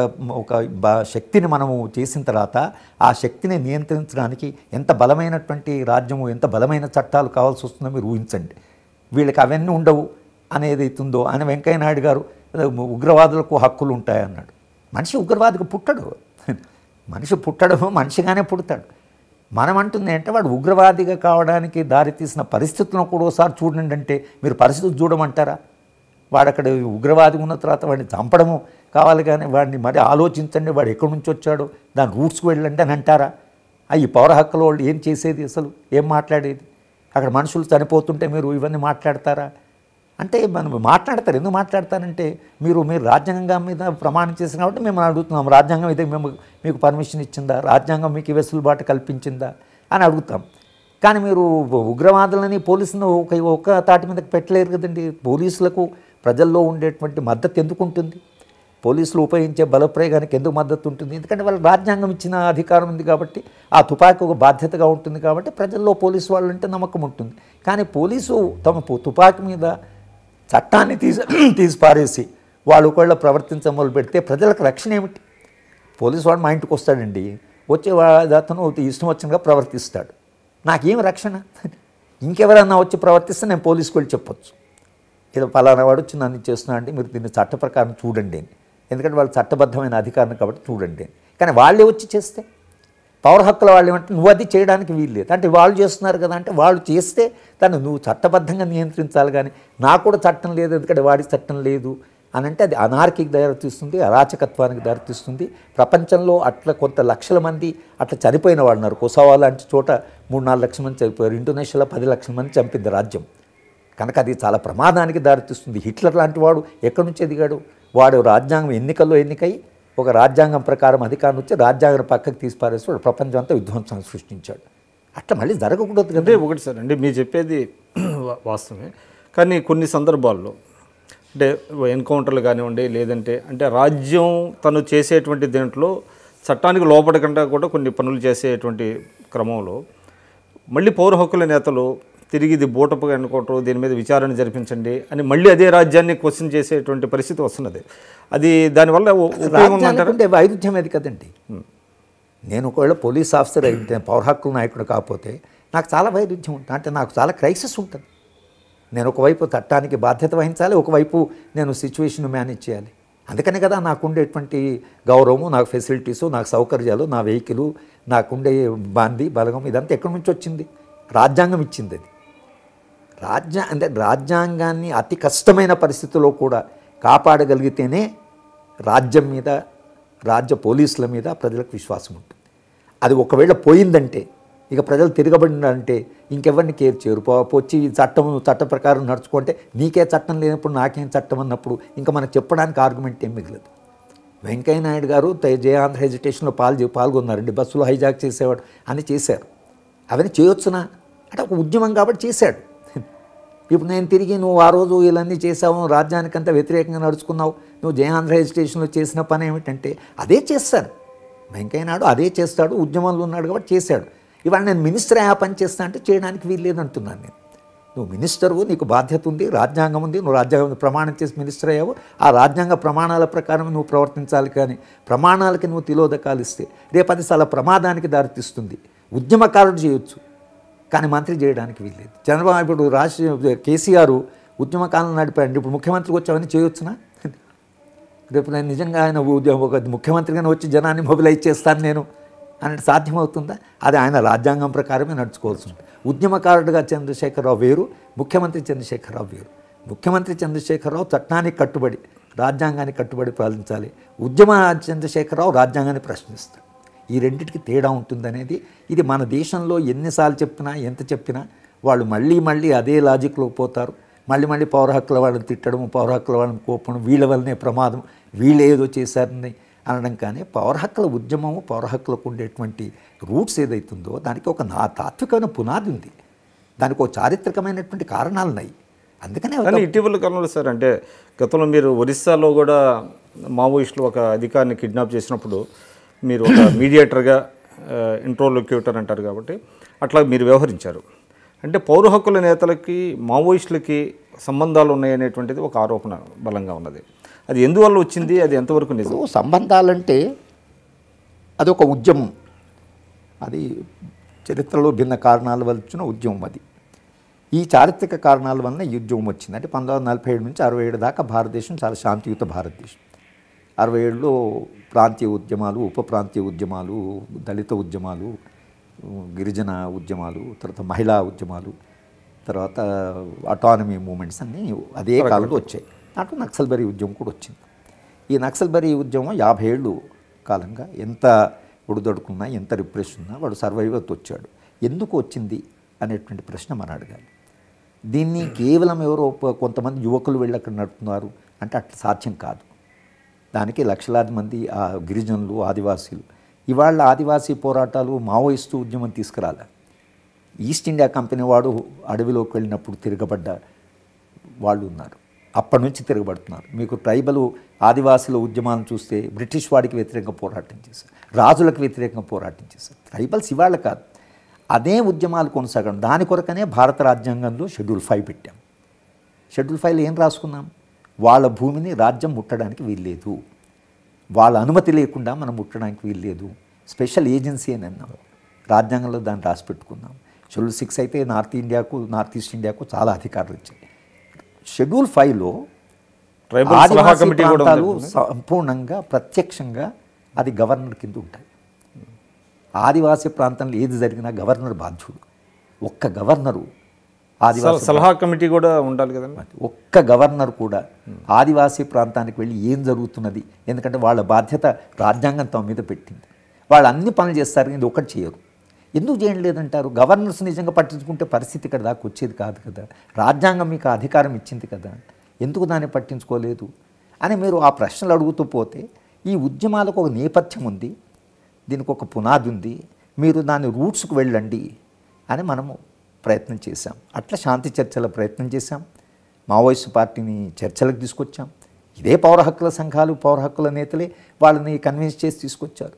శక్తిని మనము చేసిన తర్వాత ఆ శక్తిని నియంత్రించడానికి ఎంత బలమైనటువంటి రాజ్యము, ఎంత బలమైన చట్టాలు కావాల్సి వస్తుందో మీరు ఊహించండి. వీళ్ళకి అవన్నీ ఉండవు అనేది అవుతుందో అని వెంకయ్యనాయుడు గారు ఉగ్రవాదులకు హక్కులు ఉంటాయన్నాడు. మనిషి ఉగ్రవాదికి పుట్టడు, మనిషి పుట్టడము మనిషిగానే పుడతాడు. మనం అంటుంది అంటే వాడు ఉగ్రవాదిగా కావడానికి దారితీసిన పరిస్థితులను కూడా ఒకసారి చూడండి అంటే మీరు పరిస్థితులు చూడమంటారా? వాడు అక్కడ ఉగ్రవాది ఉన్న తర్వాత వాడిని చంపడము కావాలి, కానీ వాడిని మరి ఆలోచించండి, వాడు ఎక్కడి నుంచి వచ్చాడు, దాని రూట్స్కి వెళ్ళండి అని అంటారా? ఈ పౌర హక్కుల వాళ్ళు ఏం చేసేది అసలు, ఏం మాట్లాడేది? అక్కడ మనుషులు చనిపోతుంటే మీరు ఇవన్నీ మాట్లాడతారా అంటే మనం మాట్లాడతారు. ఎందుకు మాట్లాడతారంటే మీరు రాజ్యాంగం మీద ప్రమాణం చేసిన కాబట్టి మేము అడుగుతున్నాం, రాజ్యాంగం ఇదే మేము మీకు పర్మిషన్ ఇచ్చిందా, రాజ్యాంగం మీకు వెసులుబాటు కల్పించిందా అని అడుగుతాం. కానీ మీరు ఉగ్రవాదులని పోలీసులను ఒక తాటి మీదకి పెట్టలేరు కదండి. పోలీసులకు ప్రజల్లో ఉండేటువంటి మద్దతు ఎందుకు ఉంటుంది? పోలీసులు ఉపయోగించే బలప్రయోగానికి ఎందుకు మద్దతు ఉంటుంది? ఎందుకంటే వాళ్ళు రాజ్యాంగం ఇచ్చిన అధికారం ఉంది కాబట్టి, ఆ తుపాకీ ఒక బాధ్యతగా ఉంటుంది కాబట్టి ప్రజల్లో పోలీసు వాళ్ళు అంటే నమ్మకం ఉంటుంది. కానీ పోలీసు తమ తుపాకీ మీద చట్టాన్ని తీసి పారేసి వాళ్ళు ఒకవేళ ప్రవర్తించడం మొదలు పెడితే ప్రజలకు రక్షణ ఏమిటి? పోలీసు వాడు మా ఇంటికి వస్తాడండి, వచ్చే అతను ఇష్టం వచ్చినగా ప్రవర్తిస్తాడు, నాకేం రక్షణ? ఇంకెవరన్నా వచ్చి ప్రవర్తిస్తే నేను పోలీసుకు వెళ్ళి చెప్పొచ్చు, ఏదో పలానా వాడు వచ్చి నన్ను చేస్తున్నా అంటే మీరు దీన్ని చట్ట ప్రకారం చూడండి అని, ఎందుకంటే వాళ్ళు చట్టబద్ధమైన అధికారం కాబట్టి చూడండి అని. కానీ వాళ్ళే వచ్చి చేస్తే పౌర హక్కుల వాళ్ళు ఏమంటే నువ్వు అది చేయడానికి వీల్లేదు అంటే, వాళ్ళు చేస్తున్నారు కదా అంటే వాళ్ళు చేస్తే దాన్ని నువ్వు చట్టబద్ధంగా నియంత్రించాలి, కానీ నాకు కూడా చట్టం లేదు ఎందుకంటే వాడికి చట్టం లేదు అని అంటే అది అనార్కీకి దారితీస్తుంది, అరాచకత్వానికి దారితీస్తుంది. ప్రపంచంలో అట్లా కొంత లక్షల మంది అట్లా చనిపోయిన వాళ్ళు ఉన్నారు. కొసావా లాంటి చోట 3-4 లక్షల మంది చనిపోయారు, ఇండోనేషియాలో 10 లక్షల మంది చంపింది రాజ్యం, కనుక అది చాలా ప్రమాదానికి దారితీస్తుంది. హిట్లర్ లాంటి వాడు ఎక్కడి నుంచి ఎదిగాడు? వాడు రాజ్యాంగం ఎన్నికల్లో ఎన్నికై ఒక రాజ్యాంగం ప్రకారం అధికారం వచ్చి రాజ్యాంగం పక్కకు తీసిపారేసి వాడు ప్రపంచం అంతా విధ్వంసాన్ని సృష్టించాడు. అట్లా మళ్ళీ జరగకూడదు కదా. ఒకటి సార్ అండి, మీరు చెప్పేది వాస్తవమే, కానీ కొన్ని సందర్భాల్లో అంటే ఎన్కౌంటర్లు కానివ్వండి, లేదంటే అంటే రాజ్యం తను చేసేటువంటి దీంట్లో చట్టానికి లోపడకుండా కూడా కొన్ని పనులు చేసేటువంటి క్రమంలో మళ్ళీ పౌర హక్కుల నేతలు తిరిగి ఇది బూటపుగా ఎన్నుకోవటం, దీని మీద విచారణ జరిపించండి అని మళ్ళీ అదే రాజ్యాన్ని క్వశ్చన్ చేసేటువంటి పరిస్థితి వస్తున్నది. అది దానివల్ల ఉపయోగం వైరుధ్యం అది కదండి. నేను ఒకవేళ పోలీస్ ఆఫీసర్ అయితే, పౌర హక్కుల నాయకుడు కాకపోతే నాకు చాలా వైరుధ్యం ఉంటుంది, అంటే నాకు చాలా క్రైసిస్ ఉంటుంది. నేను ఒకవైపు చట్టానికి బాధ్యత వహించాలి, ఒకవైపు నేను సిచ్యువేషన్ మేనేజ్ చేయాలి. అందుకనే కదా నాకు ఉండేటువంటి గౌరవము, నాకు ఫెసిలిటీసు, నాకు సౌకర్యాలు, నా వెహికలు, నాకుండే బాంది బలగం ఇదంతా ఎక్కడి నుంచి వచ్చింది? రాజ్యాంగం ఇచ్చింది. అది అంటే రాజ్యాంగాన్ని అతి కష్టమైన పరిస్థితుల్లో కూడా కాపాడగలిగితేనే రాజ్యం మీద, రాజ్య పోలీసుల మీద ప్రజలకు విశ్వాసం ఉంటుంది. అది ఒకవేళ పోయిందంటే, ఇక ప్రజలు తిరగబడినంటే ఇంకెవరిని కేర్ చేయరు. వచ్చి చట్టం చట్ట ప్రకారం నడుచుకుంటే, నీకే చట్టం లేనప్పుడు నాకేం చట్టం అన్నప్పుడు ఇంకా మనకు చెప్పడానికి ఆర్గ్యుమెంట్ ఏం మిగలదు. వెంకయ్యనాయుడు గారు జయ ఆంధ్ర హెజిటేషన్లో పాల్గొన్నారండి. బస్సులు హైజాక్ చేసేవాడు అని చేశారు. అవన్నీ చేయొచ్చునా అంటే ఒక ఉద్యమం కాబట్టి చేశాడు. ఇప్పుడు నేను తిరిగి నువ్వు ఆ రోజు వీళ్ళన్నీ చేసావు, రాజ్యానికంతా వ్యతిరేకంగా నడుచుకున్నావు, నువ్వు జయ ఆంధ్ర హెజిటేషన్లో చేసిన పని ఏమిటంటే అదే చేస్తాను. వెంకయ్యనాయుడు అదే చేస్తాడు, ఉద్యమంలో ఉన్నాడు కాబట్టి చేశాడు. ఇవాళ నేను మినిస్టర్ అయ్యా పని చేస్తా అంటే చేయడానికి వీలు లేదంటున్నాను నేను. నువ్వు మినిస్టర్వు, నీకు బాధ్యత ఉంది, రాజ్యాంగం ఉంది, నువ్వు రాజ్యాంగం ప్రమాణం చేసి మినిస్టర్ అయ్యావు, ఆ రాజ్యాంగ ప్రమాణాల ప్రకారం నువ్వు ప్రవర్తించాలి. కానీ ప్రమాణాలకి నువ్వు తిలోదకాలు ఇస్తే రేపది చాలా ప్రమాదానికి దారితీస్తుంది. ఉద్యమకారుడు చేయొచ్చు, కానీ మంత్రి చేయడానికి వీలు లేదు. చంద్రబాబు ఇప్పుడు కేసీఆర్ ఉద్యమకాలం నడిపాడు, ఇప్పుడు ముఖ్యమంత్రికి వచ్చావని చేయొచ్చునా? రేపు నేను నిజంగా ఆయన ముఖ్యమంత్రిగానే వచ్చి జనాన్ని మొబిలైజ్ చేస్తాను నేను అనేది సాధ్యమవుతుందా? అది ఆయన రాజ్యాంగం ప్రకారమే నడుచుకోవాల్సి ఉంటుంది. ఉద్యమకారుడిగా చంద్రశేఖరరావు వేరు, ముఖ్యమంత్రి చంద్రశేఖరరావు వేరు. ముఖ్యమంత్రి చంద్రశేఖరరావు చట్టానికి కట్టుబడి, రాజ్యాంగానికి కట్టుబడి పాలించాలి. ఉద్యమ చంద్రశేఖరరావు రాజ్యాంగాన్ని ప్రశ్నిస్తాడు. ఈ రెండింటికి తేడా ఉంటుందనేది ఇది మన దేశంలో ఎన్నిసార్లు చెప్పినా, ఎంత చెప్పినా వాళ్ళు మళ్ళీ మళ్ళీ అదే లాజిక్లో పోతారు. మళ్ళీ మళ్ళీ పౌర హక్కుల వాళ్ళని తిట్టడం, పౌర హక్కుల వాళ్ళని కోపడం, వీళ్ళ వల్లనే ప్రమాదం, వీళ్ళు ఏదో చేశారని అనడం. కానీ పౌర హక్కుల ఉద్యమము, పౌర హక్కులకు ఉండేటువంటి రూట్స్ ఏదైతుందో దానికి ఒక తాత్వికమైన పునాది ఉంది, దానికి ఒక చారిత్రకమైనటువంటి కారణాలు ఉన్నాయి. అందుకనే ఇటీవల కాలంలో సార్, అంటే గతంలో మీరు ఒరిస్సాలో కూడా మావోయిస్టులు ఒక అధికారిని కిడ్నాప్ చేసినప్పుడు మీరు ఒక మీడియేటర్గా, ఇంట్రోలొక్యూటర్ అంటారు కాబట్టి అట్లా మీరు వ్యవహరించారు. అంటే పౌర హక్కుల నేతలకి మావోయిస్టులకి సంబంధాలు ఉన్నాయనేటువంటిది ఒక ఆరోపణ బలంగా ఉన్నది. అది ఎందువల్ల వచ్చింది, అది ఎంతవరకు నిజం? సంబంధాలంటే అదొక ఉద్యమం, అది చరిత్రలో భిన్న కారణాల వల్ల వచ్చిన ఉద్యమం. అది ఈ చారిత్రక కారణాల వలన ఈ ఉద్యమం వచ్చింది. అంటే 1947 నుంచి 1967 దాకా భారతదేశం చాలా శాంతియుత భారతదేశం. 1967లో ప్రాంతీయ ఉద్యమాలు, ఉప ప్రాంతీయ ఉద్యమాలు, దళిత ఉద్యమాలు, గిరిజన ఉద్యమాలు, తర్వాత మహిళా ఉద్యమాలు, తర్వాత అటానమీ మూమెంట్స్ అన్నీ అదే కాలంలో వచ్చాయి. నాకు నక్సల్బరీ ఉద్యమం కూడా వచ్చింది. ఈ నక్సల్బరీ ఉద్యమం 50 ఏళ్ళు కాలంగా ఎంత ఉడుదొడుకున్నా, ఎంత రిప్రెషన్ ఉన్నా వాడు సర్వైవ్ అవుతూ వచ్చాడు. ఎందుకు వచ్చింది అనేటువంటి ప్రశ్న మనం అడగాలి. దీన్ని కేవలం ఎవరో కొంతమంది యువకులు వెళ్ళి అక్కడ నడుపుతున్నారు అంటే అట్లా సాధ్యం కాదు. దానికి లక్షలాది మంది ఆ గిరిజనులు, ఆదివాసీలు. ఇవాళ ఆదివాసీ పోరాటాలు మావోయిస్టు ఉద్యమం తీసుకురాలి. ఈస్ట్ ఇండియా కంపెనీ వాడు అడవిలోకి వెళ్ళినప్పుడు తిరగబడ్డ వాళ్ళు ఉన్నారు, అప్పటి నుంచి తిరగబడుతున్నారు. మీకు ట్రైబల్ ఆదివాసుల ఉద్యమాలను చూస్తే బ్రిటిష్ వాడికి వ్యతిరేకంగా పోరాటం చేశారు, రాజులకు వ్యతిరేకంగా పోరాటం చేశారు. ట్రైబల్స్ ఇవాళ కాదు, అదే ఉద్యమాలు కొనసాగడం. దాని కొరకనే భారత రాజ్యాంగంలో షెడ్యూల్ 5 పెట్టాం. షెడ్యూల్ 5లో ఏం రాసుకున్నాం? వాళ్ళ భూమిని రాజ్యం ముట్టడానికి వీల్లేదు, వాళ్ళ అనుమతి లేకుండా మనం ముట్టడానికి వీల్లేదు, స్పెషల్ ఏజెన్సీ అని అన్నాం, రాజ్యాంగంలో దాన్ని రాసి పెట్టుకున్నాం. షెడ్యూల్ 6 అయితే నార్త్ ఈస్ట్ ఇండియాకు చాలా అధికారాలు ఇచ్చాయి. షెడ్యూల్ 5లో ఆదివాసీ ప్రాంతాలు సంపూర్ణంగా ప్రత్యక్షంగా అది గవర్నర్ కింద ఉంటాయి. ఆదివాసీ ప్రాంతంలో ఏది జరిగినా గవర్నర్ బాధ్యుడు. ఒక్క గవర్నరు, ఆదివాసీ సలహా కమిటీ కూడా ఉండాలి కదండి, ఒక్క గవర్నర్ కూడా ఆదివాసీ ప్రాంతానికి వెళ్ళి ఏం జరుగుతున్నది, ఎందుకంటే వాళ్ళ బాధ్యత రాజ్యాంగం తమ మీద పెట్టింది, వాళ్ళు అన్ని పనులు చేస్తారు కానీ ఒకటి చేయరు. ఎందుకు చేయడం లేదంటారు? గవర్నర్స్ నిజంగా పట్టించుకుంటే పరిస్థితి ఇక్కడ దాకా వచ్చేది కాదు కదా, రాజ్యాంగం మీకు అధికారం ఇచ్చింది కదా, ఎందుకు దాన్ని పట్టించుకోలేదు అని మీరు ఆ ప్రశ్నలు అడుగుతూ పోతే, ఈ ఉద్యమాలకు ఒక నేపథ్యం ఉంది, దీనికి ఒక పునాది ఉంది, మీరు దాని రూట్స్కు వెళ్ళండి అని మనము ప్రయత్నం చేశాం. అట్లా శాంతి చర్చల ప్రయత్నం చేశాం, మావోయిస్టు పార్టీని చర్చలకు తీసుకొచ్చాం. ఇదే పౌర హక్కుల సంఘాలు, పౌర హక్కుల నేతలే వాళ్ళని కన్విన్స్ చేసి తీసుకొచ్చారు.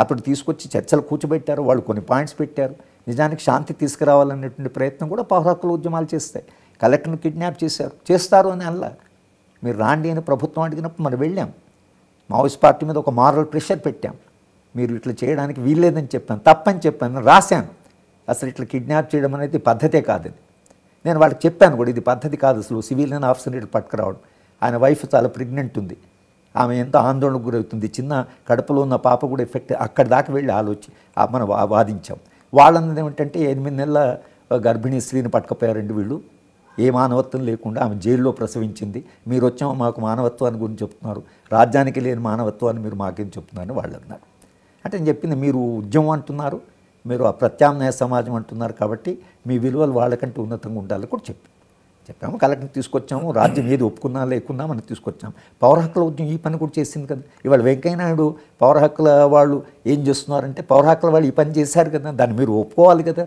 అప్పుడు తీసుకొచ్చి చర్చలు కూర్చోబెట్టారు. వాళ్ళు కొన్ని పాయింట్స్ పెట్టారు. నిజానికి శాంతి తీసుకురావాలనేటువంటి ప్రయత్నం కూడా పౌర హక్కుల ఉద్యమాలు చేస్తాయి. కలెక్టర్ను కిడ్నాప్ చేశారు, చేస్తారు అని అలా మీరు రాండి అని ప్రభుత్వం అడిగినప్పుడు మనం వెళ్ళాం. మావోయిస్ట్ పార్టీ మీద ఒక మారల్ ప్రెషర్ పెట్టాం. మీరు ఇట్లా చేయడానికి వీల్లేదని చెప్పాను, తప్పని చెప్పాను, రాశాను. అసలు ఇట్లా కిడ్నాప్ చేయడం అనేది పద్ధతే కాదని నేను వాళ్ళకి చెప్పాను కూడా. ఇది పద్ధతి కాదు అసలు. సివిలియన్ ఆఫీసర్ ఇటు పట్టుకురావడం. ఆయన వైఫ్ చాలా ప్రెగ్నెంట్ ఉంది, ఆమె ఎంతో ఆందోళనకు గురవుతుంది. చిన్న కడుపులో ఉన్న పాప కూడా ఎఫెక్ట్. అక్కడి దాకా వెళ్ళి మనం వాదించాం. వాళ్ళన్నది ఏమిటంటే 8 నెలల గర్భిణీ స్త్రీని పట్టుకుపోయారండి వీళ్ళు, ఏ మానవత్వం లేకుండా. ఆమె జైల్లో ప్రసవించింది. మీరు వచ్చామో మాకు మానవత్వాన్ని గురించి చెప్తున్నారు, రాజ్యానికి లేని మానవత్వాన్ని మీరు మాకేం చెప్తున్నారని వాళ్ళు అన్నారు. అంటే నేను చెప్పింది, మీరు ఉద్యమం అంటున్నారు, మీరు ఆ ప్రత్యామ్నాయ సమాజం అంటున్నారు, కాబట్టి మీ విలువలు వాళ్ళకంటే ఉన్నతంగా ఉండాలని కూడా చెప్పాము. కలెక్టర్ తీసుకొచ్చాము. రాజ్యం ఏది ఒప్పుకున్నా లేకున్నా మనం తీసుకొచ్చాము. పౌర హక్కుల ఉద్యమం ఈ పని కూడా చేసింది కదా. ఇవాళ వెంకయ్య నాయుడు పౌర హక్కుల వాళ్ళు ఏం చేస్తున్నారంటే, పౌర హక్కుల వాళ్ళు ఈ పని చేశారు కదా, దాన్ని మీరు ఒప్పుకోవాలి కదా.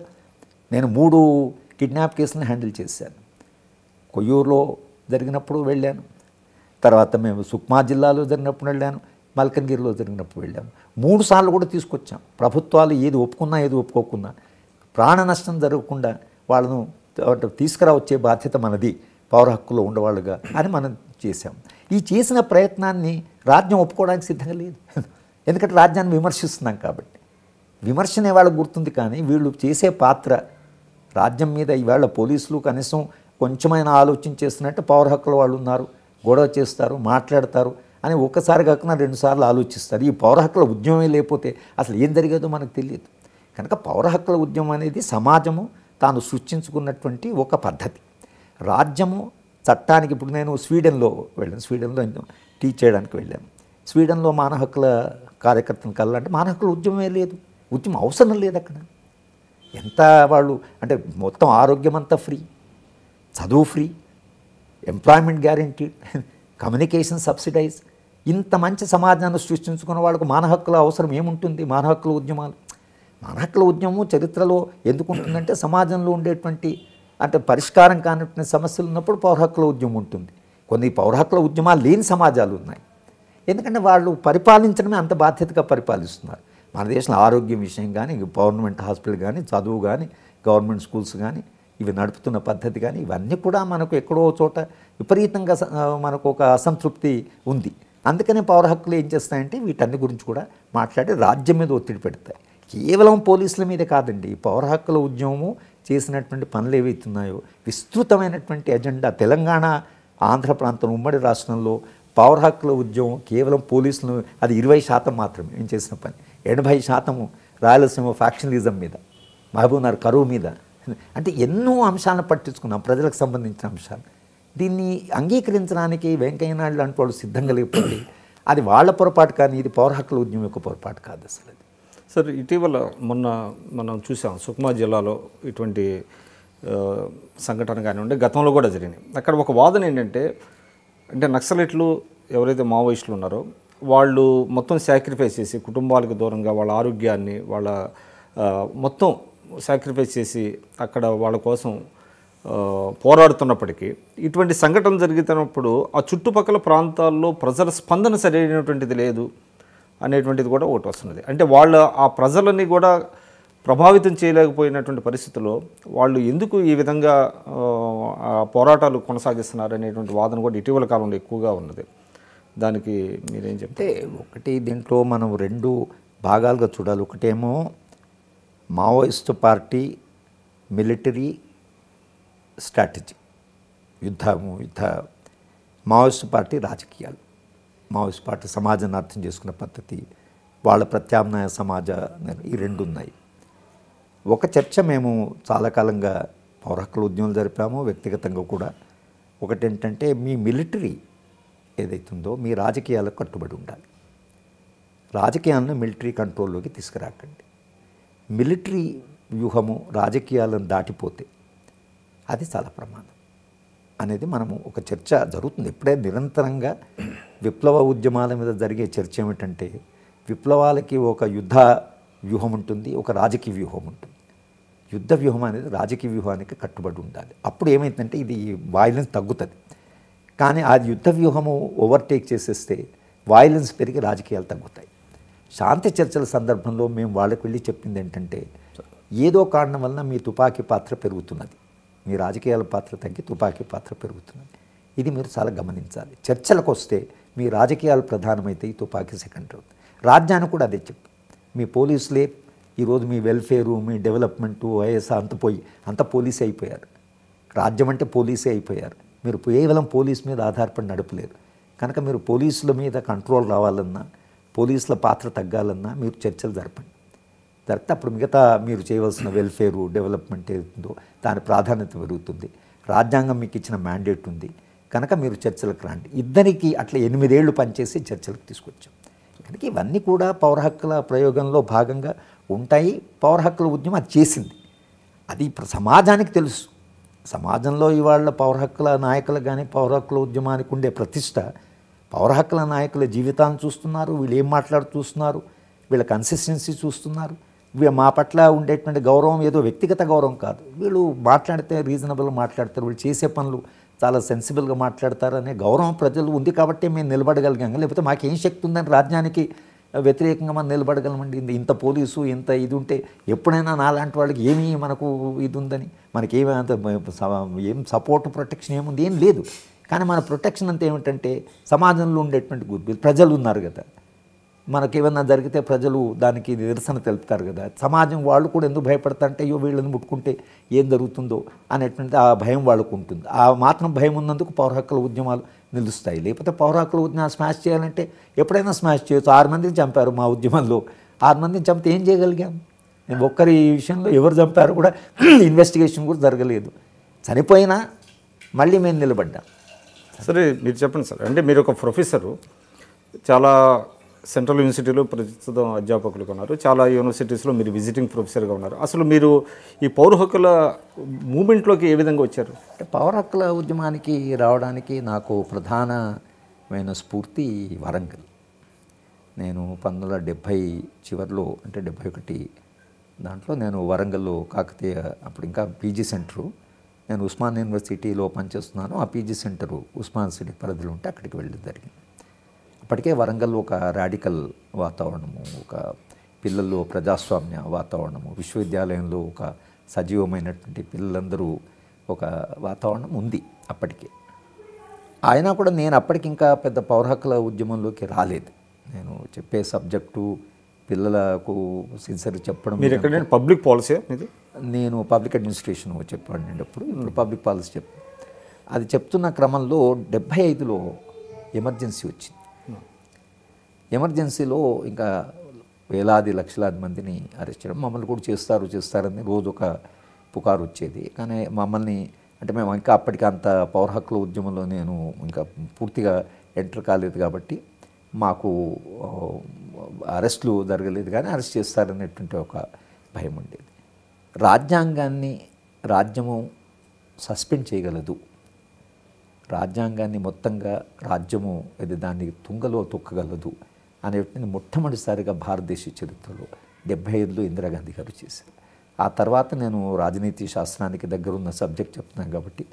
నేను 3 కిడ్నాప్ కేసులను హ్యాండిల్ చేశాను. కొయ్యూరులో జరిగినప్పుడు వెళ్ళాను, తర్వాత మేము సుక్మా జిల్లాలో జరిగినప్పుడు వెళ్ళాను, మల్కన్గిరిలో జరిగినప్పుడు వెళ్ళాము. 3 సార్లు కూడా తీసుకొచ్చాం. ప్రభుత్వాలు ఏది ఒప్పుకున్నా ఏది ఒప్పుకోకున్నా ప్రాణ నష్టం జరగకుండా వాళ్ళను తీసుకురావచ్చే బాధ్యత మనది, పౌర హక్కులో ఉండేవాళ్ళుగా అని మనం చేశాం. ఈ చేసిన ప్రయత్నాన్ని రాజ్యం ఒప్పుకోవడానికి సిద్ధంగా లేదు. ఎందుకంటే రాజ్యాన్ని విమర్శిస్తున్నాం కాబట్టి. విమర్శనే వాళ్ళకు గుర్తుంది, కానీ వీళ్ళు చేసే పాత్ర రాజ్యం మీద. ఇవాళ పోలీసులు కనీసం కొంచెమైనా ఆలోచన చేస్తున్నట్టు పౌర హక్కుల వాళ్ళు ఉన్నారు, గొడవ చేస్తారు, మాట్లాడతారు అని ఒక్కసారి కాకుండా 2 సార్లు ఆలోచిస్తారు. ఈ పౌర హక్కుల ఉద్యమమే లేకపోతే అసలు ఏం జరిగేదో మనకు తెలియదు. కనుక పౌర హక్కుల ఉద్యమం అనేది సమాజము తాను సృష్టించుకున్నటువంటి ఒక పద్ధతి. రాజ్యము చట్టానికి. ఇప్పుడు నేను స్వీడన్లో వెళ్ళాను, స్వీడన్లో టీచ్ చేయడానికి వెళ్ళాను. స్వీడన్లో మానవ హక్కుల కార్యకర్తను కలాలంటే మానవ హక్కుల ఉద్యమమే లేదు, ఉద్యమం అవసరం లేదు అక్కడ. ఎంత వాళ్ళు అంటే మొత్తం ఆరోగ్యం అంతా ఫ్రీ, చదువు free, employment guarantee, communication subsidise. ఇంత మంచి సమాజాన్ని సృష్టించుకున్న వాళ్ళకు మానవ హక్కుల అవసరం ఏముంటుంది? మానవ హక్కుల ఉద్యమాలు, మానవ హక్కుల ఉద్యమము చరిత్రలో ఎందుకు ఉంటుందంటే, సమాజంలో ఉండేటువంటి అంటే పరిష్కారం కానటువంటి సమస్యలు ఉన్నప్పుడు పౌర హక్కుల ఉద్యమం ఉంటుంది. కొన్ని పౌర హక్కుల ఉద్యమాలు లేని సమాజాలు ఉన్నాయి, ఎందుకంటే వాళ్ళు పరిపాలించడమే అంత బాధ్యతగా పరిపాలిస్తున్నారు. మన దేశంలో ఆరోగ్యం విషయం కానీ, గవర్నమెంట్ హాస్పిటల్ కానీ, చదువు కానీ, గవర్నమెంట్ స్కూల్స్ కానీ, ఇవి నడుపుతున్న పద్ధతి కానీ, ఇవన్నీ కూడా మనకు ఎక్కడో చోట విపరీతంగా మనకు ఒక అసంతృప్తి ఉంది. అందుకనే పౌర హక్కులు ఏం చేస్తాయంటే వీటన్ని గురించి కూడా మాట్లాడి రాజ్యం మీద ఒత్తిడి పెడతాయి. కేవలం పోలీసుల మీద కాదండి. పౌర హక్కుల ఉద్యమము చేసినటువంటి పనులు ఏవైతున్నాయో విస్తృతమైనటువంటి ఎజెండా. తెలంగాణ, ఆంధ్ర ప్రాంతం, ఉమ్మడి రాష్ట్రంలో పౌర హక్కుల ఉద్యమం కేవలం పోలీసులు, అది 20% మాత్రమే ఏం చేసిన పని. 80% రాయలసీమ ఫ్యాక్షనలిజం మీద, మహబూబ్నగర్ కరువు మీద, అంటే ఎన్నో అంశాలను పట్టించుకున్నాం, ప్రజలకు సంబంధించిన అంశాలు. దీన్ని అంగీకరించడానికి వెంకయ్య నాయుడు లాంటి వాళ్ళు సిద్ధంగా లేకపోతే అది వాళ్ళ పొరపాటు, కానీ ఇది పౌర హక్కుల ఉద్యమం యొక్క పొరపాటు కాదు అసలు. సార్, ఇటీవల మొన్న మనం చూసాం సుక్మా జిల్లాలో ఇటువంటి సంఘటన కానివ్వండి, గతంలో కూడా జరిగినాయి. అక్కడ ఒక వాదన ఏంటంటే, అంటే నక్సలైట్లు ఎవరైతే మావోయిస్టులు ఉన్నారో వాళ్ళు మొత్తం సాక్రిఫైస్ చేసి, కుటుంబాలకు దూరంగా వాళ్ళ ఆరోగ్యాన్ని వాళ్ళ మొత్తం సాక్రిఫైస్ చేసి అక్కడ వాళ్ళ కోసం పోరాడుతున్నప్పటికీ ఇటువంటి సంఘటన జరుగుతున్నప్పుడు ఆ చుట్టుపక్కల ప్రాంతాల్లో ప్రజల స్పందన సరైనటువంటిది లేదు అనేటువంటిది కూడా ఒకటి వస్తున్నది. అంటే వాళ్ళు ఆ ప్రజలని కూడా ప్రభావితం చేయలేకపోయినటువంటి పరిస్థితుల్లో వాళ్ళు ఎందుకు ఈ విధంగా పోరాటాలు కొనసాగిస్తున్నారు అనేటువంటి వాదన కూడా ఇటీవల కాలంలో ఎక్కువగా ఉన్నది. దానికి మీరేం చెప్తే, ఒకటి దీంట్లో మనం 2 భాగాలుగా చూడాలి. ఒకటేమో మావోయిస్టు పార్టీ మిలిటరీ స్ట్రాటజీ, యుద్ధ మావోయిస్టు పార్టీ రాజకీయాలు, మావోయిస్ట్ పార్టీ సమాజాన్ని అర్థం చేసుకున్న పద్ధతి, వాళ్ళ ప్రత్యామ్నాయ సమాజ, ఈ 2 ఉన్నాయి. ఒక చర్చ మేము చాలా కాలంగా పౌర హక్కుల ఉద్యమాలు జరిపాము, వ్యక్తిగతంగా కూడా. ఒకటి ఏంటంటే, మీ మిలిటరీ ఏదైతుందో మీ రాజకీయాలకు కట్టుబడి ఉండాలి. రాజకీయాలను మిలిటరీ కంట్రోల్లోకి తీసుకురాకండి. మిలిటరీ వ్యూహము రాజకీయాలను దాటిపోతే అది చాలా ప్రమాదం అనేది మనము ఒక చర్చ జరుగుతుంది. ఎప్పుడైతే నిరంతరంగా విప్లవ ఉద్యమాల మీద జరిగే చర్చ ఏమిటంటే, విప్లవాలకి ఒక యుద్ధ వ్యూహం ఉంటుంది, ఒక రాజకీయ వ్యూహం ఉంటుంది. యుద్ధ వ్యూహం అనేది రాజకీయ వ్యూహానికి కట్టుబడి ఉండాలి. అప్పుడు ఏమైందంటే ఇది వాయిలెన్స్ తగ్గుతుంది. కానీ ఆ యుద్ధ వ్యూహము ఓవర్టేక్ చేసేస్తే వాయిలెన్స్ పెరిగి రాజకీయాలు తగ్గుతాయి. శాంతి చర్చల సందర్భంలో మేము వాళ్ళకి వెళ్ళి చెప్పింది ఏంటంటే, ఏదో కారణం వలన మీ తుపాకీ పాత్ర పెరుగుతున్నది, మీ రాజకీయాల పాత్ర తగ్గి తుపాకీ పాత్ర పెరుగుతున్నది. ఇది మీరు చాలా గమనించాలి. చర్చలకు వస్తే మీ రాజకీయాలు ప్రధానమైతే ఈ తుపాకీ సెకండరీ అవుతుంది. రాజ్యాన్ని కూడా అదే చెప్పు, మీ పోలీసులే ఈరోజు మీ వెల్ఫేరు, మీ డెవలప్మెంటు, వయస్సు అంత పోలీసే అయిపోయారు. రాజ్యం అంటే పోలీసే అయిపోయారు. మీరు కేవలం పోలీసు మీద ఆధారపడి నడపలేరు. కనుక మీరు పోలీసుల మీద కంట్రోల్ రావాలన్నా, పోలీసుల పాత్ర తగ్గాలన్నా మీరు చర్చలు జరపండి. జరిపితే అప్పుడు మిగతా మీరు చేయవలసిన వెల్ఫేరు, డెవలప్మెంట్ ఏదో దాని ప్రాధాన్యత పెరుగుతుంది. రాజ్యాంగం మీకు ఇచ్చిన మ్యాండేట్ ఉంది కనుక మీరు చర్చలకు రండి. ఇద్దరికి అట్లా 8 ఏళ్ళు పనిచేసి చర్చలకు తీసుకొచ్చాం. కనుక ఇవన్నీ కూడా పౌర హక్కుల ప్రయోగంలో భాగంగా ఉంటాయి. పౌర హక్కుల ఉద్యమం అది చేసింది. అది సమాజానికి తెలుసు. సమాజంలో ఇవాళ పౌర హక్కుల నాయకులు కానీ పౌర హక్కుల ఉద్యమానికి ఉండే ప్రతిష్ట, పౌర హక్కుల నాయకుల జీవితాన్ని చూస్తున్నారు, వీళ్ళు ఏం మాట్లాడుతూ చూస్తున్నారు, వీళ్ళ కన్సిస్టెన్సీ చూస్తున్నారు, మా పట్ల ఉండేటువంటి గౌరవం ఏదో వ్యక్తిగత గౌరవం కాదు. వీళ్ళు మాట్లాడితే రీజనబుల్గా మాట్లాడతారు, వీళ్ళు చేసే పనులు చాలా సెన్సిబుల్గా మాట్లాడతారనే గౌరవం ప్రజలు ఉంది కాబట్టి మేము నిలబడగలిగాము. లేకపోతే మాకేం శక్తి ఉందని రాజ్యానికి వ్యతిరేకంగా మనం నిలబడగలమండి. ఇంత పోలీసు, ఇంత ఇది ఉంటే ఎప్పుడైనా నాలాంటి వాళ్ళకి ఏమీ మనకు ఇది ఉందని, మనకేమీ అంత ఏం సపోర్ట్, ప్రొటెక్షన్ ఏముంది, ఏం లేదు. కానీ మన ప్రొటెక్షన్ అంతా ఏమిటంటే సమాజంలో ఉండేటువంటి గుర్తు, ప్రజలు ఉన్నారు కదా, మనకేమన్నా జరిగితే ప్రజలు దానికి నిరసన తెలుపుతారు కదా. సమాజం వాళ్ళు కూడా ఎందుకు భయపడతారంటే, అయ్యో వీళ్ళని ముట్టుకుంటే ఏం జరుగుతుందో అనేటువంటి ఆ భయం వాళ్ళకు ఉంటుంది. ఆ మాత్రం భయం ఉన్నందుకు పౌర హక్కుల ఉద్యమాలు నిలుస్తాయి. లేకపోతే పౌర హక్కుల ఉద్యమాలు స్మాష్ చేయాలంటే ఎప్పుడైనా స్మాష్ చేయొచ్చు. 6 మందిని చంపారు మా ఉద్యమంలో. 6 మందిని చంపితే ఏం చేయగలిగాం? ఒక్కరి విషయంలో ఎవరు చంపారు కూడా ఇన్వెస్టిగేషన్ కూడా జరగలేదు. చనిపోయినా మళ్ళీ మేము నిలబడ్డాం. సరే, మీరు చెప్పండి సార్. అంటే మీరు ఒక ప్రొఫెసరు, చాలా సెంట్రల్ యూనివర్సిటీలో ప్రస్తుతం అధ్యాపకులుగా ఉన్నారు, చాలా యూనివర్సిటీస్లో మీరు విజిటింగ్ ప్రొఫెసర్గా ఉన్నారు. అసలు మీరు ఈ పౌర హక్కుల మూమెంట్లోకి ఏ విధంగా వచ్చారు? అంటే పౌర హక్కుల ఉద్యమానికి రావడానికి నాకు ప్రధానమైన స్ఫూర్తి వరంగల్. నేను 1970 చివరిలో, అంటే 71 దాంట్లో నేను వరంగల్లో కాకతీయ, అప్పుడు ఇంకా పీజీ సెంటరు, నేను ఉస్మాన్ యూనివర్సిటీలో పనిచేస్తున్నాను. ఆ పీజీ సెంటరు ఉస్మాన్ సిటీ పరిధిలో ఉంటే అక్కడికి వెళ్ళడం జరిగింది. అప్పటికే వరంగల్లో ఒక రాడికల్ వాతావరణము, ఒక పిల్లల్లో ప్రజాస్వామ్య వాతావరణము, విశ్వవిద్యాలయంలో ఒక సజీవమైనటువంటి పిల్లలందరూ ఒక వాతావరణం ఉంది అప్పటికే. అయినా కూడా నేను అప్పటికి ఇంకా పెద్ద పౌర హక్కుల ఉద్యమంలోకి రాలేదు. నేను చెప్పే సబ్జెక్టు పిల్లలకు సిన్సియర్గా చెప్పడం. మీరు ఎక్కడైనా పబ్లిక్ పాలసీ? నేను పబ్లిక్ అడ్మినిస్ట్రేషన్ చెప్పండి అప్పుడు, ఇప్పుడు పబ్లిక్ పాలసీ చెప్పాను. అది చెప్తున్న క్రమంలో 75లో ఎమర్జెన్సీ వచ్చింది. ఎమర్జెన్సీలో ఇంకా వేలాది లక్షలాది మందిని అరెస్ట్ చేయడం, మమ్మల్ని కూడా చేస్తారని రోజు ఒక పుకారు వచ్చేది. కానీ మమ్మల్ని, అంటే మేము ఇంకా అప్పటికి అంత పౌర హక్కుల ఉద్యమంలో నేను ఇంకా పూర్తిగా ఎంటర్ కాలేదు కాబట్టి మాకు అరెస్టులు జరగలేదు. కానీ అరెస్ట్ చేస్తారనేటువంటి ఒక భయం ఉండేది. రాజ్యాంగాన్ని రాజ్యము సస్పెండ్ చేయగలదు, రాజ్యాంగాన్ని మొత్తంగా రాజ్యము అది దాన్ని తుంగలో తొక్కగలదు అనేటువంటి మొట్టమొదటిసారిగా భారతదేశ చరిత్రలో 75లో ఇందిరాగాంధీ గారు చేశారు. ఆ తర్వాత నేను రాజనీతి శాస్త్రానికి దగ్గర ఉన్న సబ్జెక్ట్ చెప్తున్నాను కాబట్టి,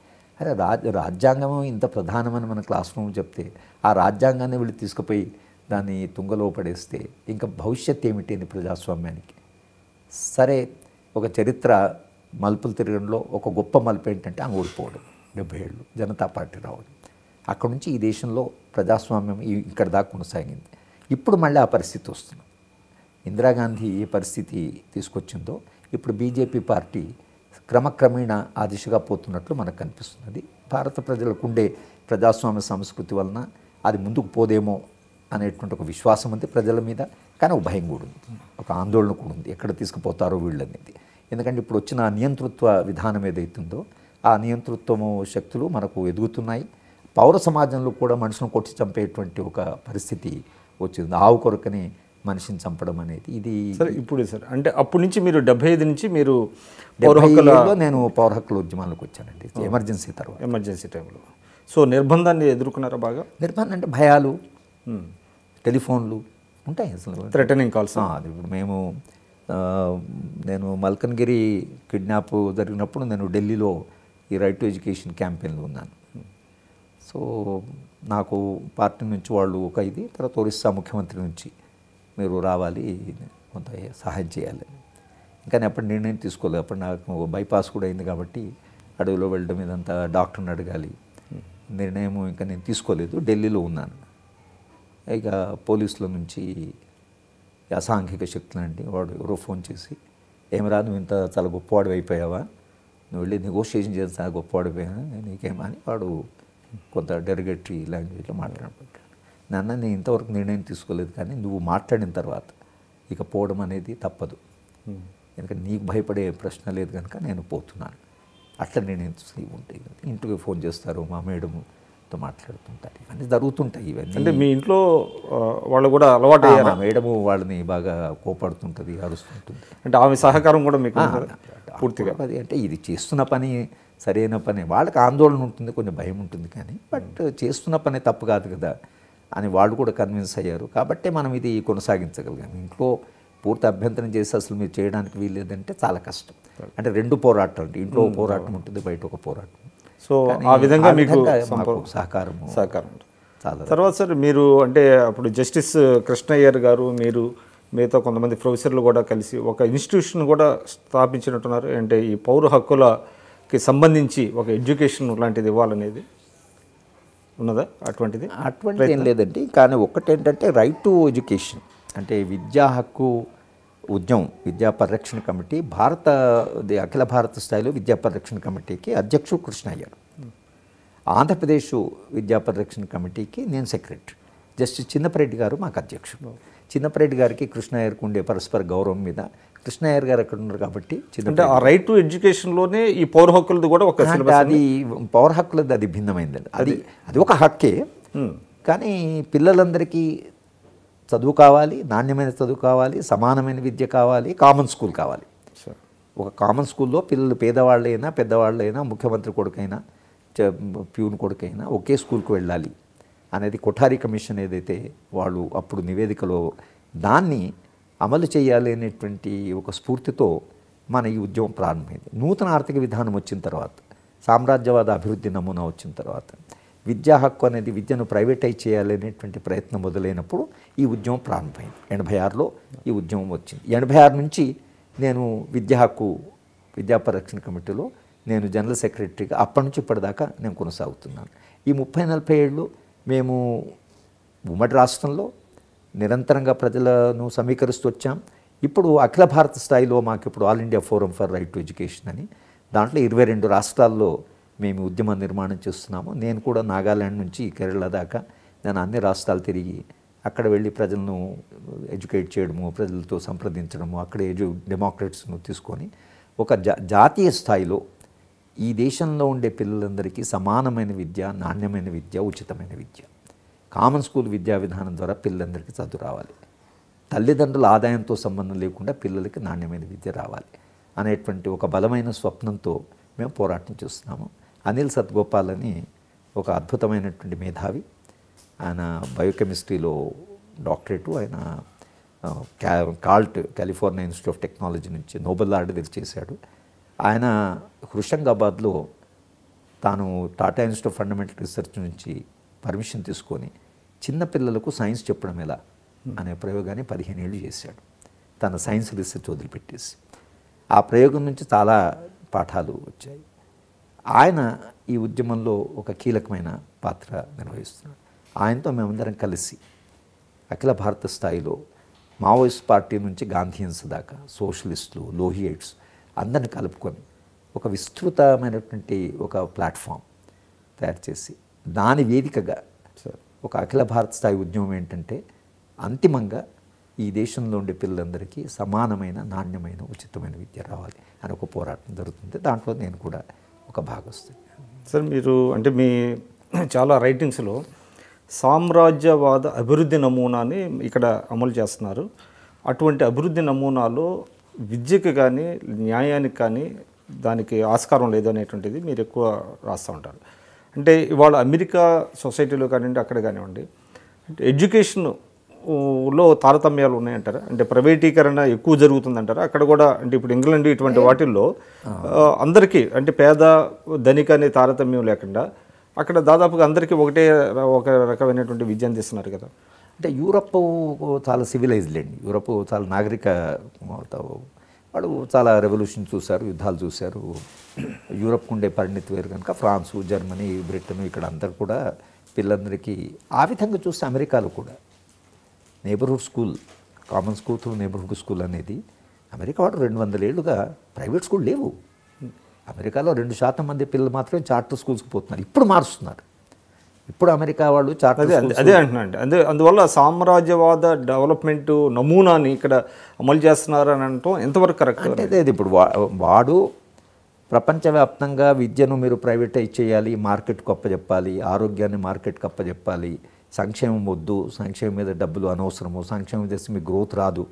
అదే రాజ్యాంగం ఇంత ప్రధానమని మన క్లాస్ రూమ్ చెప్తే ఆ రాజ్యాంగాన్ని వీళ్ళు తీసుకుపోయి దాన్ని తుంగలో పడేస్తే ఇంకా భవిష్యత్ ఏమిటి అని ప్రజాస్వామ్యానికి. సరే, ఒక చరిత్ర మలుపులు తిరగడంలో ఒక గొప్ప మలుపు ఏంటంటే ఆ ఓడిపోవడం, 70 ఏళ్ళు జనతా పార్టీ రావడం. అక్కడ నుంచి ఈ దేశంలో ప్రజాస్వామ్యం ఇక్కడ దాకా కొనసాగింది. ఇప్పుడు మళ్ళీ ఆ పరిస్థితి వస్తుంది. ఇందిరాగాంధీ ఏ పరిస్థితి తీసుకొచ్చిందో ఇప్పుడు బీజేపీ పార్టీ క్రమక్రమేణా ఆ దిశగా పోతున్నట్లు మనకు కనిపిస్తున్నది. భారత ప్రజలకు ఉండే ప్రజాస్వామ్య సంస్కృతి వలన అది ముందుకు పోదేమో అనేటువంటి ఒక విశ్వాసం ఉంది ప్రజల మీద. కానీ ఒక భయం కూడా ఉంది, ఒక ఆందోళన కూడా ఉంది, ఎక్కడ తీసుకుపోతారో వీళ్ళనేది. ఎందుకంటే ఇప్పుడు వచ్చిన నియంతృత్వ విధానం ఏదైతుందో ఆ నియంతృత్వము శక్తులు మనకు ఎదుగుతున్నాయి. పౌర సమాజంలో కూడా మనుషులను కొట్టి చంపేటువంటి ఒక పరిస్థితి వచ్చింది. ఆవు కొరకని మనిషిని చంపడం అనేది ఇది. సరే, ఇప్పుడు సార్, అంటే అప్పటి నుంచి మీరు 75 నుంచి మీరు నేను పౌర హక్కుల ఉద్యమాలకు వచ్చానండి. ఎమర్జెన్సీ తర్వాత, ఎమర్జెన్సీ టైంలో సో నిర్బంధాన్ని ఎదుర్కొన్నారా? బాగా నిర్బంధం అంటే భయాలు, టెలిఫోన్లు ఉంటాయి, అసలు థ్రెటనింగ్ కాల్స్. ఇప్పుడు మేము నేను మల్కన్గిరి కిడ్నాప్ జరిగినప్పుడు నేను ఢిల్లీలో ఈ రైట్ టు ఎడ్యుకేషన్ క్యాంపెయిన్లో ఉన్నాను. సో నాకు పార్టీ నుంచి వాళ్ళు ఒక ఇది, తర్వాత ఒరిస్సా ముఖ్యమంత్రి నుంచి మీరు రావాలి, కొంత సహాయం చేయాలి. ఇంకా నేను అప్పుడు నిర్ణయం తీసుకోలేదు. అప్పుడు నాకు బైపాస్ కూడా అయింది కాబట్టి అడవిలో వెళ్ళడం ఇదంతా డాక్టర్ని అడగాలి నిర్ణయం ఇంకా నేను తీసుకోలేదు, ఢిల్లీలో ఉన్నాను. ఇక పోలీసుల నుంచి అసాంఘిక శక్తులండి, వాడు ఎవరో ఫోన్ చేసి ఏమరా నువ్వు ఇంత చాలా గొప్పవాడు అయిపోయావా, నువ్వు వెళ్ళి నెగోషియేషన్ చేసి చాలా గొప్పవాడిపోయావా నీకేమా అని వాడు కొంత డెరిగేటరీ లాంగ్వేజ్లో మాట్లాడబడ్డాడు. నాన్న నేను ఇంతవరకు నిర్ణయం తీసుకోలేదు, కానీ నువ్వు మాట్లాడిన తర్వాత ఇక పోవడం అనేది తప్పదు, ఎందుకంటే నీకు భయపడే ప్రశ్న లేదు కనుక నేను పోతున్నాను. అట్లా నేను ఉంటాయి ఇంటికి ఫోన్ చేస్తారు, మా మేడము మాట్లాడుతుంటారు, ఇవన్నీ జరుగుతుంటాయి. ఇవన్నీ అంటే మీ ఇంట్లో వాళ్ళు కూడా అలవాటు అయ్యారు. మేడము వాళ్ళని బాగా కోపడుతుంటుంది, అరుస్తుంటుంది. అంటే ఆమె సహకారం కూడా మీకు పూర్తిగా అది అంటే ఇది చేస్తున్న పని సరైన పని, వాళ్ళకి ఆందోళన ఉంటుంది, కొంచెం భయం ఉంటుంది, కానీ బట్ చేస్తున్న పని తప్పు కాదు కదా అని వాళ్ళు కూడా కన్విన్స్ అయ్యారు. కాబట్టి మనం ఇది కొనసాగించగలిగాం. ఇంట్లో పూర్తి అభ్యంతరం చేసి అసలు మీరు చేయడానికి వీల్లేదంటే చాలా కష్టం. అంటే రెండు పోరాటాలు, ఇంట్లో ఒక పోరాటం ఉంటుంది, బయట ఒక పోరాటం. సో ఆ విధంగా మీకు సహకారం. తర్వాత సార్ మీరు అంటే అప్పుడు జస్టిస్ కృష్ణయ్యర్ గారు, మీరు మీతో కొంతమంది ప్రొఫెసర్లు కూడా కలిసి ఒక ఇన్స్టిట్యూషన్ కూడా స్థాపించినట్టున్నారు. అంటే ఈ పౌర హక్కులకి సంబంధించి ఒక ఎడ్యుకేషన్ లాంటిది ఇవ్వాలనేది ఉన్నదా? అటువంటిది ఏం లేదండి. కానీ ఒకటేంటంటే రైట్ టు ఎడ్యుకేషన్ అంటే విద్యా హక్కు ఉద్యమం, విద్యా పరిరక్షణ కమిటీ, అఖిల భారత స్థాయిలో విద్యా పరిరక్షణ కమిటీకి అధ్యక్షుడు కృష్ణయ్యర్, ఆంధ్రప్రదేశ్ విద్యా పరిరక్షణ కమిటీకి నేను సెక్రటరీ, జస్టిస్ చిన్నపరెడ్డి గారు మాకు అధ్యక్షుడు. చిన్నపరెడ్డి గారికి కృష్ణయ్యర్కి ఉండే పరస్పర గౌరవం మీద కృష్ణయ్యర్ గారు అక్కడ ఉన్నారు కాబట్టి చిన్న రైట్ టు ఎడ్యుకేషన్లోనే ఈ పౌర హక్కులది కూడా ఒక అది పౌర హక్కులది అది భిన్నమైందండి. అది ఒక హక్కే, కానీ పిల్లలందరికీ చదువు కావాలి, నాణ్యమైన చదువు కావాలి, సమానమైన విద్య కావాలి, కామన్ స్కూల్ కావాలి. ఒక కామన్ స్కూల్లో పిల్లలు పేదవాళ్ళైనా పెద్దవాళ్ళైనా ముఖ్యమంత్రి కొడుకైనా ప్యూన్ కొడుకైనా ఒకే స్కూల్కి వెళ్ళాలి అనేది కొఠారి కమిషన్ ఏదైతే వాళ్ళు అప్పుడు నివేదికలో దాన్ని అమలు చేయాలి అనేటువంటి ఒక స్ఫూర్తితో మన ఈ ఉద్యమం ప్రారంభమైంది. నూతన ఆర్థిక విధానం వచ్చిన తర్వాత, సామ్రాజ్యవాద అభివృద్ధి నమూనా వచ్చిన తర్వాత విద్యా హక్కు అనేది విద్యను ప్రైవేటైజ్ చేయాలనేటువంటి ప్రయత్నం మొదలైనప్పుడు ఈ ఉద్యమం ప్రారంభమైంది. 86లో ఈ ఉద్యమం వచ్చింది. 86 నుంచి నేను విద్యా హక్కు విద్యా పరిరక్షణ కమిటీలో నేను జనరల్ సెక్రటరీగా అప్పటి నుంచి ఇప్పటిదాకా నేను కొనసాగుతున్నాను. ఈ 30-40 ఏళ్ళు మేము ఉమ్మడి రాష్ట్రంలో నిరంతరంగా ప్రజలను సమీకరిస్తూ వచ్చాం. ఇప్పుడు అఖిల భారత స్థాయిలో మాకు ఇప్పుడు all India forum for right to education అని, దాంట్లో 22 రాష్ట్రాల్లో మేము ఉద్యమ నిర్మాణం చేస్తున్నాము. నేను కూడా నాగాలాండ్ నుంచి కేరళ దాకా నేను అన్ని రాష్ట్రాలు తిరిగి అక్కడ వెళ్ళి ప్రజలను ఎడ్యుకేట్ చేయడము, ప్రజలతో సంప్రదించడము, అక్కడ డెమోక్రట్స్ను తీసుకొని ఒక జాతీయ స్థాయిలో ఈ దేశంలో ఉండే పిల్లలందరికీ సమానమైన విద్య, నాణ్యమైన విద్య, ఉచితమైన విద్య, కామన్ స్కూల్ విద్యా విధానం ద్వారా పిల్లలందరికీ చదువు రావాలి, తల్లిదండ్రుల ఆదాయంతో సంబంధం లేకుండా పిల్లలకి నాణ్యమైన విద్య రావాలి అనేటువంటి ఒక బలమైన స్వప్నంతో మేము పోరాటం చేస్తున్నాము. అనిల్ సద్గోపాల్ అని ఒక అద్భుతమైనటువంటి మేధావి, ఆయన బయోకెమిస్ట్రీలో డాక్టరేటు, ఆయన కాల్ట్ కాలిఫోర్నియా ఇన్స్టిట్యూట్ ఆఫ్ టెక్నాలజీ నుంచి నోబెల్ అవార్డు తెచ్చేశాడు. ఆయన హుషంగాబాద్లో తాను Tata institute of fundamental research నుంచి పర్మిషన్ తీసుకొని చిన్నపిల్లలకు సైన్స్ చెప్పడం ఎలా అనే ప్రయోగాన్ని 15 ఏళ్ళు చేశాడు. తన సైన్స్ రీసెర్చ్ వదిలిపెట్టేసి ఆ ప్రయోగం నుంచి చాలా పాఠాలు వచ్చాయి. ఆయన ఈ ఉద్యమంలో ఒక కీలకమైన పాత్ర నిర్వహిస్తున్నాడు. ఆయనతో మేమందరం కలిసి అఖిల భారత స్థాయిలో మావోయిస్ట్ పార్టీ నుంచి గాంధీయన్స్ దాకా సోషలిస్టులు, లోహియట్స్ అందరిని కలుపుకొని ఒక విస్తృతమైనటువంటి ఒక ప్లాట్ఫామ్ తయారు చేసి దాని వేదికగా ఒక అఖిల భారత స్థాయి ఉద్యమం ఏంటంటే అంతిమంగా ఈ దేశంలో ఉండే పిల్లలందరికీ సమానమైన, నాణ్యమైన, ఉచితమైన విద్య రావాలి అని ఒక పోరాటం జరుగుతుంది. దాంట్లో నేను కూడా ఒక భాగస్తుని. సార్ మీరు అంటే మీ చాలా రైటింగ్స్లో సామ్రాజ్యవాద అభివృద్ధి నమూనాని ఇక్కడ అమలు చేస్తున్నారు. అటువంటి అభివృద్ధి నమూనాలో విద్యకు కానీ న్యాయానికి కానీ దానికి ఆస్కారం లేదు అనేటువంటిది మీరు ఎక్కువ రాస్తూ ఉంటారు. అంటే ఇవాళ అమెరికా సొసైటీలో కానివ్వండి, అక్కడ కానివ్వండి, ఎడ్యుకేషన్ లో తారతమ్యాలు ఉన్నాయంటారా? అంటే ప్రైవేటీకరణ ఎక్కువ జరుగుతుందంటారా అక్కడ కూడా? అంటే ఇప్పుడు ఇంగ్లాండ్ ఇటువంటి వాటిల్లో అందరికీ అంటే పేద ధనిక అనే తారతమ్యం లేకుండా అక్కడ దాదాపుగా అందరికీ ఒక రకమైనటువంటి విద్యను ఇస్తున్నారు కదా. అంటే యూరప్ చాలా సివిలైజ్డ్ అండి, యూరప్ చాలా నాగరిక, వాళ్ళు చాలా రెవల్యూషన్ చూశారు, యుద్ధాలు చూశారు. యూరప్కు ఉండే పరిణితి వేరు కనుక ఫ్రాన్సు, జర్మనీ, బ్రిటన్ ఇక్కడ అందరు కూడా పిల్లలందరికీ ఆ విధంగా చూస్తే అమెరికాలో కూడా neighbourhood school, common school through neighbourhood school అనేది అమెరికా వాడు 200 ఏళ్ళుగా ప్రైవేట్ స్కూల్ లేవు. అమెరికాలో 2% మంది పిల్లలు మాత్రమే చార్టర్ స్కూల్స్కి పోతున్నారు. ఇప్పుడు మారుస్తున్నారు, ఇప్పుడు అమెరికా వాళ్ళు చార్టర్. అదే అంటున్నాను, అదే అందువల్ల సామ్రాజ్యవాద డెవలప్మెంట్ నమూనాని ఇక్కడ అమలు చేస్తున్నారు అని అంటాం ఎంతవరకు కరెక్ట్? అంటే అది ఇప్పుడు వాడు ప్రపంచవ్యాప్తంగా విద్యను మీరు ప్రైవేటైజ్ చేయాలి, మార్కెట్కు అప్పచెప్పాలి, ఆరోగ్యాన్ని మార్కెట్కి అప్పచెప్పాలి, సంక్షేమం వద్దు, సంక్షేమం మీద డబ్బులు అనవసరము, సంక్షేమం చేస్తే మీకు గ్రోత్ రాదు,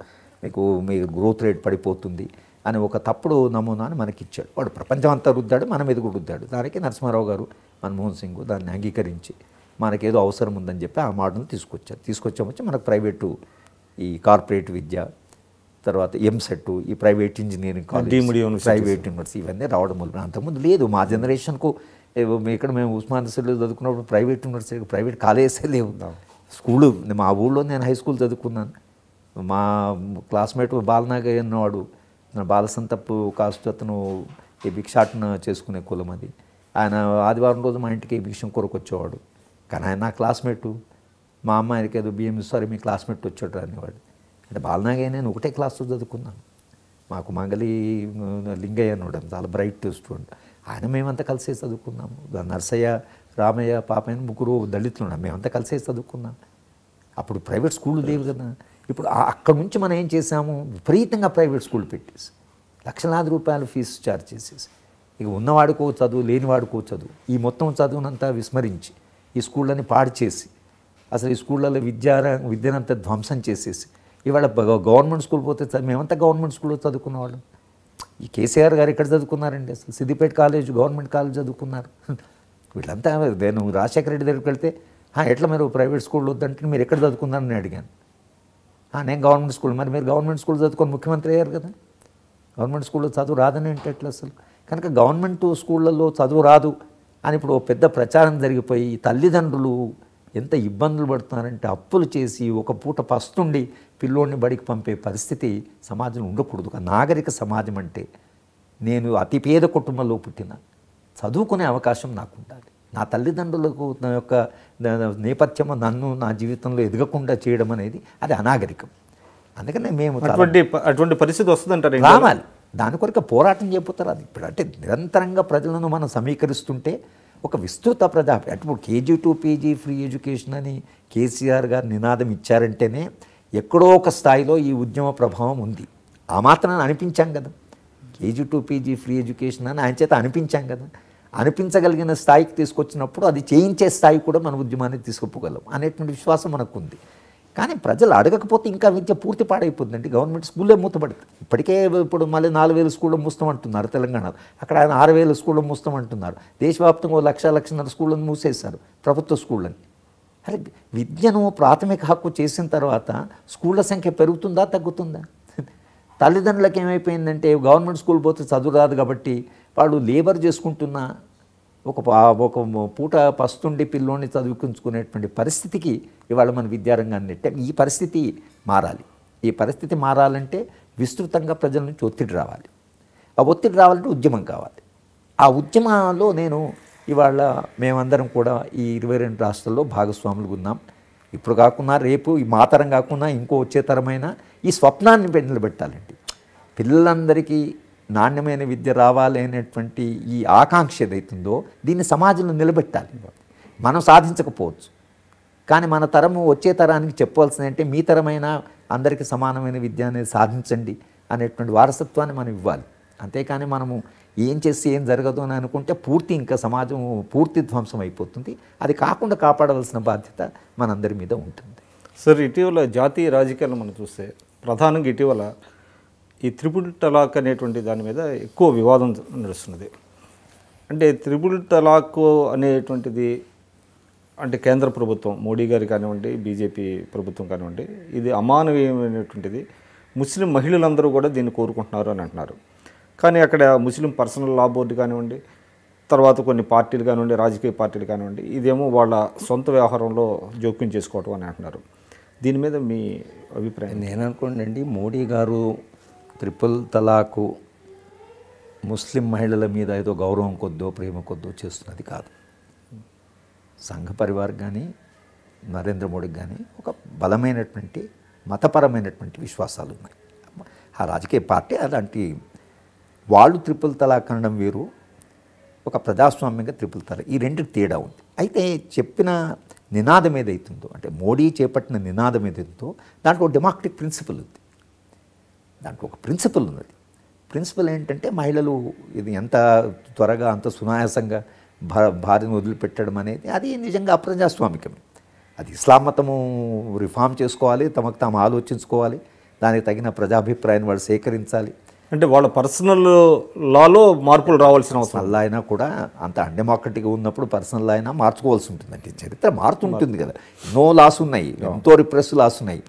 మీకు మీ గ్రోత్ రేట్ పడిపోతుంది అని ఒక తప్పుడు నమూనాను మనకి ఇచ్చాడు. వాడు ప్రపంచం అంతా రుద్దాడు, మనం ఎదుగు రుద్దాడు. దానికి నరసింహారావు గారు, మన్మోహన్ సింగ్ దాన్ని అంగీకరించి మనకేదో అవసరం ఉందని చెప్పి ఆ మోడల్ని తీసుకొచ్చారు. తీసుకొచ్చామొచ్చి మనకు ప్రైవేటు ఈ కార్పొరేట్ విద్య, తర్వాత ఎంసెట్, ఈ private engineering college, private university ఇవన్నీ రావడం వల్ల. అంతకుముందు లేదు, మా జనరేషన్కు ఇక్కడ మేము ఉస్మాన్ యూనివర్సిటీలో చదువుకున్నప్పుడు ప్రైవేట్ యూనివర్సిటీ, ప్రైవేట్ కాలేజెసే లేవు. స్కూలు మా ఊళ్ళో నేను హై స్కూల్ చదువుకున్నాను. మా క్లాస్మేట్ బాలనాగయ్య అన్నవాడు, బాలసంతప్పు కాస్ట్ అతను భిక్షాటన చేసుకునే కులం అది. ఆయన ఆదివారం రోజు మా ఇంటికి భిక్షం కొరకు వచ్చేవాడు. కానీ ఆయన నా క్లాస్మేటు. మా అమ్మాయికి ఏదో బిఎంఎస్ సారీ మీ క్లాస్మేట్ వచ్చాడు అనేవాడు. అంటే బాలనాగయ్య నేను ఒకటే క్లాస్లో చదువుకున్నాను. మాకు మంగళి లింగయ్య అని వాడు చాలా బ్రైట్ స్టూడెంట్, ఆయన మేమంతా కలిసే చదువుకున్నాము. నర్సయ్య, రామయ్య, పాపయ్య ముగ్గురు దళితులు ఉన్నాం, మేమంతా కలిసే చదువుకున్నాం. అప్పుడు ప్రైవేట్ స్కూల్ లేవు కదా. ఇప్పుడు అక్కడ నుంచి మనం ఏం చేసాము, విపరీతంగా ప్రైవేట్ స్కూల్ పెట్టేసి లక్షలాది రూపాయలు ఫీజు ఛార్జ్ చేసేసి ఇక ఉన్నవాడుకో చదువు, లేనివాడుకో చదువు, ఈ మొత్తం చదువునంతా విస్మరించి ఈ స్కూళ్ళని పాడు చేసి అసలు ఈ స్కూళ్ళలో విద్యనంతా ధ్వంసం చేసేసి ఇవాళ గవర్నమెంట్ స్కూల్ పోతే మేమంతా గవర్నమెంట్ స్కూల్లో చదువుకున్నవాళ్ళం. ఈ కేసీఆర్ గారు ఇక్కడ చదువుకున్నారండి, అసలు సిద్దిపేట కాలేజ్ గవర్నమెంట్ కాలేజ్ చదువుకున్నారు. వీళ్ళంతా నేను రాజశేఖర రెడ్డి దగ్గరికి వెళ్తే ఎట్లా మీరు ప్రైవేట్ స్కూల్ వద్దంటే మీరు ఎక్కడ చదువుకున్నారని అడిగాను. నేను గవర్నమెంట్ స్కూల్. మరి మీరు గవర్నమెంట్ స్కూల్ చదువుకొని ముఖ్యమంత్రి అయ్యారు కదా, గవర్నమెంట్ స్కూల్లో చదువు రాదని అంటే ఎట్లా అసలు? కనుక గవర్నమెంట్ స్కూళ్ళల్లో చదువు రాదు అని ఇప్పుడు పెద్ద ప్రచారం జరిగిపోయి తల్లిదండ్రులు ఎంత ఇబ్బందులు పడుతున్నారంటే అప్పులు చేసి ఒక పూట పస్తుండి పిల్లోడిని బడికి పంపే పరిస్థితి సమాజంలో ఉండకూడదు. నాగరిక సమాజం అంటే నేను అతి పేద కుటుంబంలో పుట్టిన, చదువుకునే అవకాశం నాకు ఉండాలి. నా తల్లిదండ్రులకు నా యొక్క నేపథ్యం నన్ను నా జీవితంలో ఎదగకుండా చేయడం అనేది అది అనాగరికం. అందుకనే మేము అటువంటి పరిస్థితి వస్తుందంటారు. రావాలి, దాని కొరకు పోరాటం చేయబోతారు. అది ఇప్పుడు అంటే నిరంతరంగా ప్రజలను మనం సమీకరిస్తుంటే ఒక విస్తృత ప్రజా అటు KG to PG free education అని కేసీఆర్ గారు నినాదం ఇచ్చారంటేనే ఎక్కడో ఒక స్థాయిలో ఈ ఉద్యమ ప్రభావం ఉంది. ఆ మాత్రం అనిపించాం కదా, KG to PG free education అని ఆయన చేత అనిపించాం కదా. అనిపించగలిగిన స్థాయికి తీసుకొచ్చినప్పుడు అది చేయించే స్థాయి కూడా మన ఉద్యమాన్ని తీసుకుపోగలం అనేటువంటి విశ్వాసం మనకు ఉంది. కానీ ప్రజలు అడగకపోతే ఇంకా విద్య పూర్తి పాడైపోతుందండి. గవర్నమెంట్ స్కూల్లో మూతపడుతుంది. ఇప్పటికే ఇప్పుడు మళ్ళీ 4000 స్కూల్లో మూస్తామంటున్నారు తెలంగాణలో, అక్కడ ఆయన 6000 స్కూల్లో మూస్తామంటున్నారు. దేశవ్యాప్తంగా 1.5 లక్షల స్కూళ్ళను మూసేశారు ప్రభుత్వ స్కూళ్ళని. అరే విద్యను ప్రాథమిక హక్కు చేసిన తర్వాత స్కూళ్ళ సంఖ్య పెరుగుతుందా తగ్గుతుందా? తల్లిదండ్రులకు ఏమైపోయిందంటే గవర్నమెంట్ స్కూల్ పోతే చదువు రాదు కాబట్టి వాళ్ళు లేబర్ చేసుకుంటున్న ఒక పూట పస్తుండి పిల్లోని చదువుకుంచుకునేటువంటి పరిస్థితికి ఇవాళ మన విద్యారంగాన్ని నెట్టాం. ఈ పరిస్థితి మారాలి. ఈ పరిస్థితి మారాలంటే విస్తృతంగా ప్రజల నుంచి ఒత్తిడి రావాలి. ఆ ఒత్తిడి రావాలంటే ఉద్యమం కావాలి. ఆ ఉద్యమంలో నేను ఇవాళ మేమందరం కూడా ఈ 22 రాష్ట్రాల్లో భాగస్వాములుగా ఉన్నాం. ఇప్పుడు కాకుండా రేపు ఈ మాతరం కాకుండా ఇంకో వచ్చే తరమైన ఈ స్వప్నాన్ని నిలబెట్టాలండి. పిల్లలందరికీ నాణ్యమైన విద్య రావాలి అనేటువంటి ఈ ఆకాంక్ష ఏదైతుందో దీన్ని సమాజంలో నిలబెట్టాలి. మనం సాధించకపోవచ్చు, కానీ మన తరము వచ్చే తరానికి చెప్పవలసిందంటే మీ తరమైన అందరికీ సమానమైన విద్య అనేది సాధించండి అనేటువంటి వారసత్వాన్ని మనం ఇవ్వాలి. అంతేకాని మనము ఏం చేస్తే ఏం జరగదు అని అనుకుంటే పూర్తి ఇంకా సమాజం పూర్తి ధ్వంసం అయిపోతుంది. అది కాకుండా కాపాడవలసిన బాధ్యత మనందరి మీద ఉంటుంది. సార్, ఇటీవల జాతీయ రాజకీయాలు మనం చూస్తే ప్రధానంగా ఇటీవల ఈ 3 తలాక్ అనేటువంటి దాని మీద ఎక్కువ వివాదం నడుస్తున్నది. అంటే 3 తలాక్ అనేటువంటిది అంటే కేంద్ర ప్రభుత్వం మోడీ గారు కానివ్వండి, బీజేపీ ప్రభుత్వం కానివ్వండి, ఇది అమానవీయమైనటువంటిది, ముస్లిం మహిళలందరూ కూడా దీన్ని కోరుకుంటున్నారు అని అంటున్నారు. కానీ అక్కడ ముస్లిం పర్సనల్ లా బోర్డు కానివ్వండి, తర్వాత కొన్ని పార్టీలు కానివ్వండి, రాజకీయ పార్టీలు కానివ్వండి, ఇదేమో వాళ్ళ సొంత వ్యవహారంలో జోక్యం చేసుకోవటం అని అంటున్నారు. దీని మీద మీ అభిప్రాయం? నేను అనుకోండి, మోడీ గారు త్రిపుల్ తలాకు ముస్లిం మహిళల మీద ఏదో గౌరవం కొద్దో ప్రేమ కొద్దో చేస్తున్నది కాదు. సంఘ పరివార్ కానీ నరేంద్ర మోడీకి కానీ ఒక బలమైనటువంటి మతపరమైనటువంటి విశ్వాసాలు ఉన్నాయి. ఆ రాజకీయ పార్టీ అలాంటి వాళ్ళు త్రిపుల్ తలాక్ అనడం వేరు, ఒక ప్రజాస్వామ్యంగా త్రిపుల్ తలాక్, ఈ రెండు తేడా ఉంది. అయితే చెప్పిన నినాదం ఏదైతుందో, అంటే మోడీ చేపట్టిన నినాదం ఏదైతుందో, దాంట్లో డెమోక్రటిక్ ప్రిన్సిపల్ ఉంది, దాంట్లో ఒక ప్రిన్సిపల్ ఉన్నది. ప్రిన్సిపల్ ఏంటంటే మహిళలు ఇది ఎంత త్వరగా అంత సునాయాసంగా భార్యను వదిలిపెట్టడం అనేది, అది నిజంగా అప్రజాస్వామికమే. అది ఇస్లాం మతము రిఫార్మ్ చేసుకోవాలి, తమకు తాము ఆలోచించుకోవాలి, దానికి తగిన ప్రజాభిప్రాయాన్ని వాళ్ళు సేకరించాలి. అంటే వాళ్ళ పర్సనల్ లాలో మార్పులు రావాల్సిన అవసరం. లా అయినా కూడా అంత అన్‌డెమోక్రటిక్గా ఉన్నప్పుడు పర్సనల్ లా అయినా మార్చుకోవాల్సి ఉంటుందండి. చరిత్ర మారుతుంటుంది కదా, ఎన్నో లాస్ ఉన్నాయి, ఎంతో రిప్రెస్ లాస్ ఉన్నాయి.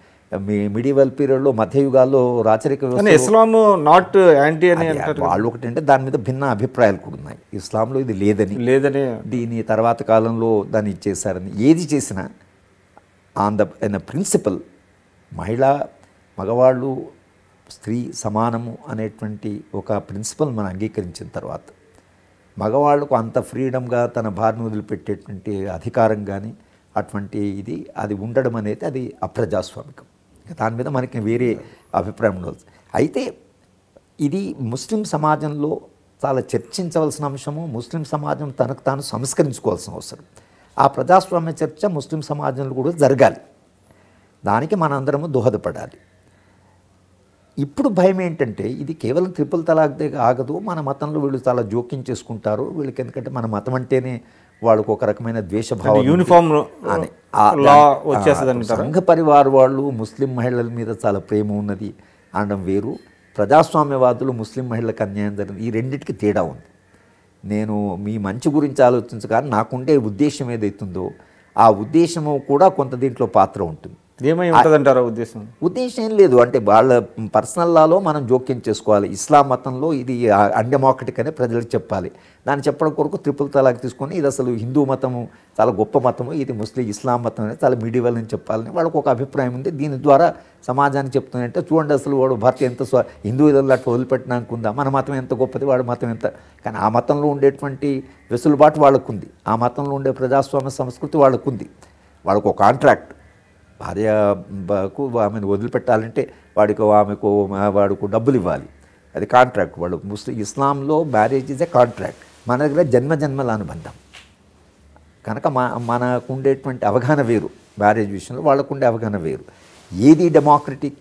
మీ మిడివల్ పీరియడ్లో, మధ్యయుగాల్లో రాచరిక ఇస్లాము నాట్ యాంటీ అని వాళ్ళు ఒకటి, అంటే దాని మీద భిన్న అభిప్రాయాలు కూడా ఉన్నాయి. ఇస్లాంలో ఇది లేదని దీని తర్వాత కాలంలో దాన్ని ఇచ్చేసారని, ఏది చేసినా ఆన్ ద అయిన ప్రిన్సిపల్ మహిళ మగవాళ్ళు స్త్రీ సమానము అనేటువంటి ఒక ప్రిన్సిపల్ మనం అంగీకరించిన తర్వాత మగవాళ్ళకు అంత ఫ్రీడమ్గా తన భార్యను వదిలిపెట్టేటువంటి అధికారం కానీ అటువంటి ఇది అది ఉండడం అనేది అది అప్రజాస్వామికం. దాని మీద మనకి వేరే అభిప్రాయం ఉండవచ్చు. అయితే ఇది ముస్లిం సమాజంలో చాలా చర్చించవలసిన అంశము, ముస్లిం సమాజం తనకు తాను సంస్కరించుకోవాల్సిన అవసరం. ఆ ప్రజాస్వామ్య చర్చ ముస్లిం సమాజంలో కూడా జరగాలి, దానికి మనందరము దోహదపడాలి. ఇప్పుడు భయం ఏంటంటే ఇది కేవలం త్రిపుల్ తలాక్ దగ్గర ఆగదు, మన మతంలో వీళ్ళు చాలా జోక్యం చేసుకుంటారు, వీళ్ళకి ఎందుకంటే మన మతం అంటేనే వాళ్ళకు ఒక రకమైన ద్వేషభావం, యూనిఫామ్ అని వచ్చేస్తుందండి. సంఘ పరివార్ వాళ్ళు ముస్లిం మహిళల మీద చాలా ప్రేమ ఉన్నది అనడం వేరు, ప్రజాస్వామ్యవాదులు ముస్లిం మహిళలకు అన్యాయం జరిగింది, ఈ రెండింటికి తేడా ఉంది. నేను మీ మంచి గురించి ఆలోచించు, కానీ నాకుండే ఉద్దేశం ఏదైతుందో ఆ ఉద్దేశము కూడా కొంత దీంట్లో పాత్ర ఉంటుంది. ఏమై ఉంటుందంటారా ఉద్దేశం? ఉద్దేశం ఏం లేదు, అంటే వాళ్ళ పర్సనల్ లాలో మనం జోక్యం చేసుకోవాలి. ఇస్లాం మతంలో ఇది అన్‌డెమోక్రటిక్ అనే ప్రజలకు చెప్పాలి. దాన్ని చెప్పడం కొరకు త్రిపుల్ తలాక్ తీసుకొని ఇది అసలు హిందూ మతము చాలా గొప్ప మతము, ఇది ముస్లిం ఇస్లాం మతం అనేది చాలా మిడివల్ అని చెప్పాలని వాళ్ళకు ఒక అభిప్రాయం ఉంది. దీని ద్వారా సమాజానికి చెప్తుందంటే చూడండి అసలు వాడు భర్త ఎంత హిందూ ఇళ్ళ అట్లా వదిలిపెట్టడానికిందా, మన మతం ఎంత గొప్పది, వాడు మతం ఎంత. కానీ ఆ మతంలో ఉండేటువంటి వెసులుబాటు వాళ్ళకుంది, ఆ మతంలో ఉండే ప్రజాస్వామ్య సంస్కృతి వాళ్ళకుంది. వాళ్ళకు ఒక కాంట్రాక్ట్, భార్యకు ఆమెను వదిలిపెట్టాలంటే వాడికి డబ్బులు ఇవ్వాలి, అది కాంట్రాక్ట్. వాళ్ళు ముస్లిం ఇస్లాంలో మ్యారేజ్ ఈజ్ ఏ కాంట్రాక్ట్, మన దగ్గర జన్మజన్మల అనుబంధం కనుక మనకు ఉండేటువంటి అవగాహన వేరు, మ్యారేజ్ విషయంలో వాళ్ళకు ఉండే అవగాహన వేరు. ఏది డెమోక్రటిక్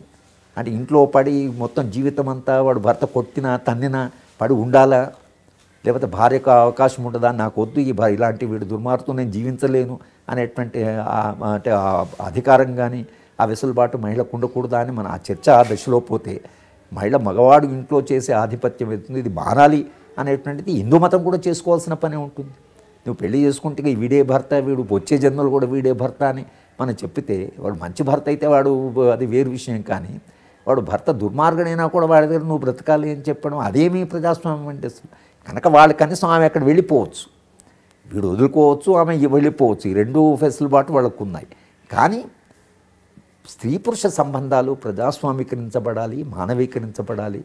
అంటే ఇంట్లో పడి మొత్తం జీవితం అంతా వాడు భర్త కొట్టినా తన్నినా పడి ఉండాలా, లేకపోతే భార్యకు అవకాశం ఉంటుందా, నాకు వద్దు ఈ భార్య ఇలాంటి వీడు దుర్మార్గంతో నేను జీవించలేను అనేటువంటి అంటే అధికారం కానీ ఆ వెసులుబాటు మహిళకు ఉండకూడదా అని మన ఆ చర్చ ఆ దశలో పోతే మహిళ మగవాడు ఇంట్లో చేసే ఆధిపత్యం అవుతుంది, ఇది మారాలి అనేటువంటిది హిందూ మతం కూడా చేసుకోవాల్సిన పనే ఉంటుంది. నువ్వు పెళ్లి చేసుకుంటే వీడే భర్త, వీడు వచ్చే జన్మలు కూడా వీడే భర్త అని మనం చెప్పితే, వాడు మంచి భర్త అయితే వాడు అది వేరు విషయం, కానీ వాడు భర్త దుర్మార్గుడైనా కూడా వాడి దగ్గర నువ్వు బ్రతకాలి అని చెప్పడం అదేమీ ప్రజాస్వామ్యం అంటే కనుక వాళ్ళు కనీసం ఆమె అక్కడ వెళ్ళిపోవచ్చు, వీడు వదులుకోవచ్చు, ఆమె వెళ్ళిపోవచ్చు, ఈ రెండు వెసులుబాటు వాళ్ళకు ఉన్నాయి. కానీ స్త్రీ పురుష సంబంధాలు ప్రజాస్వామీకరించబడాలి, మానవీకరించబడాలి,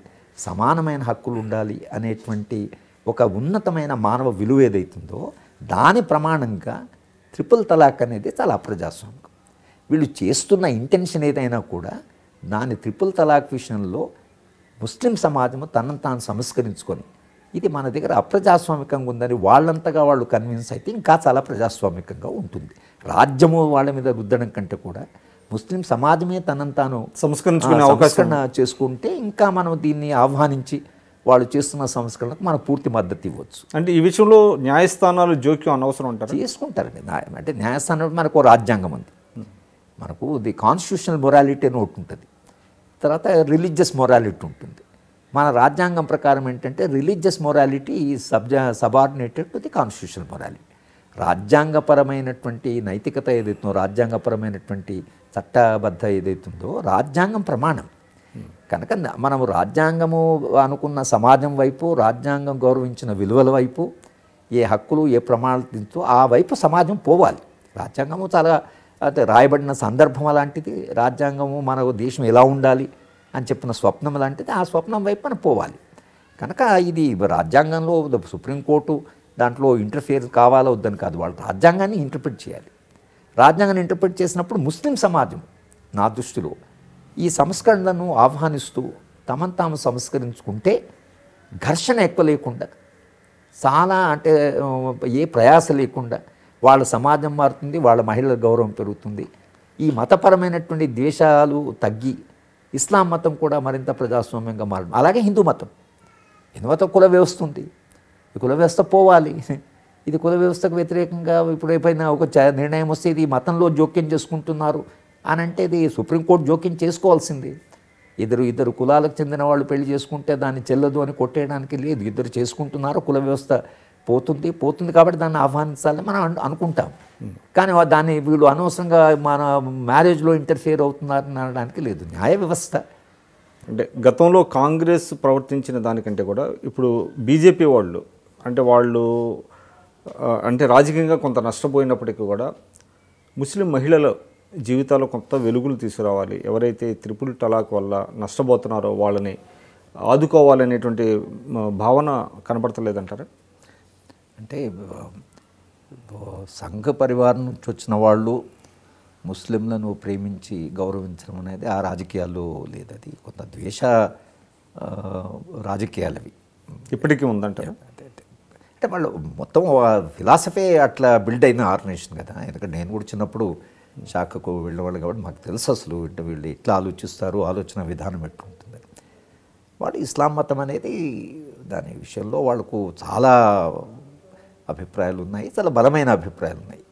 సమానమైన హక్కులు ఉండాలి అనేటువంటి ఒక ఉన్నతమైన మానవ విలువ ఏదైతుందో దాని ప్రమాణంగా త్రిపుల్ తలాక్ అనేది చాలా అప్రజాస్వామికం. వీళ్ళు చేస్తున్న ఇంటెన్షన్ ఏదైనా కూడా దాని త్రిపుల్ తలాక్ విషయంలో ముస్లిం సమాజము తనను తాను సంస్కరించుకొని ఇది మన దగ్గర అప్రజాస్వామికంగా ఉందని వాళ్ళంతగా వాళ్ళు కన్విన్స్ అయితే ఇంకా చాలా ప్రజాస్వామికంగా ఉంటుంది. రాజ్యము వాళ్ళ మీద రుద్దడం కంటే కూడా ముస్లిం సమాజమే తనను తాను సంస్కరించుకునే అవకాశం చేసుకుంటే ఇంకా మనం దీన్ని ఆహ్వానించి వాళ్ళు చేస్తున్న సంస్కరణకు మనం పూర్తి మద్దతు ఇవ్వచ్చు. అంటే ఈ విషయంలో న్యాయస్థానాలు జోక్యం అనవసరం ఉంటారు, చేసుకుంటారండి. అంటే న్యాయస్థానం మనకు రాజ్యాంగం ఉంది, మనకు ది కాన్స్టిట్యూషనల్ మొరాలిటీ అని ఒకటి ఉంటుంది, తర్వాత రిలీజియస్ మొరాలిటీ ఉంటుంది. మన రాజ్యాంగం ప్రకారం ఏంటంటే రిలీజియస్ మొరాలిటీ ఈ subordinated to the constitutional morality. రాజ్యాంగపరమైనటువంటి నైతికత ఏదైతుందో, రాజ్యాంగపరమైనటువంటి చట్టబద్ధ ఏదైతుందో రాజ్యాంగం ప్రమాణం కనుక మనము రాజ్యాంగము అనుకున్న సమాజం వైపు, రాజ్యాంగం గౌరవించిన విలువల వైపు, ఏ హక్కులు ఏ ప్రమాణాలతో ఆ వైపు సమాజం పోవాలి. రాజ్యాంగము చాలా అయితే రాయబడిన సందర్భం అలాంటిది, రాజ్యాంగము మన దేశం ఎలా ఉండాలి అని చెప్పిన స్వప్నం లాంటిది, ఆ స్వప్నం వైపు మనం పోవాలి. కనుక ఇది రాజ్యాంగంలో సుప్రీంకోర్టు దాంట్లో ఇంటర్ఫియర్ కావాలా వద్దని కాదు, వాళ్ళు రాజ్యాంగాన్ని ఇంటర్ప్రిట్ చేయాలి. రాజ్యాంగాన్ని ఇంటర్ప్రిట్ చేసినప్పుడు ముస్లిం సమాజం నా దృష్టిలో ఈ సంస్కరణలను ఆహ్వానిస్తూ తమను తాము సంస్కరించుకుంటే ఘర్షణ ఎక్కువ లేకుండా, చాలా అంటే ఏ ప్రయాస లేకుండా వాళ్ళ సమాజం మారుతుంది, వాళ్ళ మహిళల గౌరవం పెరుగుతుంది, ఈ మతపరమైనటువంటి ద్వేషాలు తగ్గి ఇస్లాం మతం కూడా మరింత ప్రజాస్వామ్యంగా మారడం. అలాగే హిందూ మతం, హిందూ మతం కుల వ్యవస్థ ఉంది, ఈ కుల వ్యవస్థ పోవాలి. ఇది కుల వ్యవస్థకు వ్యతిరేకంగా ఇప్పుడు ఏపైనా ఒక నిర్ణయం వస్తే ఇది మతంలో జోక్యం చేసుకుంటున్నారు అని అంటే ఇది సుప్రీంకోర్టు జోక్యం చేసుకోవాల్సింది. ఇద్దరు కులాలకు చెందిన వాళ్ళు పెళ్లి చేసుకుంటే దాన్ని చెల్లదు అని కొట్టేయడానికి లేదు, ఇద్దరు చేసుకుంటున్నారు, కుల వ్యవస్థ పోతుంది కాబట్టి దాన్ని ఆహ్వానించాలని మనం అనుకుంటాం. కానీ దాన్ని వీళ్ళు అనవసరంగా మన మ్యారేజ్లో ఇంటర్ఫియర్ అవుతున్నారని అనడానికి లేదు. న్యాయ వ్యవస్థ అంటే గతంలో కాంగ్రెస్ ప్రవర్తించిన దానికంటే కూడా ఇప్పుడు బీజేపీ వాళ్ళు అంటే రాజకీయంగా కొంత నష్టపోయినప్పటికీ కూడా ముస్లిం మహిళల జీవితాల్లో కొంత వెలుగులు తీసుకురావాలి, ఎవరైతే త్రిపుల్ తలాక్ వల్ల నష్టపోతున్నారో వాళ్ళని ఆదుకోవాలనేటువంటి భావన కనపడతలేదంటారా? అంటే సంఘ పరివారం నుంచి వచ్చిన వాళ్ళు ముస్లింలను ప్రేమించి గౌరవించడం అనేది ఆ రాజకీయాల్లో లేదు, అది కొంత ద్వేష రాజకీయాలు అవి ఇప్పటికీ ఉందంటారు. అంటే వాళ్ళు మొత్తం ఫిలాసఫీ అట్లా బిల్డ్ అయిన ఆర్గనైజేషన్ కదా, ఎందుకంటే నేను కూడా చిన్నప్పుడు శాఖకు వెళ్ళేవాళ్ళు కాబట్టి మాకు తెలుసు అసలు వీళ్ళు ఎట్లా ఆలోచిస్తారు, ఆలోచన విధానం ఎట్లుంటుంది. వాళ్ళు ఇస్లాం మతం అనేది దాని విషయంలో వాళ్ళకు చాలా అభిప్రాయాలు ఉన్నాయి, చాలా బలమైన అభిప్రాయాలు ఉన్నాయి.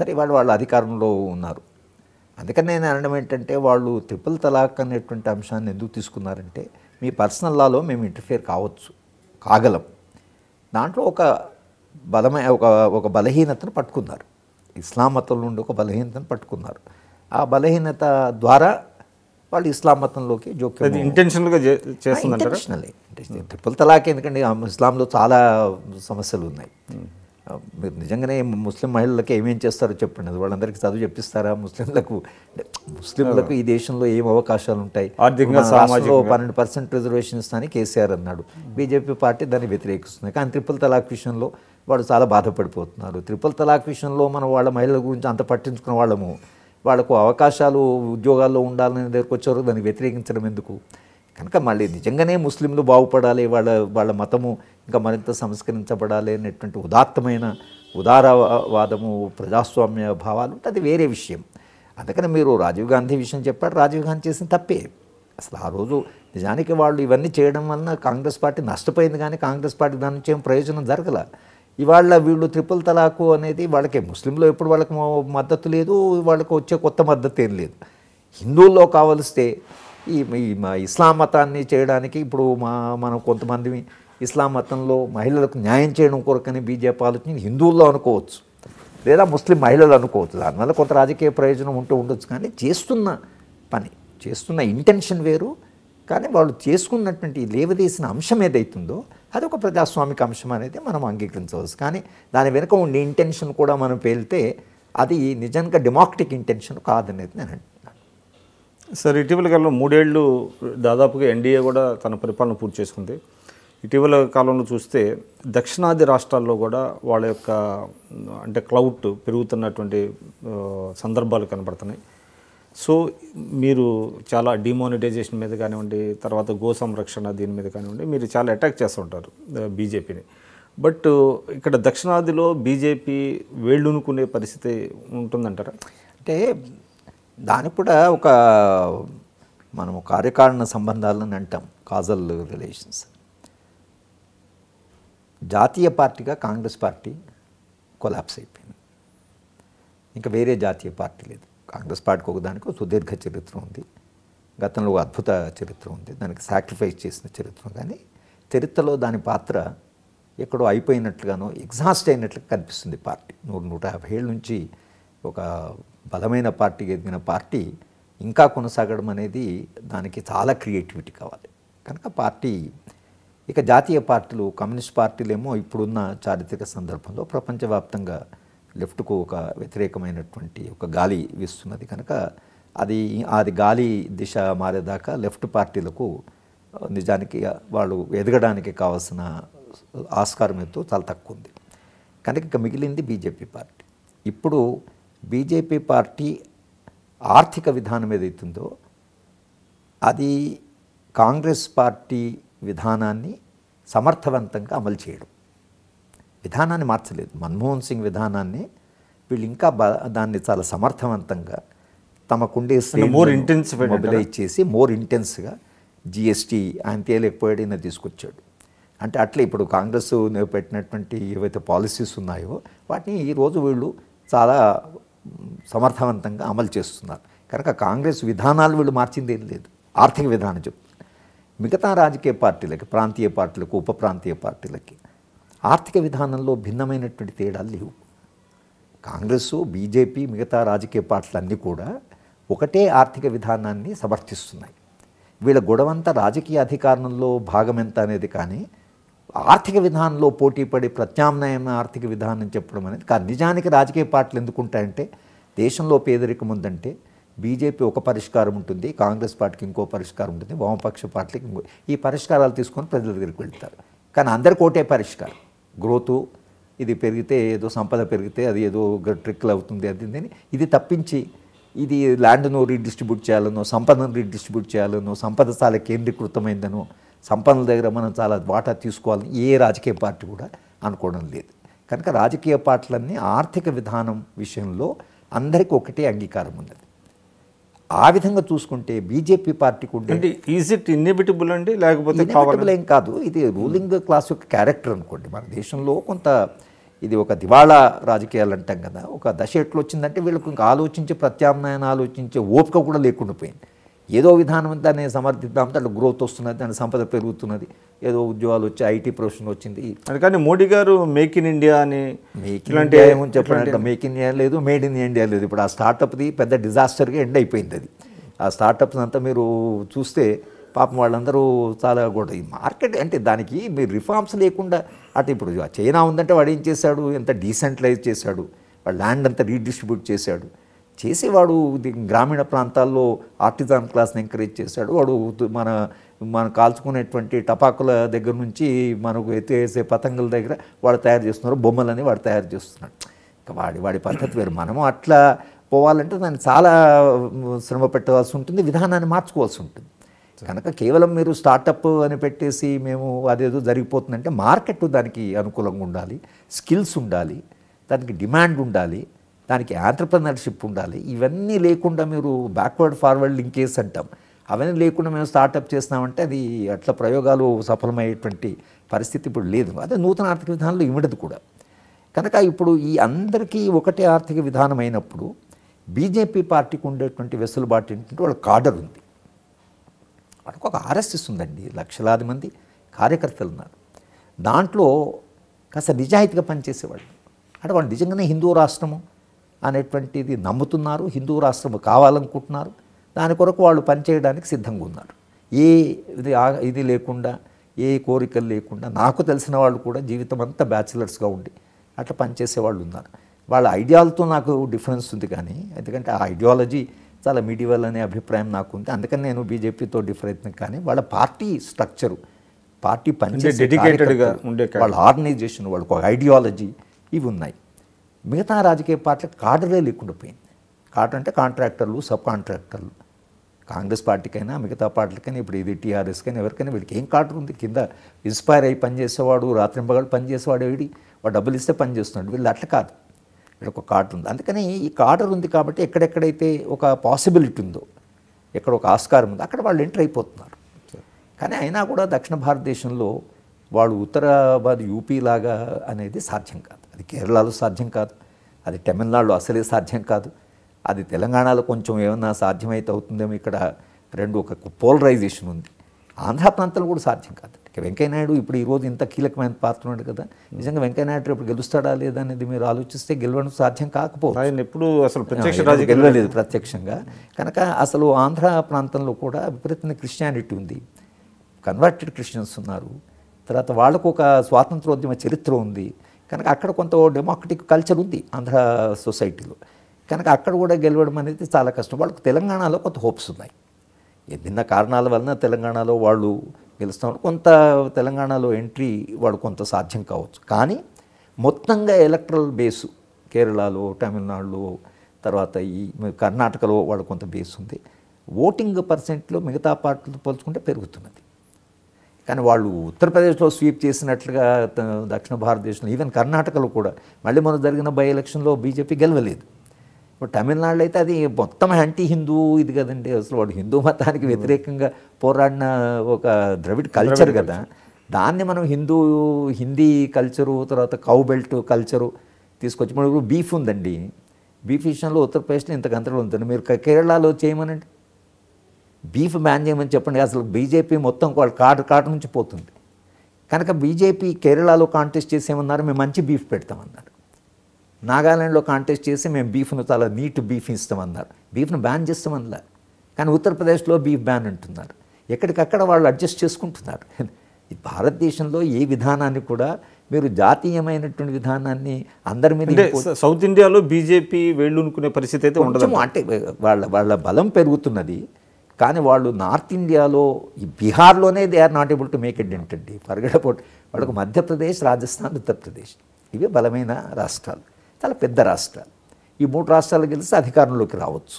సరే వాళ్ళ అధికారంలో ఉన్నారు, అందుకని నేను అనడం ఏంటంటే వాళ్ళు త్రిపుల్ తలాక్ అనేటువంటి అంశాన్ని ఎందుకు తీసుకున్నారంటే మీ పర్సనల్ లాలో మేము ఇంటర్ఫియర్ కావచ్చు, కాగలం, దాంట్లో ఒక బలహీనతను పట్టుకున్నారు, ఇస్లాం మతం నుండి ఒక బలహీనతను పట్టుకున్నారు. ఆ బలహీనత ద్వారా వాళ్ళు ఇస్లాం మతంలోకి జోక్యం ఇంటెన్షనల్గా చేస్తున్నారు. త్రిపుల్ తలాక్ ఎందుకంటే ఇస్లాంలో చాలా సమస్యలు ఉన్నాయి. మీరు నిజంగానే ముస్లిం మహిళలకు ఏమేం చేస్తారో చెప్పండి, అది వాళ్ళందరికీ చదువు చెప్పిస్తారా? ముస్లింలకు ఈ దేశంలో ఏం అవకాశాలు ఉంటాయి? 12% రిజర్వేషన్ ఇస్తానని కేసీఆర్ అన్నాడు, బీజేపీ పార్టీ దాన్ని వ్యతిరేకిస్తుంది. కానీ త్రిపుల్ తలాక్ విషయంలో వాళ్ళు చాలా బాధపడిపోతున్నారు. త్రిపుల్ తలాక్ విషయంలో మనం వాళ్ళ మహిళల గురించి అంత పట్టించుకున్న వాళ్ళము, వాళ్ళకు అవకాశాలు ఉద్యోగాల్లో ఉండాలనే దగ్గరకు వచ్చారు, దాన్ని వ్యతిరేకించడం ఎందుకు? కనుక మళ్ళీ నిజంగానే ముస్లింలు బాగుపడాలి, వాళ్ళ మతము ఇంకా మరింత సంస్కరించబడాలి అనేటువంటి ఉదాత్తమైన ఉదారవాదము, ప్రజాస్వామ్య భావాలు ఉంటే అది వేరే విషయం. అందుకని మీరు రాజీవ్ గాంధీ విషయం చెప్పారు, రాజీవ్ గాంధీ చేసిన తప్పే అసలు. ఆ రోజు నిజానికి వాళ్ళు ఇవన్నీ చేయడం వలన కాంగ్రెస్ పార్టీ నష్టపోయింది, కానీ కాంగ్రెస్ పార్టీ దాని నుంచి ఏం ప్రయోజనం జరగల. ఇవాళ వీళ్ళు త్రిపుల్ తలాకు అనేది వాళ్ళకి ముస్లింలో ఎప్పుడు వాళ్ళకి మద్దతు లేదు, వాళ్ళకి వచ్చే కొత్త మద్దతు ఏం లేదు. హిందువుల్లో కావలిస్తే ఈ ఇస్లాం మతాన్ని చేయడానికి ఇప్పుడు మనం కొంతమంది ఇస్లాం మతంలో మహిళలకు న్యాయం చేయడం కొరకని బీజేపీ ఆలోచన హిందువుల్లో అనుకోవచ్చు, లేదా ముస్లిం మహిళలు అనుకోవచ్చు. దానివల్ల కొంత రాజకీయ ప్రయోజనం ఉండొచ్చు, కానీ చేస్తున్న ఇంటెన్షన్ వేరు. కానీ వాళ్ళు చేసుకున్నటువంటి లేవదీసిన అంశం ఏదైతుందో అది ఒక ప్రజాస్వామిక అంశం అనేది మనం అంగీకరించవచ్చు. కానీ దాని వెనుక ఉండే ఇంటెన్షన్ కూడా మనం పేలితే అది నిజంగా డెమోక్రటిక్ ఇంటెన్షన్ కాదనేది నేను అంటున్నాను. సార్, ఇటీవల కాలంలో 3 ఏళ్ళు దాదాపుగా ఎన్డీఏ కూడా తన పరిపాలన పూర్తి చేసుకుంది. ఇటీవల కాలంలో చూస్తే దక్షిణాది రాష్ట్రాల్లో కూడా వాళ్ళ యొక్క అంటే క్లౌట్ పెరుగుతున్నటువంటి సందర్భాలు కనబడుతున్నాయి. సో మీరు చాలా డిమానిటైజేషన్ మీద కానివ్వండి, తర్వాత గో సంరక్షణ దీని మీద కానివ్వండి, మీరు చాలా అటాక్ చేస్తూ ఉంటారు బీజేపీని. బట్ ఇక్కడ దక్షిణాదిలో బీజేపీ వేళ్ళునుకునే పరిస్థితి ఉంటుందంటారా? అంటే దానికి కూడా ఒక మనము కార్యకారణ సంబంధాలని అంటాం, కాజల్ రిలేషన్స్. జాతీయ పార్టీగా కాంగ్రెస్ పార్టీ కొలాప్స్ అయిపోయింది, ఇంకా వేరే జాతీయ పార్టీ లేదు. కాంగ్రెస్ పార్టీకి ఒకదానికి సుదీర్ఘ చరిత్ర ఉంది, గతంలో అద్భుత చరిత్ర ఉంది, దానికి సాక్రిఫైస్ చేసిన చరిత్ర. కానీ చరిత్రలో దాని పాత్ర ఎక్కడో అయిపోయినట్లుగానో ఎగ్జాస్ట్ అయినట్లుగా కనిపిస్తుంది పార్టీ. 100-150 ఏళ్ళ నుంచి ఒక బలమైన పార్టీ, ఎదిగిన పార్టీ ఇంకా కొనసాగడం అనేది దానికి చాలా క్రియేటివిటీ కావాలి. కనుక పార్టీ ఇక జాతీయ పార్టీలు, కమ్యూనిస్ట్ పార్టీలేమో ఇప్పుడున్న చారిత్రక సందర్భంలో ప్రపంచవ్యాప్తంగా లెఫ్ట్కు ఒక వ్యతిరేకమైనటువంటి ఒక గాలి వీస్తున్నది. కనుక అది గాలి దిశ మారేదాకా లెఫ్ట్ పార్టీలకు నిజానికి వాళ్ళు ఎదగడానికి కావాల్సిన ఆస్కారం ఎంతో చాలా తక్కువ ఉంది. కనుక ఇక మిగిలింది బీజేపీ పార్టీ. ఇప్పుడు బీజేపీ పార్టీ ఆర్థిక విధానం ఏదైతుందో అది కాంగ్రెస్ పార్టీ విధానాన్ని సమర్థవంతంగా అమలు చేయడం. విధానాన్ని మార్చలేదు, మన్మోహన్ సింగ్ విధానాన్ని వీళ్ళు ఇంకా దాన్ని చాలా సమర్థవంతంగా తమకుండే మొబిలైజ్ చేసి మోర్ ఇంటెన్స్గా జిఎస్టీ ఆయన తేలేకపోయాడు, ఈయన తీసుకొచ్చాడు. అంటే అట్లా ఇప్పుడు కాంగ్రెస్ పెట్టినటువంటి ఏవైతే పాలసీస్ ఉన్నాయో వాటిని ఈరోజు వీళ్ళు చాలా సమర్థవంతంగా అమలు చేస్తున్నారు. కనుక కాంగ్రెస్ విధానాలు వీళ్ళు మార్చింది ఏం లేదు, ఆర్థిక విధానం చెప్తున్నారు. మిగతా రాజకీయ పార్టీలకి, ప్రాంతీయ పార్టీలకు, ఉప ప్రాంతీయ పార్టీలకి ఆర్థిక విధానంలో భిన్నమైనటువంటి తేడాలు లేవు. కాంగ్రెస్, బీజేపీ, మిగతా రాజకీయ పార్టీలన్నీ కూడా ఒకటే ఆర్థిక విధానాన్ని సమర్థిస్తున్నాయి. వీళ్ళ గొడవంతా రాజకీయ అధికారంలో భాగం ఎంత అనేది, కానీ ఆర్థిక విధానంలో పోటీ పడి ప్రత్యామ్నాయమైన ఆర్థిక విధానం చెప్పడం అనేది కాదు. నిజానికి రాజకీయ పార్టీలు ఎందుకుంటాయంటే దేశంలో పేదరికం ఉందంటే బీజేపీ ఒక పరిష్కారం ఉంటుంది, కాంగ్రెస్ పార్టీకి ఇంకో పరిష్కారం ఉంటుంది, వామపక్ష పార్టీకి ఇంకో, ఈ పరిష్కారాలు తీసుకొని ప్రజల దగ్గరికి వెళ్తారు. కానీ అందరికీ ఒకటే పరిష్కారం, గ్రోతు, ఇది పెరిగితే ఏదో సంపద పెరిగితే అది ఏదో ట్రిక్లు అవుతుంది అది, ఇది తప్పించి ఇది ల్యాండ్ను రీడిస్ట్రిబ్యూట్ చేయాలనో, సంపదను రీడిస్ట్రిబ్యూట్ చేయాలనో, సంపద చాలా కేంద్రీకృతమైందనో, సంపదల దగ్గర మనం చాలా వాటా తీసుకోవాలని ఏ రాజకీయ పార్టీ కూడా అనుకోవడం లేదు. కనుక రాజకీయ పార్టీలన్నీ ఆర్థిక విధానం విషయంలో అందరికీ ఒకటే అంగీకారం ఉన్నది. ఆ విధంగా చూసుకుంటే బీజేపీ పార్టీ కూడా ఈజ్ ఇట్ ఇన్ఎవిటబుల్ అండి, లేకపోతే ఇన్ఎవిటబుల్ ఏం కాదు, ఇది రూలింగ్ క్లాస్ యొక్క క్యారెక్టర్ అనుకోండి. మన దేశంలో కొంత ఇది ఒక దివాళా రాజకీయాలు అంటాం కదా, ఒక దశ ఎట్లు వచ్చిందంటే వీళ్ళకు ఇంకా ఆలోచించే ప్రత్యామ్నాయాన్ని ఆలోచించే ఓపిక కూడా లేకుండా పోయింది. ఏదో విధానం దాన్ని సమర్థిద్దాం, దాంట్లో గ్రోత్ వస్తున్నది, దాని సంపద పెరుగుతున్నది, ఏదో ఉద్యోగాలు వచ్చి ఐటీ ప్రొఫెషన్ వచ్చింది. అందుకని మోడీ గారు మేక్ ఇన్ ఇండియా అని చెప్పారంటే మేక్ ఇన్ ఇండియా లేదు, మేడ్ ఇన్ ఇండియా లేదు. ఇప్పుడు ఆ స్టార్టప్ది పెద్ద డిజాస్టర్గా ఎండ్ అయిపోయింది. అది ఆ స్టార్టప్స్ అంతా మీరు చూస్తే పాపం వాళ్ళందరూ చాలా కూడా ఈ మార్కెట్ అంటే దానికి మీరు రిఫార్మ్స్ లేకుండా అటు ఇప్పుడు చైనా ఉందంటే వాడు ఏం చేశాడు, ఎంత డీసెంట్రలైజ్ చేశాడు, వాడు ల్యాండ్ అంతా రీడిస్ట్రిబ్యూట్ చేశాడు, చేసేవాడు గ్రామీణ ప్రాంతాల్లో ఆర్టిజాన్ క్లాస్ని ఎంకరేజ్ చేశాడు, వాడు మనం కాల్చుకునేటువంటి టపాకుల దగ్గర నుంచి మనకు ఎత్తేసే పతంగుల దగ్గర వాడు తయారు చేస్తున్నారు, బొమ్మలని వాడు తయారు చేస్తున్నాడు. ఇంకా వాడి పద్ధతి వేరు. మనము అట్లా పోవాలంటే దాన్ని చాలా శ్రమ పెట్టవలసి ఉంటుంది, విధానాన్ని మార్చుకోవాల్సి ఉంటుంది. కనుక కేవలం మీరు స్టార్టప్ అని పెట్టేసి మేము అదేదో జరిగిపోతుందంటే మార్కెట్ దానికి అనుకూలంగా ఉండాలి, స్కిల్స్ ఉండాలి, దానికి డిమాండ్ ఉండాలి, దానికి ఆంటర్ప్రెనర్షిప్ ఉండాలి. ఇవన్నీ లేకుండా మీరు బ్యాక్వర్డ్ ఫార్వర్డ్ లింకేజ్ అంటాం, అవన్నీ లేకుండా మేము స్టార్టప్ చేస్తున్నామంటే అది అట్లా ప్రయోగాలు సఫలమయ్యేటువంటి పరిస్థితి ఇప్పుడు లేదు. అదే నూతన ఆర్థిక విధానంలో ఇవ్వడదు కూడా. కనుక ఇప్పుడు ఈ అందరికీ ఒకటే ఆర్థిక విధానం అయినప్పుడు బీజేపీ పార్టీకి ఉండేటువంటి వెసులుబాటు ఏంటంటే వాళ్ళ కాడర్ ఉంది, వాళ్ళకు ఒక ఆర్ఎస్ఎస్ ఉందండి, లక్షలాది మంది కార్యకర్తలు ఉన్నారు, దాంట్లో కాస్త నిజాయితీగా పనిచేసేవాళ్ళు. అంటే వాళ్ళు నిజంగానే హిందూ రాష్ట్రము అనేటువంటిది నమ్ముతున్నారు, హిందూ రాష్ట్రం కావాలనుకుంటున్నారు, దాని కొరకు వాళ్ళు పనిచేయడానికి సిద్ధంగా ఉన్నారు. ఏ ఇది లేకుండా, ఏ కోరికలు లేకుండా, నాకు తెలిసిన వాళ్ళు కూడా జీవితం అంతా బ్యాచిలర్స్గా ఉండి అట్లా పనిచేసే వాళ్ళు ఉన్నారు. వాళ్ళ ఐడియాలతో నాకు డిఫరెన్స్ ఉంది, కానీ ఎందుకంటే ఆ ఐడియాలజీ చాలా మీడియల్ అనే అభిప్రాయం నాకు ఉంది, అందుకని నేను బీజేపీతో డిఫర్ అవుతున్నాను. కానీ వాళ్ళ పార్టీ స్ట్రక్చరు, పార్టీ పనిచేసే డెడికేటెడ్గా ఉండే వాళ్ళ ఆర్గనైజేషన్, వాళ్ళకు ఐడియాలజీ ఇవి ఉన్నాయి. మిగతా రాజకీయ పార్టీలకు కాడరే లేకుండా పోయింది. కాడర్ అంటే కాంట్రాక్టర్లు, సబ్ కాంట్రాక్టర్లు. కాంగ్రెస్ పార్టీకైనా మిగతా పార్టీలకైనా ఇప్పుడు ఇది టీఆర్ఎస్కైనా ఎవరికైనా వీళ్ళకి ఏం కాడర్ ఉంది? కింద ఇన్స్పైర్ అయ్యి పనిచేసేవాడు, రాత్రింబగలు పనిచేసేవాడు, వీడి వాడు డబ్బులు ఇస్తే పనిచేస్తున్నాడు. వీళ్ళు అట్లా కాదు, వీళ్ళకి ఒక కాడర్ ఉంది. అందుకని ఈ కాడర్ ఉంది కాబట్టి ఎక్కడెక్కడైతే ఒక పాసిబిలిటీ ఉందో, ఎక్కడ ఒక ఆస్కారం ఉందో అక్కడ వాళ్ళు ఎంటర్ అయిపోతున్నారు. కానీ అయినా కూడా దక్షిణ భారతదేశంలో వాళ్ళు ఉత్తరాబాద్ యూపీ లాగా అనేది సాధ్యం కాదు, అది కేరళలో సాధ్యం కాదు, అది తమిళనాడులో అసలే సాధ్యం కాదు, అది తెలంగాణలో కొంచెం ఏమన్నా సాధ్యమైతే అవుతుందేమో. ఇక్కడ రెండు ఒక పోలరైజేషన్ ఉంది, ఆంధ్ర ప్రాంతంలో కూడా సాధ్యం కాదు. వెంకయ్యనాయుడు ఇప్పుడు ఈరోజు ఇంత కీలకమైన పాత్ర ఉన్నాడు కదా, నిజంగా వెంకయ్యనాయుడు ఇప్పుడు గెలుస్తాడా లేదా అనేది మీరు ఆలోచిస్తే గెలవడం సాధ్యం కాకపోతే ఆయన ఎప్పుడు అసలు గెలవలేదు ప్రత్యక్షంగా. కనుక అసలు ఆంధ్ర ప్రాంతంలో కూడా విపరీతమైన క్రిస్టియానిటీ ఉంది, కన్వర్టెడ్ క్రిస్టియన్స్ ఉన్నారు, తర్వాత వాళ్ళకు ఒక స్వాతంత్రోద్యమ చరిత్ర ఉంది, కనుక అక్కడ కొంత డెమోక్రటిక్ కల్చర్ ఉంది ఆంధ్ర సొసైటీలో. కనుక అక్కడ కూడా గెలవడం అనేది చాలా కష్టం. వాళ్ళకు తెలంగాణలో కొంత హోప్స్ ఉన్నాయి, విభిన్న కారణాల వలన తెలంగాణలో వాళ్ళు గెలుస్తాం, కొంత తెలంగాణలో ఎంట్రీ వాడు కొంత సాధ్యం కావచ్చు. కానీ మొత్తంగా ఎలక్ట్రల్ బేసు కేరళలో, తమిళనాడులో, తర్వాత ఈ కర్ణాటకలో వాడు కొంత బేస్ ఉంది. ఓటింగ్ పర్సెంట్లో మిగతా పార్టీలు పోల్చుకుంటే పెరుగుతున్నది. కానీ వాళ్ళు ఉత్తరప్రదేశ్లో స్వీప్ చేసినట్లుగా దక్షిణ భారతదేశంలో, ఈవెన్ కర్ణాటకలో కూడా మళ్ళీ మొన్న జరిగిన బై ఎలక్షన్లో బీజేపీ గెలవలేదు. ఇప్పుడు తమిళనాడులో అయితే అది మొత్తం యాంటీ హిందూ ఇది కదండి, అసలు వాడు హిందూ మతానికి వ్యతిరేకంగా పోరాడిన ఒక ద్రవిడ కల్చర్ కదా, దాన్ని మనం హిందీ కల్చరు, తర్వాత కౌ బెల్ట్ కల్చరు తీసుకొచ్చి. మన బీఫ్ ఉందండి, బీఫ్ విషయంలో ఉత్తరప్రదేశ్లో ఇంత గందరగోళం ఉంటుంది. మీరు కేరళలో చేయమనండి, బీఫ్ బ్యాన్ చేయమని చెప్పండి, అసలు బీజేపీ మొత్తం వాళ్ళ కాటు నుంచి పోతుంది. కనుక బీజేపీ కేరళలో కాంటెస్ట్ చేసేమన్నారు, మేము మంచి బీఫ్ పెడతామన్నారు. నాగాలాండ్లో కాంటెస్ట్ చేసి మేము బీఫ్ను చాలా నీట్ బీఫ్ ఇస్తామన్నారు, బీఫ్ను బ్యాన్ చేస్తామన్నా. కానీ ఉత్తరప్రదేశ్లో బీఫ్ బ్యాన్ అంటున్నారు. ఎక్కడికక్కడ వాళ్ళు అడ్జస్ట్ చేసుకుంటున్నారు. భారతదేశంలో ఏ విధానాన్ని కూడా మీరు జాతీయమైనటువంటి విధానాన్ని అందరి మీద, సౌత్ ఇండియాలో బీజేపీ వేళ్ళునుకునే పరిస్థితి అయితే ఉండదు. అంటే వాళ్ళ బలం పెరుగుతున్నది. కానీ వాళ్ళు నార్త్ ఇండియాలో, ఈ బీహార్లోనే they are not able to make a dent అండి. పరిగెడపోటు వాళ్ళకు మధ్యప్రదేశ్, రాజస్థాన్, ఉత్తరప్రదేశ్ ఇవి బలమైన రాష్ట్రాలు, చాలా పెద్ద రాష్ట్రాలు. ఈ మూడు రాష్ట్రాలు గెలిస్తే అధికారంలోకి రావచ్చు.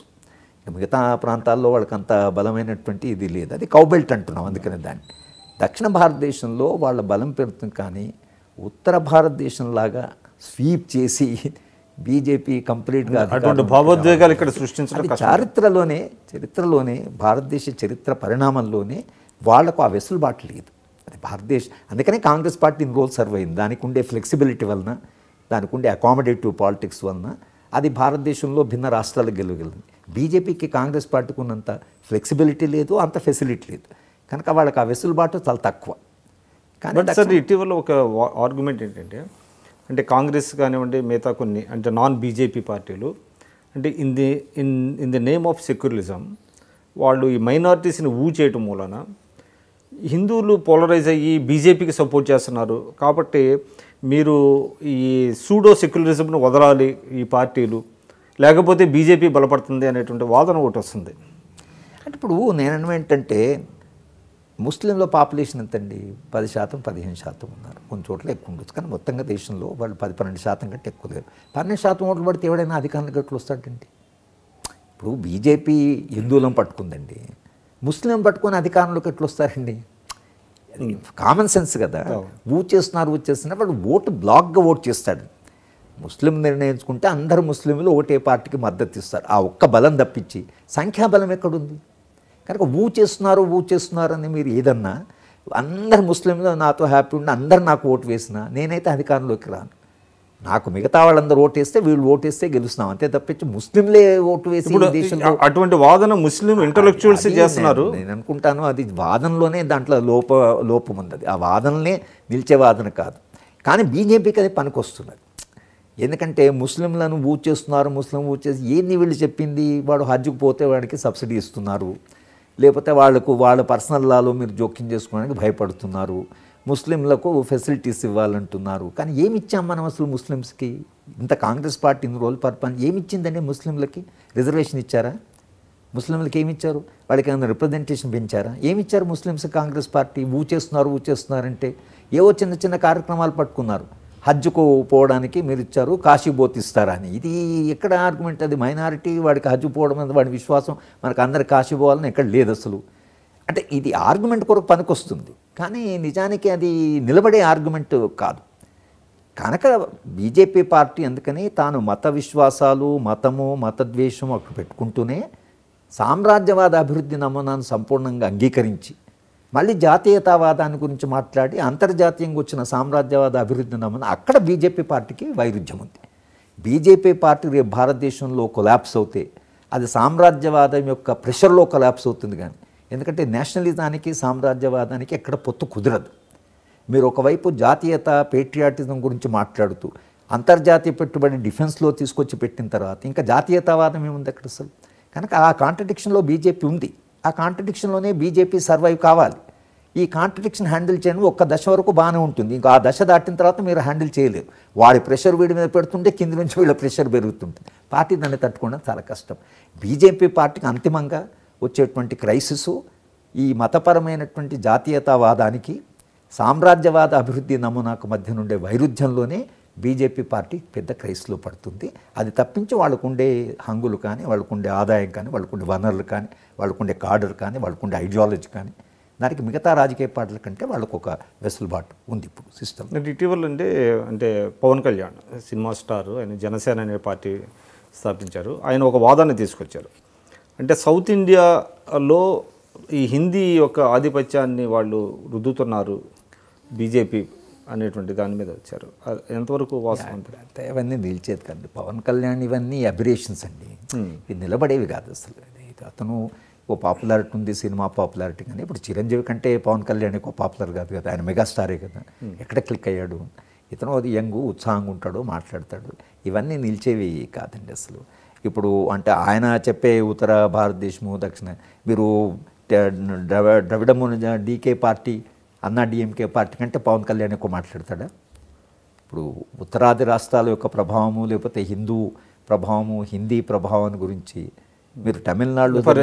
మిగతా ప్రాంతాల్లో వాళ్ళకి అంత బలమైనటువంటి ఇది లేదు. అది కౌబెల్ట్ అంటున్నాం అందుకనే దాన్ని. దక్షిణ భారతదేశంలో వాళ్ళ బలం పెరుగుతుంది. కానీ ఉత్తర భారతదేశంలాగా స్వీప్ చేసి బీజేపీ కంప్లీట్గా అటువంటి భావోద్వేగాలు ఇక్కడ సృష్టించడం చరిత్రలోనే భారతదేశ చరిత్ర పరిణామంలోనే వాళ్లకు ఆ వెసులుబాటు లేదు. అది భారతదేశం. అందుకనే కాంగ్రెస్ పార్టీ ఇన్ని రోజులు సర్వ్ అయింది, దానికి ఉండే ఫ్లెక్సిబిలిటీ వలన, దానికి ఉండే అకామిడేటివ్ పాలిటిక్స్ వలన అది భారతదేశంలో భిన్న రాష్ట్రాలకు గెలవగలిగింది. బీజేపీకి కాంగ్రెస్ పార్టీకి ఉన్నంత ఫ్లెక్సిబిలిటీ లేదు, అంత ఫెసిలిటీ లేదు. కనుక వాళ్ళకి ఆ వెసులుబాటు చాలా తక్కువ. కానీ ఇటీవల ఒక ఆర్గ్యుమెంట్ ఏంటంటే, అంటే కాంగ్రెస్ కానివ్వండి మిగతా కొన్ని అంటే నాన్ బీజేపీ పార్టీలు, అంటే in the name of secularism వాళ్ళు ఈ మైనారిటీస్ని ఊ చేయటం మూలన హిందువులు పోలరైజ్ అయ్యి బీజేపీకి సపోర్ట్ చేస్తున్నారు, కాబట్టి మీరు ఈ సూడో సెక్యులరిజంను వదలాలి ఈ పార్టీలు, లేకపోతే బీజేపీ బలపడుతుంది అనేటువంటి వాదన ఒకటి వస్తుంది. అంటే ఇప్పుడు నేను ఏంటంటే, ముస్లింల పాపులేషన్ ఎంతండి, 10%, 15% ఉన్నారు, కొన్ని చోట్ల ఎక్కువ ఉండొచ్చు. కానీ మొత్తంగా దేశంలో వాళ్ళు 10-12% కంటే ఎక్కువ లేరు. 12% ఓట్లు పడితే ఎవడైనా అధికారుల గట్లు వస్తాడండి. ఇప్పుడు బీజేపీ హిందువులను పట్టుకుందండి, ముస్లిం పట్టుకొని అధికారంలోకి ఎట్లు వస్తారండి? కామన్ సెన్స్ కదా. ఊచేస్తున్నారు వాడు ఓటు బ్లాక్గా ఓటు చేస్తాడు. ముస్లిం నిర్ణయించుకుంటే అందరు ముస్లింలు ఓటే పార్టీకి మద్దతు ఇస్తారు, ఆ ఒక్క బలం తప్పించి. సంఖ్యాబలం ఎక్కడుంది? కనుక ఊ చేస్తున్నారు అని మీరు ఏదన్నా, అందరు ముస్లింలు నాతో హ్యాపీ ఉండి అందరు నాకు ఓటు వేసినా నేనైతే అధికారంలోకి రాను, నాకు మిగతా వాళ్ళందరూ ఓటు వేస్తే వీళ్ళు ఓటు వేస్తే గెలుస్తున్నాం అంతే తప్పించి ముస్లింలే ఓటు వేసి అటువంటి వాదన ముస్లిం ఇంటలెక్చువల్స్ చేస్తున్నారు. నేను అనుకుంటాను అది వాదనలోనే దాంట్లో లోపం ఉంది. ఆ వాదనలే నిలిచే వాదన కాదు. కానీ బీజేపీకి అది పనికి వస్తున్నది. ఎందుకంటే ముస్లింలను ఊ చేస్తున్నారు, ముస్లిం ఊ చేసి ఏంది వీళ్ళు చెప్పింది, వాడు హజ్కి పోతే వాడికి సబ్సిడీ ఇస్తున్నారు, లేకపోతే వాళ్ళ పర్సనల్ లాలో మీరు జోక్యం చేసుకోవడానికి భయపడుతున్నారు, ముస్లింలకు ఫెసిలిటీస్ ఇవ్వాలంటున్నారు. కానీ ఏమి ఇచ్చాం మనం అసలు ముస్లిమ్స్కి? ఇంత కాంగ్రెస్ పార్టీ ఇన్ని రోజులు పర్పని ఏమిచ్చిందండి? ముస్లింలకి రిజర్వేషన్ ఇచ్చారా? ముస్లింలకి ఏమిచ్చారు? వాళ్ళకి ఏమైనా రిప్రజెంటేషన్ పెంచారా? ఏమిచ్చారు ముస్లిమ్స్? కాంగ్రెస్ పార్టీ ఊ చేస్తున్నారంటే ఏవో చిన్న చిన్న కార్యక్రమాలు పట్టుకున్నారు. హజ్కు పోవడానికి మీరు ఇచ్చారు, కాశీ బోతిస్తారా అని. ఇది ఎక్కడ ఆర్గ్యుమెంట్? అది మైనారిటీ వాడికి హజ్ పోవడం అనేది వాడి విశ్వాసం, మనకు అందరు కాశీ పోవాలని ఎక్కడ లేదు అసలు. అంటే ఇది ఆర్గ్యుమెంట్ కొరకు పనికొస్తుంది, కానీ నిజానికి అది నిలబడే ఆర్గ్యుమెంట్ కాదు. కనుక బీజేపీ పార్టీ అందుకని తాను మత విశ్వాసాలు, మతము, మతద్వేషం అక్కడ పెట్టుకుంటూనే సామ్రాజ్యవాద అభివృద్ధి నమూనాను సంపూర్ణంగా అంగీకరించి మళ్ళీ జాతీయతావాదాన్ని గురించి మాట్లాడి అంతర్జాతీయంగా వచ్చిన సామ్రాజ్యవాద అభివృద్ధి నమూనా అక్కడ బీజేపీ పార్టీకి వైరుధ్యం ఉంది. బీజేపీ పార్టీ రేపు భారతదేశంలో కొలాప్స్ అవుతే అది సామ్రాజ్యవాదం యొక్క ప్రెషర్లో కొలాప్స్ అవుతుంది. కానీ ఎందుకంటే నేషనలిజానికి సామ్రాజ్యవాదానికి ఎక్కడ పొత్తు కుదరదు. మీరు ఒకవైపు జాతీయత పేట్రియాటిజం గురించి మాట్లాడుతూ అంతర్జాతీయ పెట్టుబడి డిఫెన్స్లో తీసుకొచ్చి పెట్టిన తర్వాత ఇంకా జాతీయతావాదం ఏముంది అక్కడ అసలు? కనుక ఆ కాంట్రడిక్షన్లో బీజేపీ ఉంది. ఆ కాంట్రడిక్షన్లోనే బీజేపీ సర్వైవ్ కావాలి. ఈ కాంట్రడిక్షన్ హ్యాండిల్ చేయడం ఒక్క దశ వరకు బాగానే ఉంటుంది. ఇంకా ఆ దశ దాటిన తర్వాత మీరు హ్యాండిల్ చేయలేరు. వాడి ప్రెషర్ వీడి మీద పెడుతుంటే కింది నుంచి వీళ్ళ ప్రెషర్ పెరుగుతుంటుంది. పార్టీ దాన్ని తట్టుకోవడం చాలా కష్టం. బీజేపీ పార్టీకి అంతిమంగా వచ్చేటువంటి క్రైసిస్ ఈ మతపరమైనటువంటి జాతీయతావాదానికి సామ్రాజ్యవాద అభివృద్ధి నమూనాకు మధ్య నుండే వైరుధ్యంలోనే బీజేపీ పార్టీ పెద్ద క్రైసిస్లో పడుతుంది. అది తప్పించి వాళ్ళకుండే హంగులు కానీ, వాళ్ళకుండే ఆదాయం కానీ, వాళ్ళకుండే వనరులు కానీ, వాళ్ళకుండే కాడర్ కానీ, వాళ్ళకుండే ఐడియాలజీ కానీ దానికి మిగతా రాజకీయ పార్టీల కంటే వాళ్ళకు ఒక వెసులుబాటు ఉంది ఇప్పుడు సిస్టమ్. ఇటీవల అంటే పవన్ కళ్యాణ్ సినిమా స్టార్, ఆయన జనసేన అనే పార్టీ స్థాపించారు. ఆయన ఒక వాదాన్ని తీసుకొచ్చారు, అంటే సౌత్ ఇండియాలో ఈ హిందీ యొక్క ఆధిపత్యాన్ని వాళ్ళు రుద్దుతున్నారు బీజేపీ అనేటువంటి దాని మీద వచ్చారు. ఎంతవరకు వాస్తవం? అంటే ఇవన్నీ నిలిచేది కాదు. పవన్ కళ్యాణ్ ఇవన్నీ అబిరేషన్స్ అండి, ఇది నిలబడేవి కాదు అసలు. అతను ఓ పాపులారిటీ ఉంది, సినిమా పాపులారిటీ కానీ. ఇప్పుడు చిరంజీవి కంటే పవన్ కళ్యాణ్ ఎక్కువ పాపులర్ కాదు కదా, ఆయన మెగాస్టారే కదా. ఎక్కడ క్లిక్ అయ్యాడు ఇతను? అది యంగ్, ఉత్సాహంగా ఉంటాడు, మాట్లాడతాడు. ఇవన్నీ నిలిచేవి కాదండి అసలు. ఇప్పుడు అంటే ఆయన చెప్పే ఉత్తర భారతదేశము, దక్షిణ, మీరు ద్రవిడమున DK party, Anna DMK party కంటే పవన్ కళ్యాణ్ ఎక్కువ మాట్లాడతాడా? ఇప్పుడు ఉత్తరాది రాష్ట్రాల యొక్క ప్రభావము, లేకపోతే హిందూ ప్రభావము, హిందీ ప్రభావాన్ని గురించి మీరు తమిళనాడులో ఎక్కువ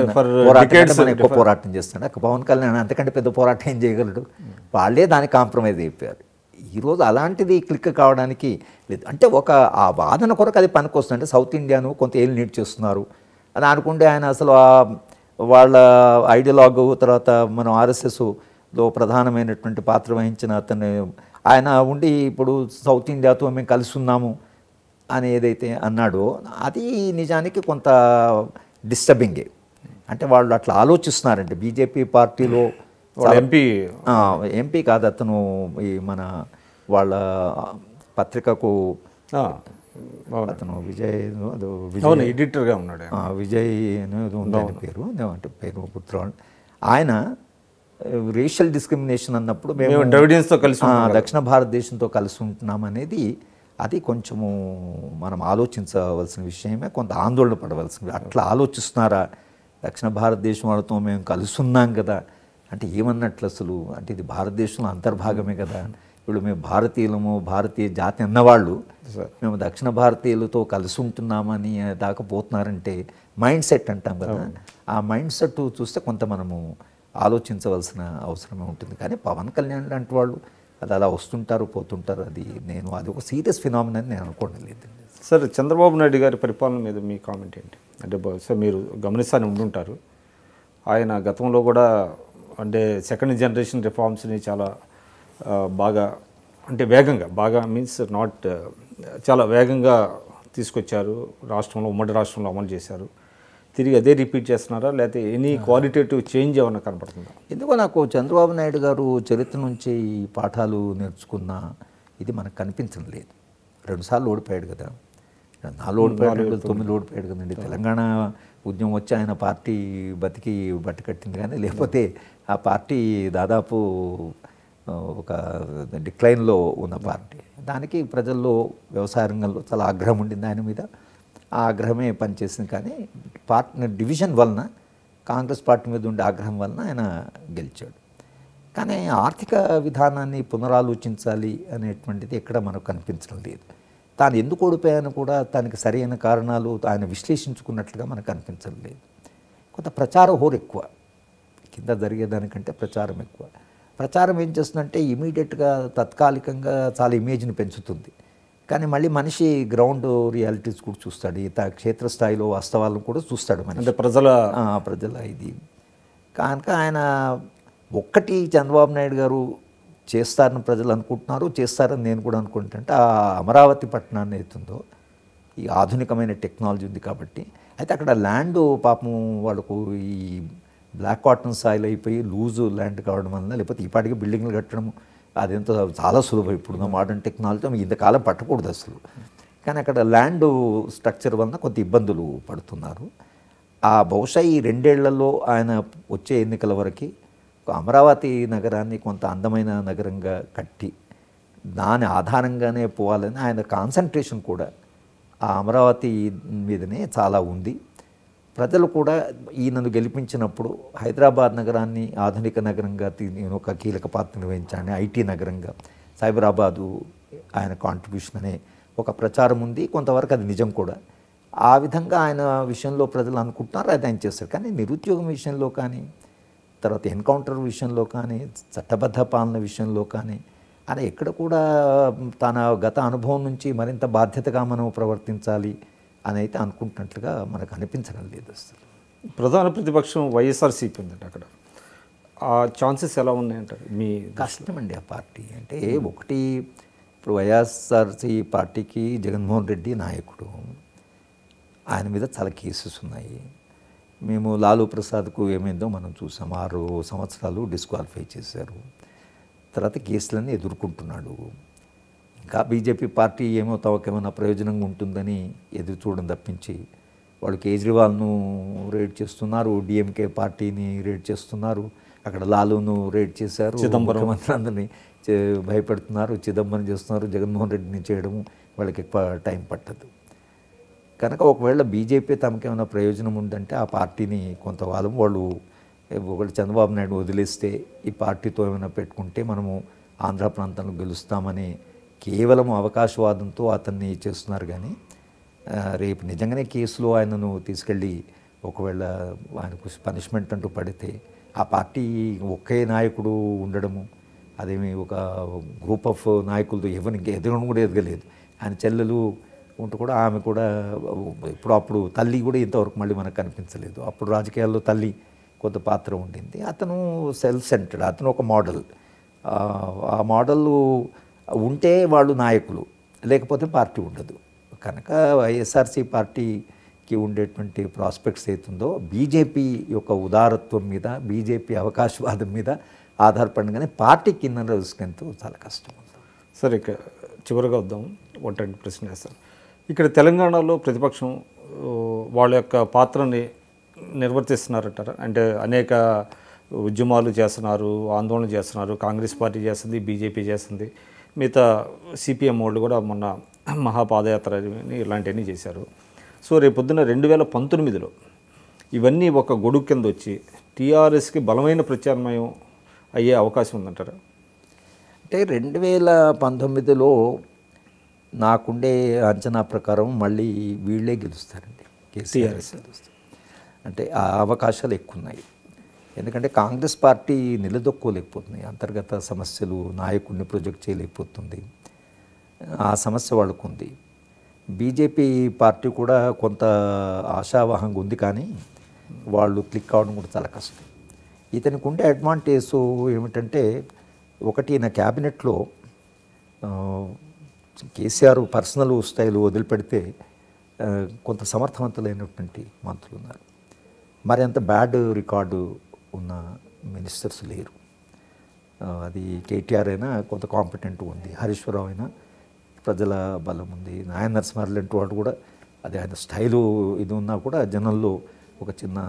పోరాటం చేస్తున్నాడు. అక్కడ పవన్ కళ్యాణ్ అంతకంటే పెద్ద పోరాటం ఏం చేయగలడు? వాళ్ళే దానికి కాంప్రమైజ్ అయిపోయారు. ఈరోజు అలాంటిది క్లిక్ కావడానికి లేదు. అంటే ఒక ఆ వాదన కొరకు అది పనికొస్తుంది. అంటే సౌత్ ఇండియాను కొంత ఏళ్ళు నీట్ చేస్తున్నారు అని అనుకుంటే ఆయన అసలు వాళ్ళ ఐడియాలాగు, తర్వాత మనం ఆర్ఎస్ఎస్లో ప్రధానమైనటువంటి పాత్ర వహించిన అతను, ఆయన ఉండి ఇప్పుడు సౌత్ ఇండియాతో మేము కలిసి ఉన్నాము అని ఏదైతే అన్నాడో అది నిజానికి కొంత డిస్టర్బింగే. అంటే వాళ్ళు అట్లా ఆలోచిస్తున్నారంటే బీజేపీ పార్టీలో ఎంపీ కాదు అతను, ఈ మన వాళ్ళ పత్రికకు అతను విజయ్ ఎడిటర్గా ఉన్నాడు, విజయ్ అనేది ఉందని పేరు, అంటే పేరు పుత్రవాళ్ళు. ఆయన రేషియల్ డిస్క్రిమినేషన్ అన్నప్పుడు మేము దక్షిణ భారతదేశంతో కలిసి ఉంటున్నాం అనేది అది కొంచెము మనం ఆలోచించవలసిన విషయమే, కొంత ఆందోళన పడవలసింది. అట్లా ఆలోచిస్తున్నారా దక్షిణ భారతదేశం వాళ్ళతో మేము కలుసున్నాం కదా అంటే ఏమన్నట్లు అసలు? అంటే ఇది భారతదేశంలో అంతర్భాగమే కదా. ఇప్పుడు మేము భారతీయులము, భారతీయ జాతి అన్నవాళ్ళు మేము దక్షిణ భారతీయులతో కలిసి ఉంటున్నామని దాకపోతున్నారంటే మైండ్ సెట్ అంటాం కదా, ఆ మైండ్ సెట్ చూస్తే కొంత మనము ఆలోచించవలసిన అవసరమే ఉంటుంది. కానీ పవన్ కళ్యాణ్ లాంటి వాళ్ళు అది అలా వస్తుంటారు, పోతుంటారు. అది ఒక సీరియస్ ఫినామినా అని నేను అనుకోవడం లేదు. సార్, చంద్రబాబు నాయుడు గారి పరిపాలన మీద మీ కామెంట్ ఏంటి? అంటే సార్ మీరు గమనిస్తానే ఉండుంటారు, ఆయన గతంలో కూడా అంటే సెకండ్ జనరేషన్ రిఫార్మ్స్ని చాలా బాగా, అంటే వేగంగా, బాగా మీన్స్ నాట్ చాలా వేగంగా తీసుకొచ్చారు. రాష్ట్రంలో, ఉమ్మడి రాష్ట్రంలో అమలు చేశారు. తిరిగి అదే రిపీట్ చేస్తున్నారా, లేకపోతే ఎనీ క్వాలిటేటివ్ చేంజ్ ఏమన్నా కనపడుతుందా? ఎందుకో నాకు చంద్రబాబు నాయుడు గారు చరిత్ర నుంచి ఈ పాఠాలు నేర్చుకున్న ఇది మనకు కనిపించడం లేదు. 2 సార్లు ఓడిపోయాడు కదా, 4 ఓడిపోయాడు, 2009 ఓడిపోయాడు కదండి. తెలంగాణ ఉద్యమం వచ్చి ఆయన పార్టీ బట్టికట్టింది కానీ, లేకపోతే ఆ పార్టీ దాదాపు ఒక డిక్లైన్లో ఉన్న పార్టీ. దానికి ప్రజల్లో, వ్యవసాయ రంగంలో చాలా ఆగ్రహం ఉండింది ఆయన మీద. ఆ ఆగ్రహమే పనిచేసింది. కానీ పార్ట్నర్ డివిజన్ వలన, కాంగ్రెస్ పార్టీ మీద ఉండే ఆగ్రహం వలన ఆయన గెలిచాడు. కానీ ఆర్థిక విధానాన్ని పునరాలోచించాలి అనేటువంటిది ఎక్కడ మనకు కనిపించడం లేదు. తాను ఎందుకు ఓడిపోయాను కూడా తనకి సరైన కారణాలు ఆయన విశ్లేషించుకున్నట్లుగా మనకు కనిపించడం లేదు. కొంత ప్రచార హోరు ఎక్కువ, కింద జరిగేదానికంటే ప్రచారం ఎక్కువ. ప్రచారం ఏం చేస్తుందంటే ఇమీడియట్గా, తత్కాలికంగా చాలా ఇమేజ్ని పెంచుతుంది. కానీ మళ్ళీ మనిషి గ్రౌండ్ రియాలిటీస్ కూడా చూస్తాడు, ఈ క్షేత్రస్థాయిలో వాస్తవాలను కూడా చూస్తాడు మనిషి, అంటే ప్రజల ఇది కనుక. ఆయన ఒక్కటి చంద్రబాబు నాయుడు గారు చేస్తారని ప్రజలు అనుకుంటున్నారు, చేస్తారని నేను కూడా అనుకుంటుంటే ఆ అమరావతి పట్టణాన్ని అవుతుందో ఈ ఆధునికమైన టెక్నాలజీ ఉంది కాబట్టి. అయితే అక్కడ ల్యాండ్ పాపం వాళ్ళకు ఈ బ్లాక్ కాటన్ సాయిల్ అయిపోయి లూజు ల్యాండ్ కావడం వలన, లేకపోతే ఈపాటికి బిల్డింగ్లు కట్టడం అదెంతో చాలా సులభం ఇప్పుడు మోడర్న్ టెక్నాలజీ, ఇంతకాలం పట్టకూడదు అసలు. కానీ అక్కడ ల్యాండ్ స్ట్రక్చర్ వలన కొంత ఇబ్బందులు పడుతున్నారు. ఆ బహుశా ఈ రెండేళ్లలో ఆయన వచ్చే ఎన్నికల వరకు అమరావతి నగరాన్ని కొంత అందమైన నగరంగా కట్టి దాని ఆధారంగానే పోవాలని ఆయన కాన్సన్ట్రేషన్ కూడా ఆ అమరావతి మీదనే చాలా ఉంది. ప్రజలు కూడా ఈయనను గెలిపించినప్పుడు హైదరాబాద్ నగరాన్ని ఆధునిక నగరంగా నేను ఒక కీలక పాత్ర నిర్వహించాను, ఐటీ నగరంగా సైబరాబాదు ఆయన కాంట్రిబ్యూషన్ అనే ఒక ప్రచారం ఉంది, కొంతవరకు అది నిజం కూడా. ఆ విధంగా ఆయన విషయంలో ప్రజలు అనుకుంటున్నారు, అది ఆయన చేస్తారు. కానీ నిరుద్యోగం విషయంలో కానీ, తర్వాత ఎన్కౌంటర్ విషయంలో కానీ, చట్టబద్ధ పాలన విషయంలో కానీ ఆయన ఎక్కడ కూడా తన గత అనుభవం నుంచి మరింత బాధ్యతగా మనం ప్రవర్తించాలి అని అయితే అనుకుంటున్నట్లుగా మనకు అనిపించడం లేదు. అసలు ప్రధాన ప్రతిపక్షం వైఎస్ఆర్సీపీ ఉందండి, అక్కడ ఆ ఛాన్సెస్ ఎలా ఉన్నాయంటారు? మీ కష్టమండి ఆ పార్టీ అంటే. ఒకటి, ఇప్పుడు వైఎస్ఆర్సీ పార్టీకి జగన్మోహన్ రెడ్డి నాయకుడు, ఆయన మీద చాలా కేసెస్ ఉన్నాయి. మేము లాలూ ప్రసాద్కు ఏమైందో మనం చూసాం, 6 సంవత్సరాలు డిస్క్వాలిఫై చేశారు, తర్వాత కేసులన్నీ ఎదుర్కొంటున్నాడు. ఇంకా బీజేపీ పార్టీ ఏమో తమకేమైనా ప్రయోజనంగా ఉంటుందని ఎదురు చూడడం తప్పించి, వాళ్ళు కేజ్రీవాల్ను రేడ్ చేస్తున్నారు, డిఎంకే పార్టీని రేడ్ చేస్తున్నారు, అక్కడ లాలూను రేడ్ చేశారు, చిదంబరం అందరినీ భయపెడుతున్నారు, చిదంబరం చేస్తున్నారు, జగన్మోహన్ రెడ్డిని చేయడము వాళ్ళకి ఎక్కువ టైం పట్టదు. కనుక ఒకవేళ బీజేపీ తమకేమైనా ప్రయోజనం ఉందంటే ఆ పార్టీని కొంతకాలం వాళ్ళు, ఒకళ్ళు చంద్రబాబు నాయుడు వదిలేస్తే ఈ పార్టీతో ఏమైనా పెట్టుకుంటే మనము ఆంధ్ర ప్రాంతంలో గెలుస్తామని కేవలం అవకాశవాదంతో అతన్ని చేస్తున్నారు. కానీ రేపు నిజంగానే కేసులో ఆయనను తీసుకెళ్ళి ఒకవేళ ఆయనకు పనిష్మెంట్ అంటూ పడితే ఆ పార్టీ ఒకే నాయకుడు ఉండడము, అదేమి ఒక గ్రూప్ ఆఫ్ నాయకులతో ఎవరికి ఎదగడం కూడా ఎదగలేదు. ఆయన చెల్లెలు ఉంటూ కూడా, ఆమె కూడా ఇప్పుడు అప్పుడు తల్లి కూడా ఇంతవరకు మళ్ళీ మనకు కనిపించలేదు. అప్పుడు రాజకీయాల్లో తల్లి కొంత పాత్ర ఉండింది. అతను సెల్ఫ్ సెంటర్డ్, అతను ఒక మోడల్. ఆ మోడల్ ఉంటే వాళ్ళు నాయకులు, లేకపోతే పార్టీ ఉండదు. కనుక వైఎస్ఆర్సీ పార్టీకి ఉండేటువంటి ప్రాస్పెక్ట్స్ ఏతుందో బీజేపీ యొక్క ఉదారత్వం మీద, బీజేపీ అవకాశవాదం మీద ఆధారపడగానే పార్టీ కింద రోజుకెంతో చాలా కష్టం. సరే, ఇక చివరిగా వద్దాం, ఒంటరి ప్రశ్న వేస్తాను. ఇక్కడ తెలంగాణలో ప్రతిపక్షం వాళ్ళ యొక్క పాత్రని నిర్వర్తిస్తున్నారంటారు, అంటే అనేక ఉద్యమాలు చేస్తున్నారు, ఆందోళన చేస్తున్నారు, కాంగ్రెస్ పార్టీ చేస్తుంది, బీజేపీ చేస్తుంది, మిగతా సిపిఎం వాళ్ళు కూడా మొన్న మహాపాదయాత్ర ఇలాంటివన్నీ చేశారు. సో రేపు పొద్దున 2019లో ఇవన్నీ ఒక గొడుగు కింద వచ్చి టీఆర్ఎస్కి బలమైన ప్రత్యామ్నాయం అయ్యే అవకాశం ఉందంటారా? అంటే 2019లో నాకుండే అంచనా ప్రకారం మళ్ళీ వీళ్ళే గెలుస్తారండి, టీఆర్ఎస్ గెలుస్తారు. అంటే ఆ అవకాశాలు ఎక్కువ ఉన్నాయి. ఎందుకంటే కాంగ్రెస్ పార్టీ నిలదొక్కోలేకపోతుంది, అంతర్గత సమస్యలు, నాయకుడిని ప్రొజెక్ట్ చేయలేకపోతుంది, ఆ సమస్య వాళ్ళకు ఉంది. బీజేపీ పార్టీ కూడా కొంత ఆశావాహంగా ఉంది, కానీ వాళ్ళు క్లిక్ కావడం కూడా చాలా కష్టం. ఇతనికి ఉండే అడ్వాంటేజ్ ఏమిటంటే, ఒకటి, నా క్యాబినెట్లో కేసీఆర్ పర్సనల్ స్టైల్ వదిలిపెడితే కొంత సమర్థవంతులైనటువంటి మంత్రులు ఉన్నారు, మరి అంత బ్యాడ్ రికార్డు ఉన్న మినిస్టర్స్ లేరు. అది కేటీఆర్ అయినా కొంత కాంపిటెంట్ ఉంది, హరీశ్వరరావు అయినా ప్రజల బలం ఉంది, నాయన నరసింహారెడ్డి లాంటి వాడు కూడా అది ఆయన స్టైలు ఇది ఉన్నా కూడా జనంలో ఒక చిన్న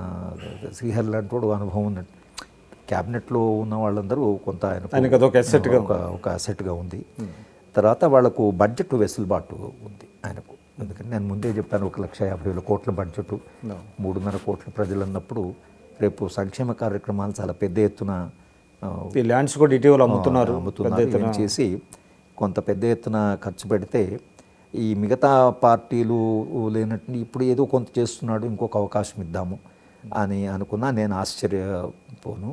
శ్రీహరి లాంటి వాడు అనుభవం ఉన్నట్టు. క్యాబినెట్లో ఉన్న వాళ్ళందరూ కొంత ఆయన ఒక అసెట్గా ఉంది. తర్వాత వాళ్ళకు బడ్జెట్ వెసులుబాటు ఉంది ఆయనకు, ఎందుకంటే నేను ముందే చెప్పాను 1,50,000 కోట్ల బడ్జెట్, 3.5 కోట్ల ప్రజలు అన్నప్పుడు రేపు సంక్షేమ కార్యక్రమాలు చాలా పెద్ద ఎత్తున ల్యాండ్స్ కూడా ఇటీవల అమ్ముతున్నారు చేసి కొంత పెద్ద ఎత్తున ఖర్చు పెడితే ఈ మిగతా పార్టీలు లేనట్టు ఇప్పుడు ఏదో కొంత చేస్తున్నాడు, ఇంకొక అవకాశం ఇద్దాము అని అనుకున్నా నేను ఆశ్చర్యపోను.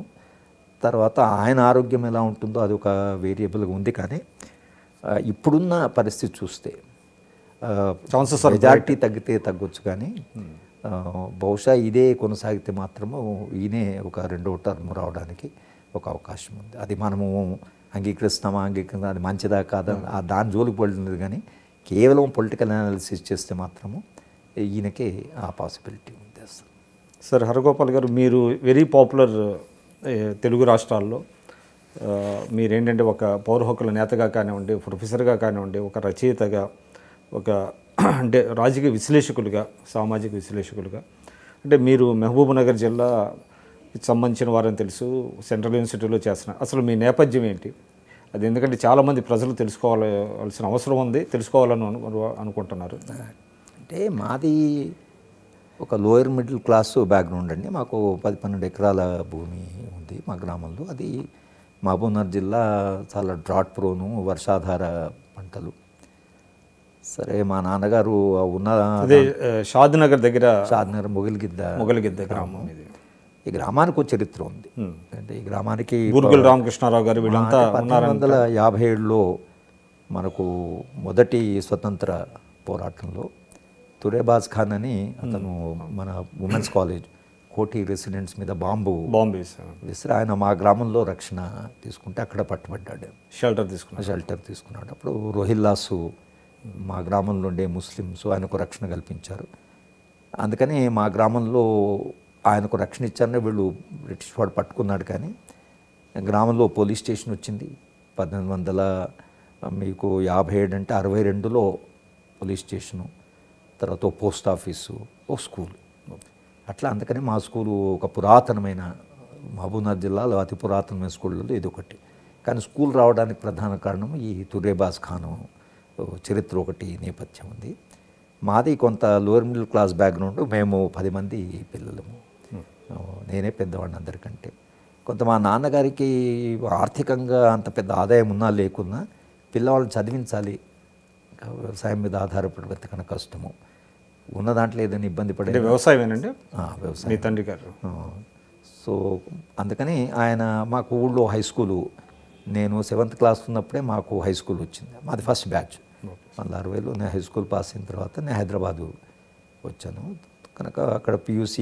తర్వాత ఆయన ఆరోగ్యం ఎలా ఉంటుందో అది ఒక వేరియబుల్గా ఉంది. కానీ ఇప్పుడున్న పరిస్థితి చూస్తే ఛాన్సెస్ మెజారిటీ తగ్గితే తగ్గొచ్చు, కానీ బహుశా ఇదే కొనసాగితే మాత్రము ఈయనే ఒక 2వ టర్మ్ రావడానికి ఒక అవకాశం ఉంది. అది మనము అంగీకరిస్తామా, అది మంచిదా కాదా, దాని జోలికి పడుతుంది. కానీ కేవలం పొలిటికల్ అనాలిసిస్ చేస్తే మాత్రము ఈయనకే ఆ పాసిబిలిటీ ఉంది. అసలు సార్ హరగోపాల్ గారు, మీరు వెరీ పాపులర్ తెలుగు రాష్ట్రాల్లో, మీరేంటంటే ఒక పౌర హక్కుల నేతగా కానివ్వండి, ప్రొఫెసర్గా కానివ్వండి, ఒక రచయితగా, ఒక అంటే రాజకీయ విశ్లేషకులుగా, సామాజిక విశ్లేషకులుగా అంటే మీరు మహబూబ్నగర్ జిల్లాకి సంబంధించిన వారని తెలుసు, సెంట్రల్ యూనివర్సిటీలో చేస్తున్నారు. అసలు మీ నేపథ్యం ఏంటి? అది ఎందుకంటే చాలామంది ప్రజలు తెలుసుకోవాల్సిన అవసరం ఉంది, తెలుసుకోవాలని అనుకుంటున్నారు. అంటే మాది ఒక లోయర్ మిడిల్ క్లాస్ బ్యాక్గ్రౌండ్ అండి. మాకు 10-12 ఎకరాల భూమి ఉంది మా గ్రామంలో. అది మహబూబ్నగర్ జిల్లా చాలా డ్రాట్ ప్రోను, వర్షాధార పంటలు. సరే, మా నాన్నగారు ఉన్న షాద్నగర్ దగ్గర, షాద్నగర్ మొగల్గిద్ద గ్రామం. ఈ గ్రామానికి ఒక చరిత్ర ఉంది. అంటే ఈ గ్రామానికి బూర్గుల రామకృష్ణారావు గారు వీళ్ళంతా 1957లో మనకు మొదటి స్వతంత్ర పోరాటంలో తురేబాజ్ ఖాన్ అని అతను మన ఉమెన్స్ కాలేజ్ కోటి రెసిడెంట్స్ మీద బాంబు విసిరి ఆయన మా గ్రామంలో రక్షణ తీసుకుంటే అక్కడ పట్టుబడ్డాడు, షెల్టర్ తీసుకున్నాడు. అప్పుడు రోహిల్లాసు మా గ్రామంలో ఉండే ముస్లిమ్స్ ఆయనకు రక్షణ కల్పించారు. అందుకని మా గ్రామంలో ఆయనకు రక్షణ ఇచ్చారని వీళ్ళు బ్రిటిష్ వాడు పట్టుకున్నాడు. కానీ గ్రామంలో పోలీస్ స్టేషన్ వచ్చింది. 1957 అంటే 62లో పోలీస్ స్టేషను, తర్వాత ఓ పోస్ట్ ఆఫీసు, ఓ స్కూల్. అట్లా అందుకని మా స్కూలు ఒక పురాతనమైన, మహబూబ్నగర్ జిల్లాలో అతి పురాతనమైన స్కూళ్ళలో ఇది ఒకటి. కానీ స్కూల్ రావడానికి ప్రధాన కారణం ఈ తురేబాజ్ ఖాను చరిత్ర ఒకటి నేపథ్యం ఉంది. మాది కొంత లోయర్ మిడిల్ క్లాస్ బ్యాక్గ్రౌండ్. మేము 10 మంది పిల్లలము, నేనే పెద్దవాడిని అందరికంటే. కొంత మా నాన్నగారికి ఆర్థికంగా అంత పెద్ద ఆదాయం ఉన్నా లేకున్నా పిల్లవాళ్ళని చదివించాలి, వ్యవసాయం మీద ఆధారపడి బతకన కష్టము, ఉన్న దాంట్లో ఏదైనా ఇబ్బంది పడే వ్యవసాయమేనండి వ్యవసాయం తండ్రి గారు. సో అందుకని ఆయన మాకు ఊళ్ళో హై స్కూలు, నేను 7th క్లాస్ ఉన్నప్పుడే మాకు హై స్కూల్ వచ్చింది. మాది ఫస్ట్ బ్యాచ్. 1960లో నేను హై స్కూల్ పాస్ అయిన తర్వాత నేను హైదరాబాదు వచ్చాను. కనుక అక్కడ PUC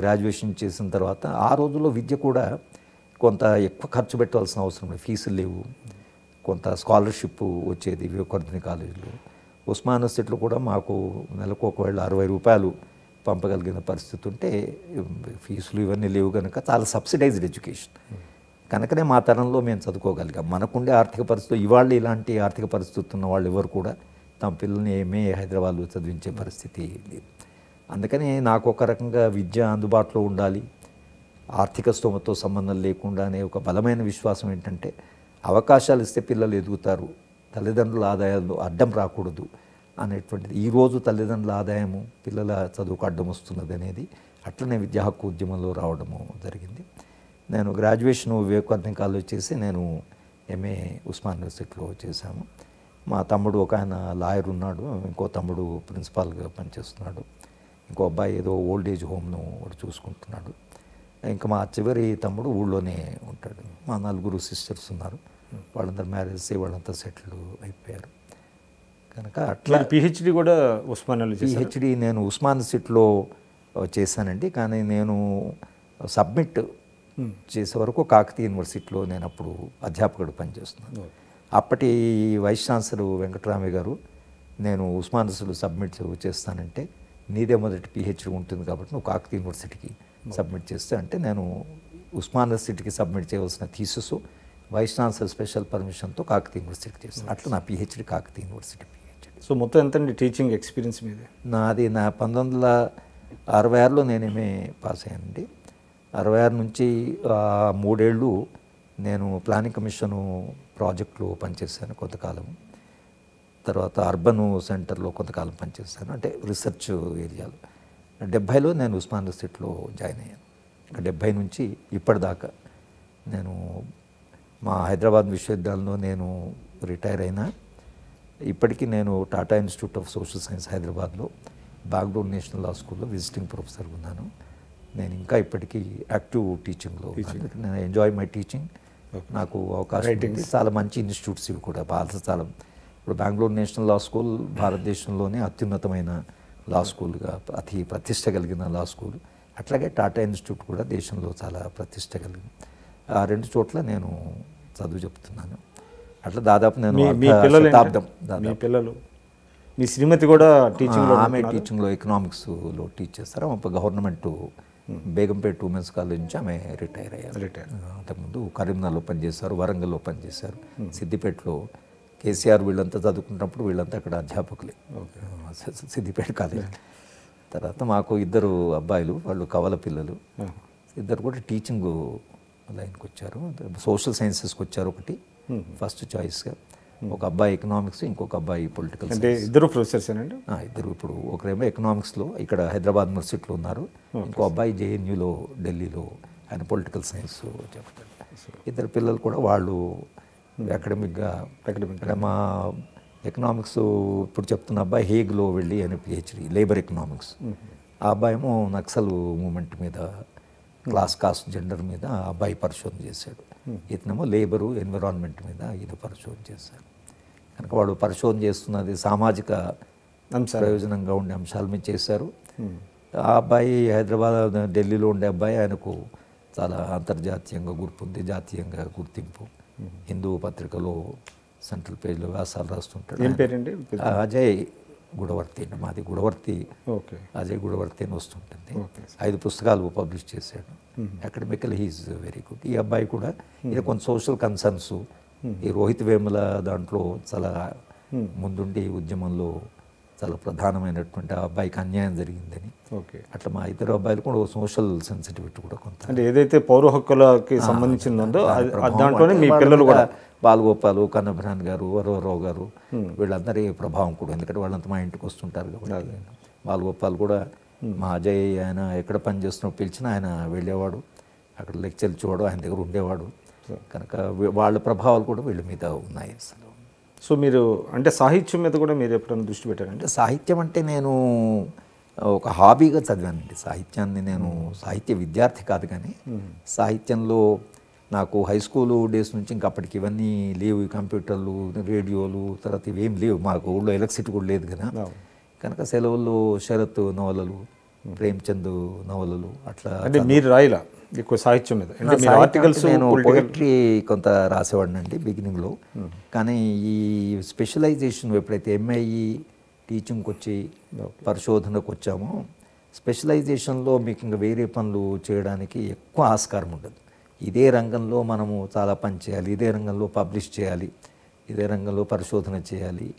గ్రాడ్యుయేషన్ చేసిన తర్వాత ఆ రోజుల్లో విద్య కూడా కొంత ఎక్కువ ఖర్చు పెట్టాల్సిన అవసరం లేదు, ఫీజులు లేవు, కొంత స్కాలర్షిప్ వచ్చేది వివేకానంద కాలేజీలో. ఉస్మానియా యూనివర్సిటీలో కూడా మాకు నెలకు ఒకవేళ 60 రూపాయలు పంపగలిగిన పరిస్థితి ఉంటే, ఫీజులు ఇవన్నీ లేవు కనుక చాలా సబ్సిడైజ్డ్ ఎడ్యుకేషన్. కనుకనే మా తరంలో మేము చదువుకోగలిగాం. మనకుండే ఆర్థిక పరిస్థితులు, ఇవాళ ఇలాంటి ఆర్థిక పరిస్థితి ఉన్న వాళ్ళు ఎవరు కూడా తమ పిల్లల్ని ఏమే హైదరాబాద్లో చదివించే పరిస్థితి లేదు. అందుకని నాకు ఒక రకంగా విద్య అందుబాటులో ఉండాలి, ఆర్థిక స్తోమతో సంబంధం లేకుండానే ఒక బలమైన విశ్వాసం ఏంటంటే అవకాశాలు ఇస్తే పిల్లలు ఎదుగుతారు, తల్లిదండ్రుల ఆదాయాలు అడ్డం రాకూడదు అనేటువంటిది. ఈరోజు తల్లిదండ్రుల ఆదాయము పిల్లల చదువుకు అడ్డం వస్తున్నది అనేది అట్లనే విద్యా హక్కు ఉద్యమంలో రావడము జరిగింది. నేను గ్రాడ్యుయేషన్ వివేకానంద కాలేజ్ చేసి నేను ఎంఏ ఉస్మాన్ యూనివర్సిటీలో చేశాము. మా తమ్ముడు ఒక ఆయన లాయర్ ఉన్నాడు, ఇంకో తమ్ముడు ప్రిన్సిపాల్గా పనిచేస్తున్నాడు, ఇంకో అబ్బాయి ఏదో ఓల్డ్ ఏజ్ హోమ్ను చూసుకుంటున్నాడు, ఇంకా మా చివరి తమ్ముడు ఊళ్ళోనే ఉంటాడు. మా 4 సిస్టర్స్ ఉన్నారు, వాళ్ళందరూ మ్యారేజ్ అయ్యి వాళ్ళంతా సెటిల్ అయిపోయారు. కనుక అట్లా PhD కూడా ఉస్మానియాలో చేశాను. PhD నేను ఉస్మానియా యూనివర్సిటీలో చేశానండి. కానీ నేను సబ్మిట్ చేసే వరకు కాకతీయ యూనివర్సిటీలో నేను అప్పుడు అధ్యాపకుడు పనిచేస్తున్నాను. అప్పటి వైస్ ఛాన్సలర్ వెంకటరామయ్య గారు నేను ఉస్మానియా యూనివర్సిటీలో సబ్మిట్ చేస్తానంటే నీదే మొదటి PhD ఉంటుంది కాబట్టి నువ్వు కాకతీయ యూనివర్సిటీకి సబ్మిట్ చేస్తే, అంటే నేను ఉస్మానియా యూనివర్సిటీకి సబ్మిట్ చేయవలసిన థీసిస్ వైస్ ఛాన్సలర్ స్పెషల్ పర్మిషన్తో కాకతీయ యూనివర్సిటీకి చేస్తాను. అట్లా నా PhD Kakatiya university PhD. So మొత్తం ఎంతండి టీచింగ్ ఎక్స్పీరియన్స్ మీద? నాది 1966లో నేనేమే పాస్ అయ్యానండి. 66 నుంచి 3 ఏళ్ళు నేను ప్లానింగ్ కమిషను ప్రాజెక్టులో పనిచేశాను కొంతకాలం. తర్వాత అర్బన్ సెంటర్లో కొంతకాలం పనిచేశాను, అంటే రీసెర్చ్ ఏరియాలో. 70లో నేను ఉస్మానియా యూనివర్సిటీలో జాయిన్ అయ్యాను. 70 నుంచి ఇప్పటిదాకా నేను మా హైదరాబాద్ విశ్వవిద్యాలయంలో నేను రిటైర్ అయినా ఇప్పటికీ నేను Tata institute of social science హైదరాబాద్లో బాగ్డోన్ నేషనల్ లా స్కూల్లో విజిటింగ్ ప్రొఫెసర్ ఉన్నాను. నేను ఇంకా ఇప్పటికీ యాక్టివ్ టీచింగ్లో, నేను ఎంజాయ్ మై టీచింగ్. నాకు అవకాశం చాలా మంచి ఇన్స్టిట్యూట్స్ ఇవి కూడా చాలా. ఇప్పుడు బెంగళూరు నేషనల్ లా స్కూల్ భారతదేశంలోనే అత్యున్నతమైన లా స్కూల్గా అతి ప్రతిష్ట కలిగిన లా స్కూల్. అట్లాగే టాటా ఇన్స్టిట్యూట్ కూడా దేశంలో చాలా ప్రతిష్ట కలిగింది. ఆ 2 చోట్ల నేను చదువు చెప్తున్నాను. అట్లా దాదాపు నేను మీ శ్రీమతి కూడా టీచింగ్, ఆమె టీచింగ్లో ఎకనామిక్స్లో టీచ్ చేస్తారు. ఆమె గవర్నమెంట్ బేగంపేట ఉమెన్స్ కాలేజ్ నుంచి ఆమె రిటైర్ అయ్యారు. అంతకుముందు కరీంనగర్లో పనిచేశారు, వరంగల్లో పనిచేశారు, సిద్దిపేటలో. కేసీఆర్ వీళ్ళంతా చదువుకున్నప్పుడు వీళ్ళంతా అక్కడ అధ్యాపకులే సిద్దిపేట కాలేజ్. తర్వాత మాకు ఇద్దరు అబ్బాయిలు, వాళ్ళు కవల పిల్లలు, ఇద్దరు కూడా టీచింగ్ లైన్కి వచ్చారు, సోషల్ సైన్సెస్కి వచ్చారు ఒకటి ఫస్ట్ చాయిస్గా. ఒక అబ్బాయి ఎకనామిక్స్, ఇంకొక అబ్బాయి పొలిటికల్ సైన్స్. అంటే ఇద్దరు ప్రొఫెసర్స్ అండి? ఇద్దరు. ఇప్పుడు ఒకరేమో ఎకనామిక్స్లో ఇక్కడ హైదరాబాద్ యూనివర్సిటీలో ఉన్నారు, ఇంకో అబ్బాయి జేఎన్యూలో ఢిల్లీలో ఆయన పొలిటికల్ సైన్స్ చెప్తారు. ఇద్దరు పిల్లలు కూడా వాళ్ళు అకాడమిక్గా మా ఎకనామిక్స్ ఇప్పుడు చెప్తున్న అబ్బాయి హేగ్లో వెళ్ళి ఆయన పిహెచ్డి లేబర్ ఎకనామిక్స్, ఆ అబ్బాయి ఏమో నక్సల్ మూమెంట్ మీద క్లాస్ కాస్ట్ జెండర్ మీద ఆ అబ్బాయి పరిశోధన చేశాడు, ఇతనేమో లేబరు ఎన్విరాన్మెంట్ మీద ఈయన పరిశోధన చేశాడు. కనుక వాడు పరిశోధన చేస్తున్నది సామాజిక ప్రయోజనంగా ఉండే అంశాల మీద చేశారు. ఆ అబ్బాయి హైదరాబాద్ ఢిల్లీలో ఉండే అబ్బాయి ఆయనకు చాలా అంతర్జాతీయంగా గుర్తింపు ఉంది, జాతీయంగా గుర్తింపు, హిందూ పత్రికలో సెంట్రల్ పేజ్లో వ్యాసాలు రాస్తుంటాడు. అజయ్ గుడవర్తి అండి, మాది గుడవర్తి, అజయ్ గుడవర్తి అని వస్తుంటుంది. 5 పుస్తకాలు పబ్లిష్ చేశాడు. Academical he's very good. ఈ అబ్బాయి కూడా ఇది కొంచెం సోషల్ కన్సర్న్స్, ఈ రోహిత్ వేముల దాంట్లో చాలా ముందుండి ఉద్యమంలో చాలా ప్రధానమైనటువంటి ఆ అబ్బాయికి అన్యాయం జరిగిందని, అట్లా మా ఇద్దరు అబ్బాయిలు కూడా సోషల్ సెన్సిటివిటీ కూడా కొంత, అంటే ఏదైతే పౌర హక్కులకి సంబంధించిందో దాంట్లోనే మీ పిల్లలు కూడా, బాలగోపాలు, కన్నభిరాన్ గారు, వరవరావు గారు, వీళ్ళందరి ప్రభావం కూడా, ఎందుకంటే వాళ్ళంతా మా ఇంటికి వస్తుంటారు కాబట్టి. బాలగోపాల్ కూడా మా అజయ్ ఆయన ఎక్కడ పనిచేస్తున్నా పిలిచినా ఆయన వెళ్ళేవాడు, అక్కడ లెక్చర్లు చూడడం, ఆయన దగ్గర ఉండేవాడు. కనుక వాళ్ళ ప్రభావాలు కూడా వీళ్ళ మీద ఉన్నాయి అసలు. సో మీరు అంటే సాహిత్యం మీద కూడా మీరు ఎప్పుడైనా దృష్టి పెట్టారంటే? సాహిత్యం అంటే నేను ఒక హాబీగా చదివానండి సాహిత్యాన్ని. నేను సాహిత్య విద్యార్థి కాదు, కానీ సాహిత్యంలో నాకు హై స్కూల్ డేస్ నుంచి ఇంకా అప్పటికి ఇవన్నీ లేవు, కంప్యూటర్లు, రేడియోలు, తర్వాత ఇవేం లేవు, మాకు ఊళ్ళో ఎలక్ట్రిసిటీ కూడా లేదు కదా. కనుక సెలవుల్లో శరత్ నవలలు, ప్రేమ్చంద్ నవలలు, అట్లా. అంటే మీరు రాయలా ఎక్కువ సాహిత్యం మీద? నేను పోయిట్రీ కొంత రాసేవాడిని అండి బిగినింగ్లో, కానీ ఈ స్పెషలైజేషన్ ఎప్పుడైతే ఎంఐ టీచింగ్కి వచ్చి పరిశోధనకు వచ్చామో, స్పెషలైజేషన్లో మీకు ఇంకా వేరే పనులు చేయడానికి ఎక్కువ ఆస్కారం ఉండదు. ఇదే రంగంలో మనము చాలా పని చేయాలి, ఇదే రంగంలో పబ్లిష్ చేయాలి, ఇదే రంగంలో పరిశోధన చేయాలి,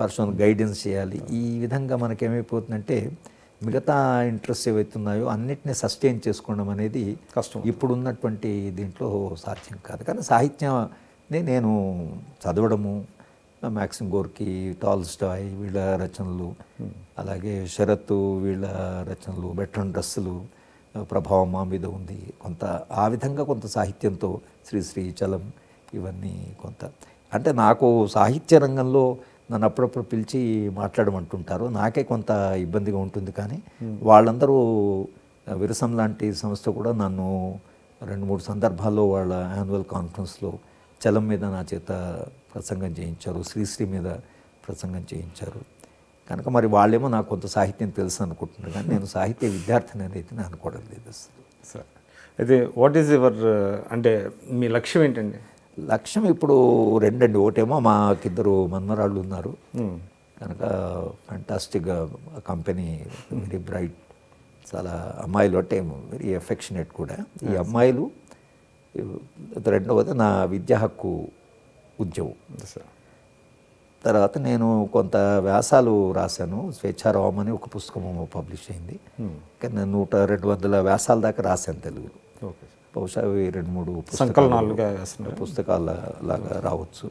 పరిశోధన గైడెన్స్ చేయాలి. ఈ విధంగా మనకేమైపోతుందంటే మిగతా ఇంట్రెస్ట్ ఏవైతున్నాయో అన్నిటినీ సస్టైన్ చేసుకోవడం అనేది కష్టం, ఇప్పుడున్నటువంటి దీంట్లో సాధ్యం కాదు. కానీ సాహిత్యాన్ని నేను చదవడము, మ్యాక్సిమ్ గోర్కి, టాల్స్టాయ్ వీళ్ళ రచనలు, అలాగే శరత్ వీళ్ళ రచనలు, బెర్ట్రాండ్ రస్సెల్ ప్రభావం మా మీద ఉంది కొంత. ఆ విధంగా కొంత సాహిత్యంతో శ్రీశ్రీ, చలం ఇవన్నీ కొంత. అంటే నాకు సాహిత్య రంగంలో నన్ను అప్పుడప్పుడు పిలిచి మాట్లాడమంటుంటారు, నాకే కొంత ఇబ్బందిగా ఉంటుంది. కానీ వాళ్ళందరూ విరసం లాంటి సంస్థ కూడా నన్ను 2-3 సందర్భాల్లో వాళ్ళ యాన్యువల్ కాన్ఫరెన్స్లో చలం మీద నా చేత ప్రసంగం చేయించారు, శ్రీశ్రీ మీద ప్రసంగం చేయించారు. కనుక మరి వాళ్ళేమో నాకు కొంత సాహిత్యం తెలుసు అనుకుంటున్నారు, కానీ నేను సాహిత్య విద్యార్థిని అనేది నేను అనుకోవడం లేదు అసలు. సార్ అయితే వాట్ ఈజ్ యువర్, అంటే మీ లక్ష్యం ఏంటండి? లక్ష్యం ఇప్పుడు రెండండి. ఒకటేమో మాకిద్దరు మన్మరాళ్ళు ఉన్నారు, కనుక ఫ్యాంటాస్టిక్గా కంపెనీ, వెరీ బ్రైట్, చాలా అమ్మాయిలు అంటే వెరీ ఎఫెక్షనేట్ కూడా ఈ అమ్మాయిలు. రెండవది నా విద్యా హక్కు ఉద్యమం. తర్వాత నేను కొంత వ్యాసాలు రాశాను, స్వేచ్ఛారావం అని ఒక పుస్తకం పబ్లిష్ అయింది, కానీ నేను 100-200 వ్యాసాల దాకా రాశాను తెలుగులో. బహుశా 2-3 పుస్తకాలలాగా రావచ్చు.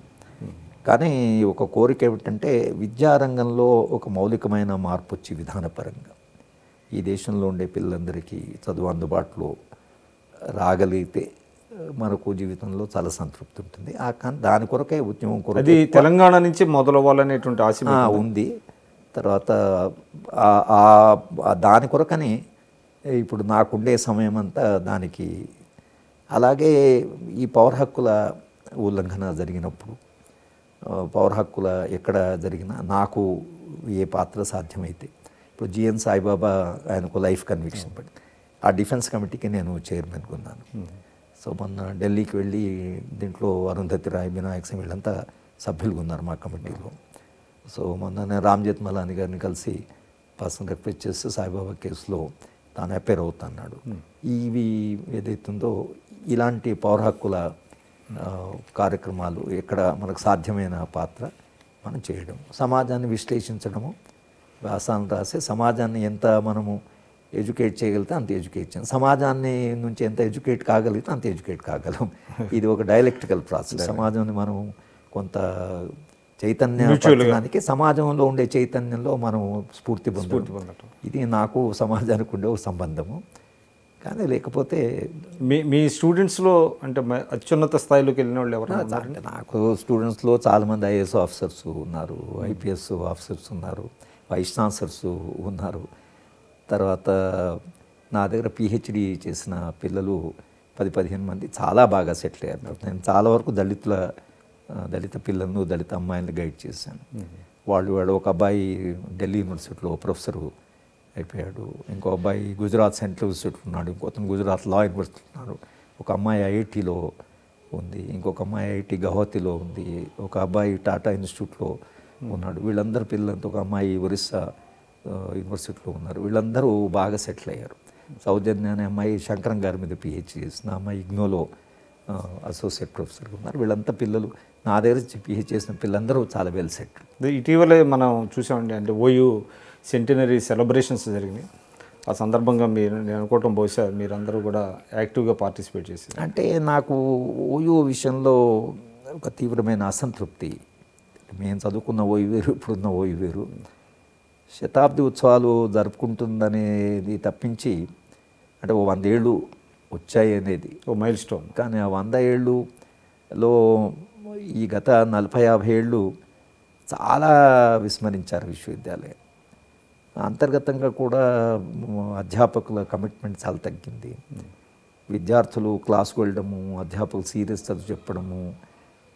కానీ ఒక కోరిక ఏమిటంటే విద్యారంగంలో ఒక మౌలికమైన మార్పు వచ్చి విధానపరంగా ఈ దేశంలో ఉండే పిల్లలందరికీ చదువు అందుబాటులో రాగలిగితే మనకు జీవితంలో చాలా సంతృప్తి ఉంటుంది. కానీ దాని కొరకే ఉద్యమం కొరకు అది తెలంగాణ నుంచి మొదలవ్వాలనేటువంటి ఆశ ఉంది. తర్వాత దాని కొరకని ఇప్పుడు నాకుండే సమయం అంతా దానికి. అలాగే ఈ పౌర హక్కుల ఉల్లంఘన జరిగినప్పుడు, పౌర హక్కుల ఎక్కడ జరిగినా నాకు ఏ పాత్ర సాధ్యమైతే, ఇప్పుడు జిఎన్ సాయిబాబా ఆయనకు లైఫ్ కన్విక్షన్ పడింది, ఆ డిఫెన్స్ కమిటీకి నేను చైర్మన్గా ఉన్నాను. సో మొన్న ఢిల్లీకి వెళ్ళి దీంట్లో అరుంధతి రాయ్, వినాయక్ సింగ్ వీళ్ళంతా సభ్యులుగా ఉన్నారు మా కమిటీలో. సో మొన్న నేను రామ్ జెత్మలాని గారిని కలిసి పర్సనల్ రిక్వెస్ట్ చేస్తే సాయిబాబా కేసులో తాను అపేర్ అవుతున్నాడు. ఇవి ఏదైతుందో ఇలాంటి పౌర హక్కుల కార్యక్రమాలు ఎక్కడ మనకు సాధ్యమైన పాత్ర మనం చేయడం, సమాజాన్ని విశ్లేషించడము, వ్యాసాలను రాసి సమాజాన్ని ఎంత మనము ఎడ్యుకేట్ చేయగలిగితే అంత ఎడ్యుకేట్ చేయాలి, సమాజాన్ని నుంచి ఎంత ఎడ్యుకేట్ కాగలిగితే అంత ఎడ్యుకేట్ కాగలం. ఇది ఒక డైలెక్టికల్ ప్రాసెస్. సమాజాన్ని మనం కొంత చైతన్యానికి, సమాజంలో ఉండే చైతన్యంలో మనం స్ఫూర్తి పొందుతాం. ఇది నాకు సమాజానికి ఉండే ఒక సంబంధము. కానీ లేకపోతే మీ స్టూడెంట్స్లో అంటే అత్యున్నత స్థాయిలోకి వెళ్ళిన వాళ్ళు ఎవరు? నాకు స్టూడెంట్స్లో చాలామంది ఐఏఎస్ ఆఫీసర్స్ ఉన్నారు, ఐపీఎస్ ఆఫీసర్స్ ఉన్నారు, వైస్ ఛాన్సలర్స్ ఉన్నారు. తర్వాత నా దగ్గర పిహెచ్డి చేసిన పిల్లలు 10-15 మంది చాలా బాగా సెటిల్ అయ్యారు. నేను చాలా వరకు దళిత పిల్లలను, దళిత అమ్మాయిలను గైడ్ చేశాను. ఒక అబ్బాయి ఢిల్లీ యూనివర్సిటీలో ప్రొఫెసరు అయిపోయాడు, ఇంకో అబ్బాయి గుజరాత్ సెంట్రల్ యూనివర్సిటీలో ఉన్నాడు, ఇంకొకరు గుజరాత్ లా యూనివర్సిటీలో ఉన్నాడు, ఒక అమ్మాయి ఐఐటీలో ఉంది, ఇంకొక అమ్మాయి ఐఐటి గౌహతిలో ఉంది, ఒక అబ్బాయి టాటా ఇన్స్టిట్యూట్లో ఉన్నాడు. వీళ్ళందరూ పిల్లలంతా, ఒక అమ్మాయి ఒరిస్సా యూనివర్సిటీలో ఉన్నారు. వీళ్ళందరూ బాగా సెటిల్ అయ్యారు. సౌజన్య అనే అమ్మాయి శంకరం గారి మీద పిహెచ్డి చేసిన అమ్మాయి ఇగ్నోలో అసోసియేట్ ప్రొఫెసర్గా ఉన్నారు. వీళ్ళంతా పిల్లలు, నా దగ్గర పిహెచ్డి చేసిన పిల్లలందరూ చాలా వెల్ సెటిల్. ఇటీవలే మనం చూసామండి, అంటే ఓయూ సెంటినరీ సెలబ్రేషన్స్ జరిగినాయి. ఆ సందర్భంగా నేను అనుకోవటం బహుశా మీరందరూ కూడా యాక్టివ్గా పార్టిసిపేట్ చేశారు. అంటే నాకు ఓయూ విషయంలో ఒక తీవ్రమైన అసంతృప్తి. మేము చదువుకున్న ఓయూ వేరు, ఇప్పుడున్న ఓయూ వేరు. శతాబ్ది ఉత్సవాలు జరుపుకుంటుందనేది తప్పించి, అంటే 100 ఏళ్ళు వచ్చాయి అనేది ఓ మైల్ స్టోన్. కానీ ఆ 100 ఏళ్ళులో ఈ గత 40-50 ఏళ్ళు చాలా విస్మరించారు విశ్వవిద్యాలయం. అంతర్గతంగా కూడా అధ్యాపకుల కమిట్మెంట్ చాలా తగ్గింది. విద్యార్థులు క్లాస్కు వెళ్ళడము, అధ్యాపకులు సీరియస్ చదువు చెప్పడము,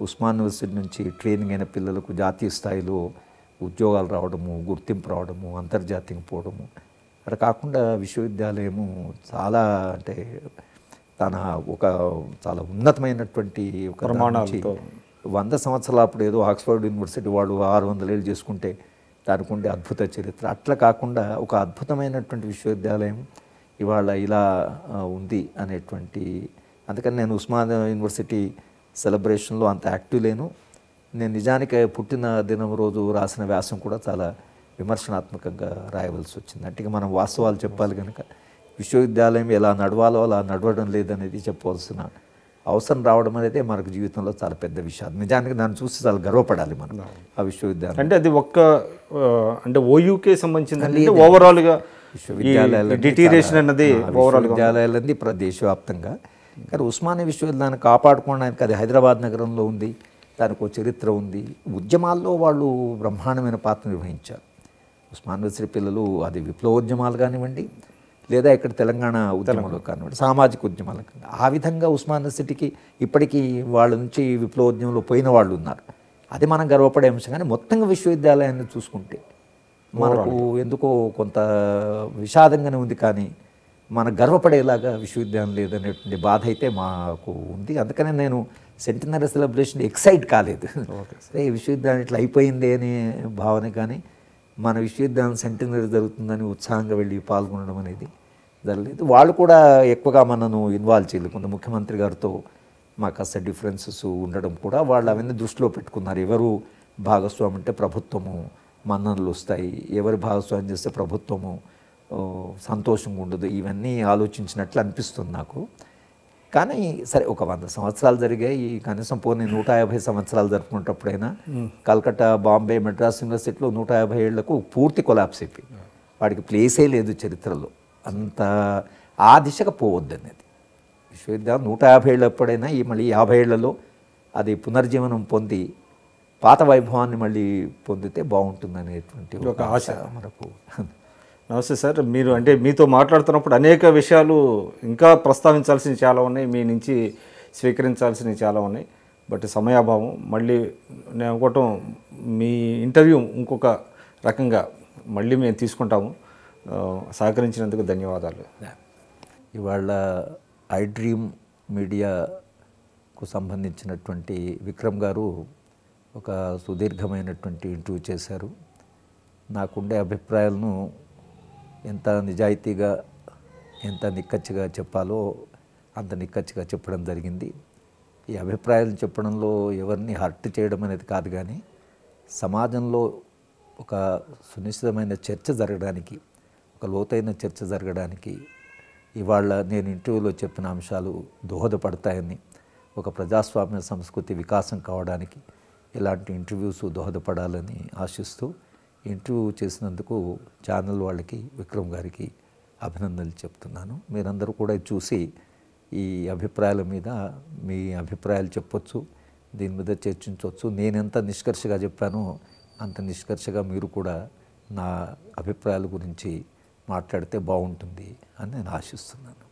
ఉస్మాన్ యూనివర్సిటీ నుంచి ట్రైనింగ్ అయిన పిల్లలకు జాతీయ స్థాయిలో ఉద్యోగాలు రావడము, గుర్తింపు రావడము, అంతర్జాతీయం పోవడము. అక్కడ కాకుండా విశ్వవిద్యాలయము చాలా, అంటే తన ఒక చాలా ఉన్నతమైనటువంటి ఒక ప్రమాణాలతో 100 సంవత్సరాల అప్పుడు ఏదో ఆక్స్ఫర్డ్ యూనివర్సిటీ వాళ్ళు 600 ఏళ్ళు చేసుకుంటే దానికి ఉండే అద్భుత చరిత్ర, అట్లా కాకుండా ఒక అద్భుతమైనటువంటి విశ్వవిద్యాలయం ఇవాళ ఇలా ఉంది అనేటువంటి. అందుకని నేను ఉస్మానియా యూనివర్సిటీ సెలబ్రేషన్లో అంత యాక్టివ్ లేను. నేను నిజానికి పుట్టిన దినం రోజు రాసిన వ్యాసం కూడా చాలా విమర్శనాత్మకంగా రాయవలసి వచ్చింది. అంటే మనం వాస్తవాలు చెప్పాలి కనుక విశ్వవిద్యాలయం ఎలా నడవాలో అలా నడవడం లేదనేది చెప్పవలసిన అవసరం రావడం అనేది మనకు జీవితంలో చాలా పెద్ద విషయం. నిజానికి దాన్ని చూసి చాలా గర్వపడాలి మనం, ఆ విశ్వవిద్యాలయం. అంటే అది ఒక్క అంటే ఓయూకే సంబంధించింది, ఓవరాల్గా విశ్వవిద్యాలయాలన్నీ దేశవ్యాప్తంగా. కానీ ఉస్మానియా విశ్వవిద్యాలయాన్ని కాపాడుకోవడానికి, అది హైదరాబాద్ నగరంలో ఉంది, దానికి ఒక చరిత్ర ఉంది. ఉద్యమాల్లో వాళ్ళు బ్రహ్మాండమైన పాత్ర నిర్వహించారు. ఉస్మాన్ యూనివర్సిటీ పిల్లలు, అది విప్లవోద్యమాలు కానివ్వండి, లేదా ఇక్కడ తెలంగాణ ఉద్యమాలు కానివ్వండి, సామాజిక ఉద్యమాలు కానివ్వండి, ఆ విధంగా ఉస్మాన్ యూనివర్సిటీకి ఇప్పటికీ వాళ్ళ నుంచి విప్లవోద్యమంలో పోయిన వాళ్ళు ఉన్నారు. అది మనం గర్వపడే అంశం. కానీ మొత్తంగా విశ్వవిద్యాలయాన్ని చూసుకుంటే మనకు ఎందుకో కొంత విషాదంగానే ఉంది. కానీ మన గర్వపడేలాగా విశ్వవిద్యాలయం లేదనేటువంటి బాధ అయితే మాకు ఉంది. అందుకనే నేను సెంటనరీ సెలబ్రేషన్ ఎక్సైట్ కాలేదు. ఈ విశ్వవిద్యాలయం ఇట్లా అయిపోయింది అనే భావన. కానీ మన విశ్వవిద్యాలయం సెంటనరీ జరుగుతుందని ఉత్సాహంగా వెళ్ళి పాల్గొనడం అనేది జరగలేదు. వాళ్ళు కూడా ఎక్కువగా మనను ఇన్వాల్వ్ చేయలేదు. కొంత ముఖ్యమంత్రి గారితో మా కాస్త డిఫరెన్సెస్ ఉండడం కూడా వాళ్ళు అవన్నీ దృష్టిలో పెట్టుకున్నారు. ఎవరు భాగస్వామ్యం అంటే ప్రభుత్వము మన్ననలు వస్తాయి, ఎవరు భాగస్వామ్యం చేస్తే ప్రభుత్వము సంతోషంగా ఉండదు, ఇవన్నీ ఆలోచించినట్లు అనిపిస్తుంది నాకు. కానీ సరే, ఒక 100 సంవత్సరాలు జరిగాయి, కనీసం పోనీ 150 సంవత్సరాలు జరుపుకునేటప్పుడైనా కలకత్తా, బాంబే, మెడ్రాస్ యూనివర్సిటీలో 150 ఏళ్లకు పూర్తి కొలాప్స్ అయిపోయింది. వాడికి ప్లేసే లేదు చరిత్రలో. అంత ఆ దిశగా పోవద్దు అనేది విశ్వవిద్యాలయం 150 ఏళ్ళు ఎప్పుడైనా ఈ మళ్ళీ 50 ఏళ్లలో అది పునర్జీవనం పొంది పాత వైభవాన్ని మళ్ళీ పొందితే బాగుంటుందనేటువంటి ఒక ఆశ మనకు. నమస్తే సార్. మీరు అంటే మీతో మాట్లాడుతున్నప్పుడు అనేక విషయాలు ఇంకా ప్రస్తావించాల్సినవి చాలా ఉన్నాయి, మీ నుంచి స్వీకరించాల్సినవి చాలా ఉన్నాయి. బట్ సమయాభావం. మళ్ళీ నేను అనుకోవటం మీ ఇంటర్వ్యూ ఇంకొక రకంగా మళ్ళీ మేము తీసుకుంటాము. సహకరించినందుకు ధన్యవాదాలు. ఇవాళ ఐ డ్రీమ్ మీడియాకు సంబంధించినటువంటి విక్రమ్ గారు ఒక సుదీర్ఘమైనటువంటి ఇంటర్వ్యూ చేశారు. నాకుండే అభిప్రాయాలను ఎంత నిజాయితీగా, ఎంత నిక్కచ్చిగా చెప్పాలో అంత నిక్కచ్చిగా చెప్పడం జరిగింది. ఈ అభిప్రాయాలు చెప్పడంలో ఎవరిని హర్ట్ చేయడం అనేది కాదు, కానీ సమాజంలో ఒక సునిశ్చితమైన చర్చ జరగడానికి, ఒక లోతైన చర్చ జరగడానికి ఇవాళ నేను ఇంటర్వ్యూలో చెప్పిన అంశాలు దోహదపడతాయని, ఒక ప్రజాస్వామ్య సంస్కృతి వికాసం కావడానికి ఇలాంటి ఇంటర్వ్యూస్ దోహదపడాలని ఆశిస్తూ ఇంటర్వ్యూ చేసినందుకు ఛానల్ వాళ్ళకి, విక్రమ్ గారికి అభినందనలు చెప్తున్నాను. మీరందరూ కూడా చూసి ఈ అభిప్రాయాల మీద మీ అభిప్రాయాలు చెప్పొచ్చు, దీని మీద చర్చించవచ్చు. నేనెంత నిష్కర్షగా చెప్పానో అంత నిష్కర్షగా మీరు కూడా నా అభిప్రాయాల గురించి మాట్లాడితే బాగుంటుంది అని నేను ఆశిస్తున్నాను.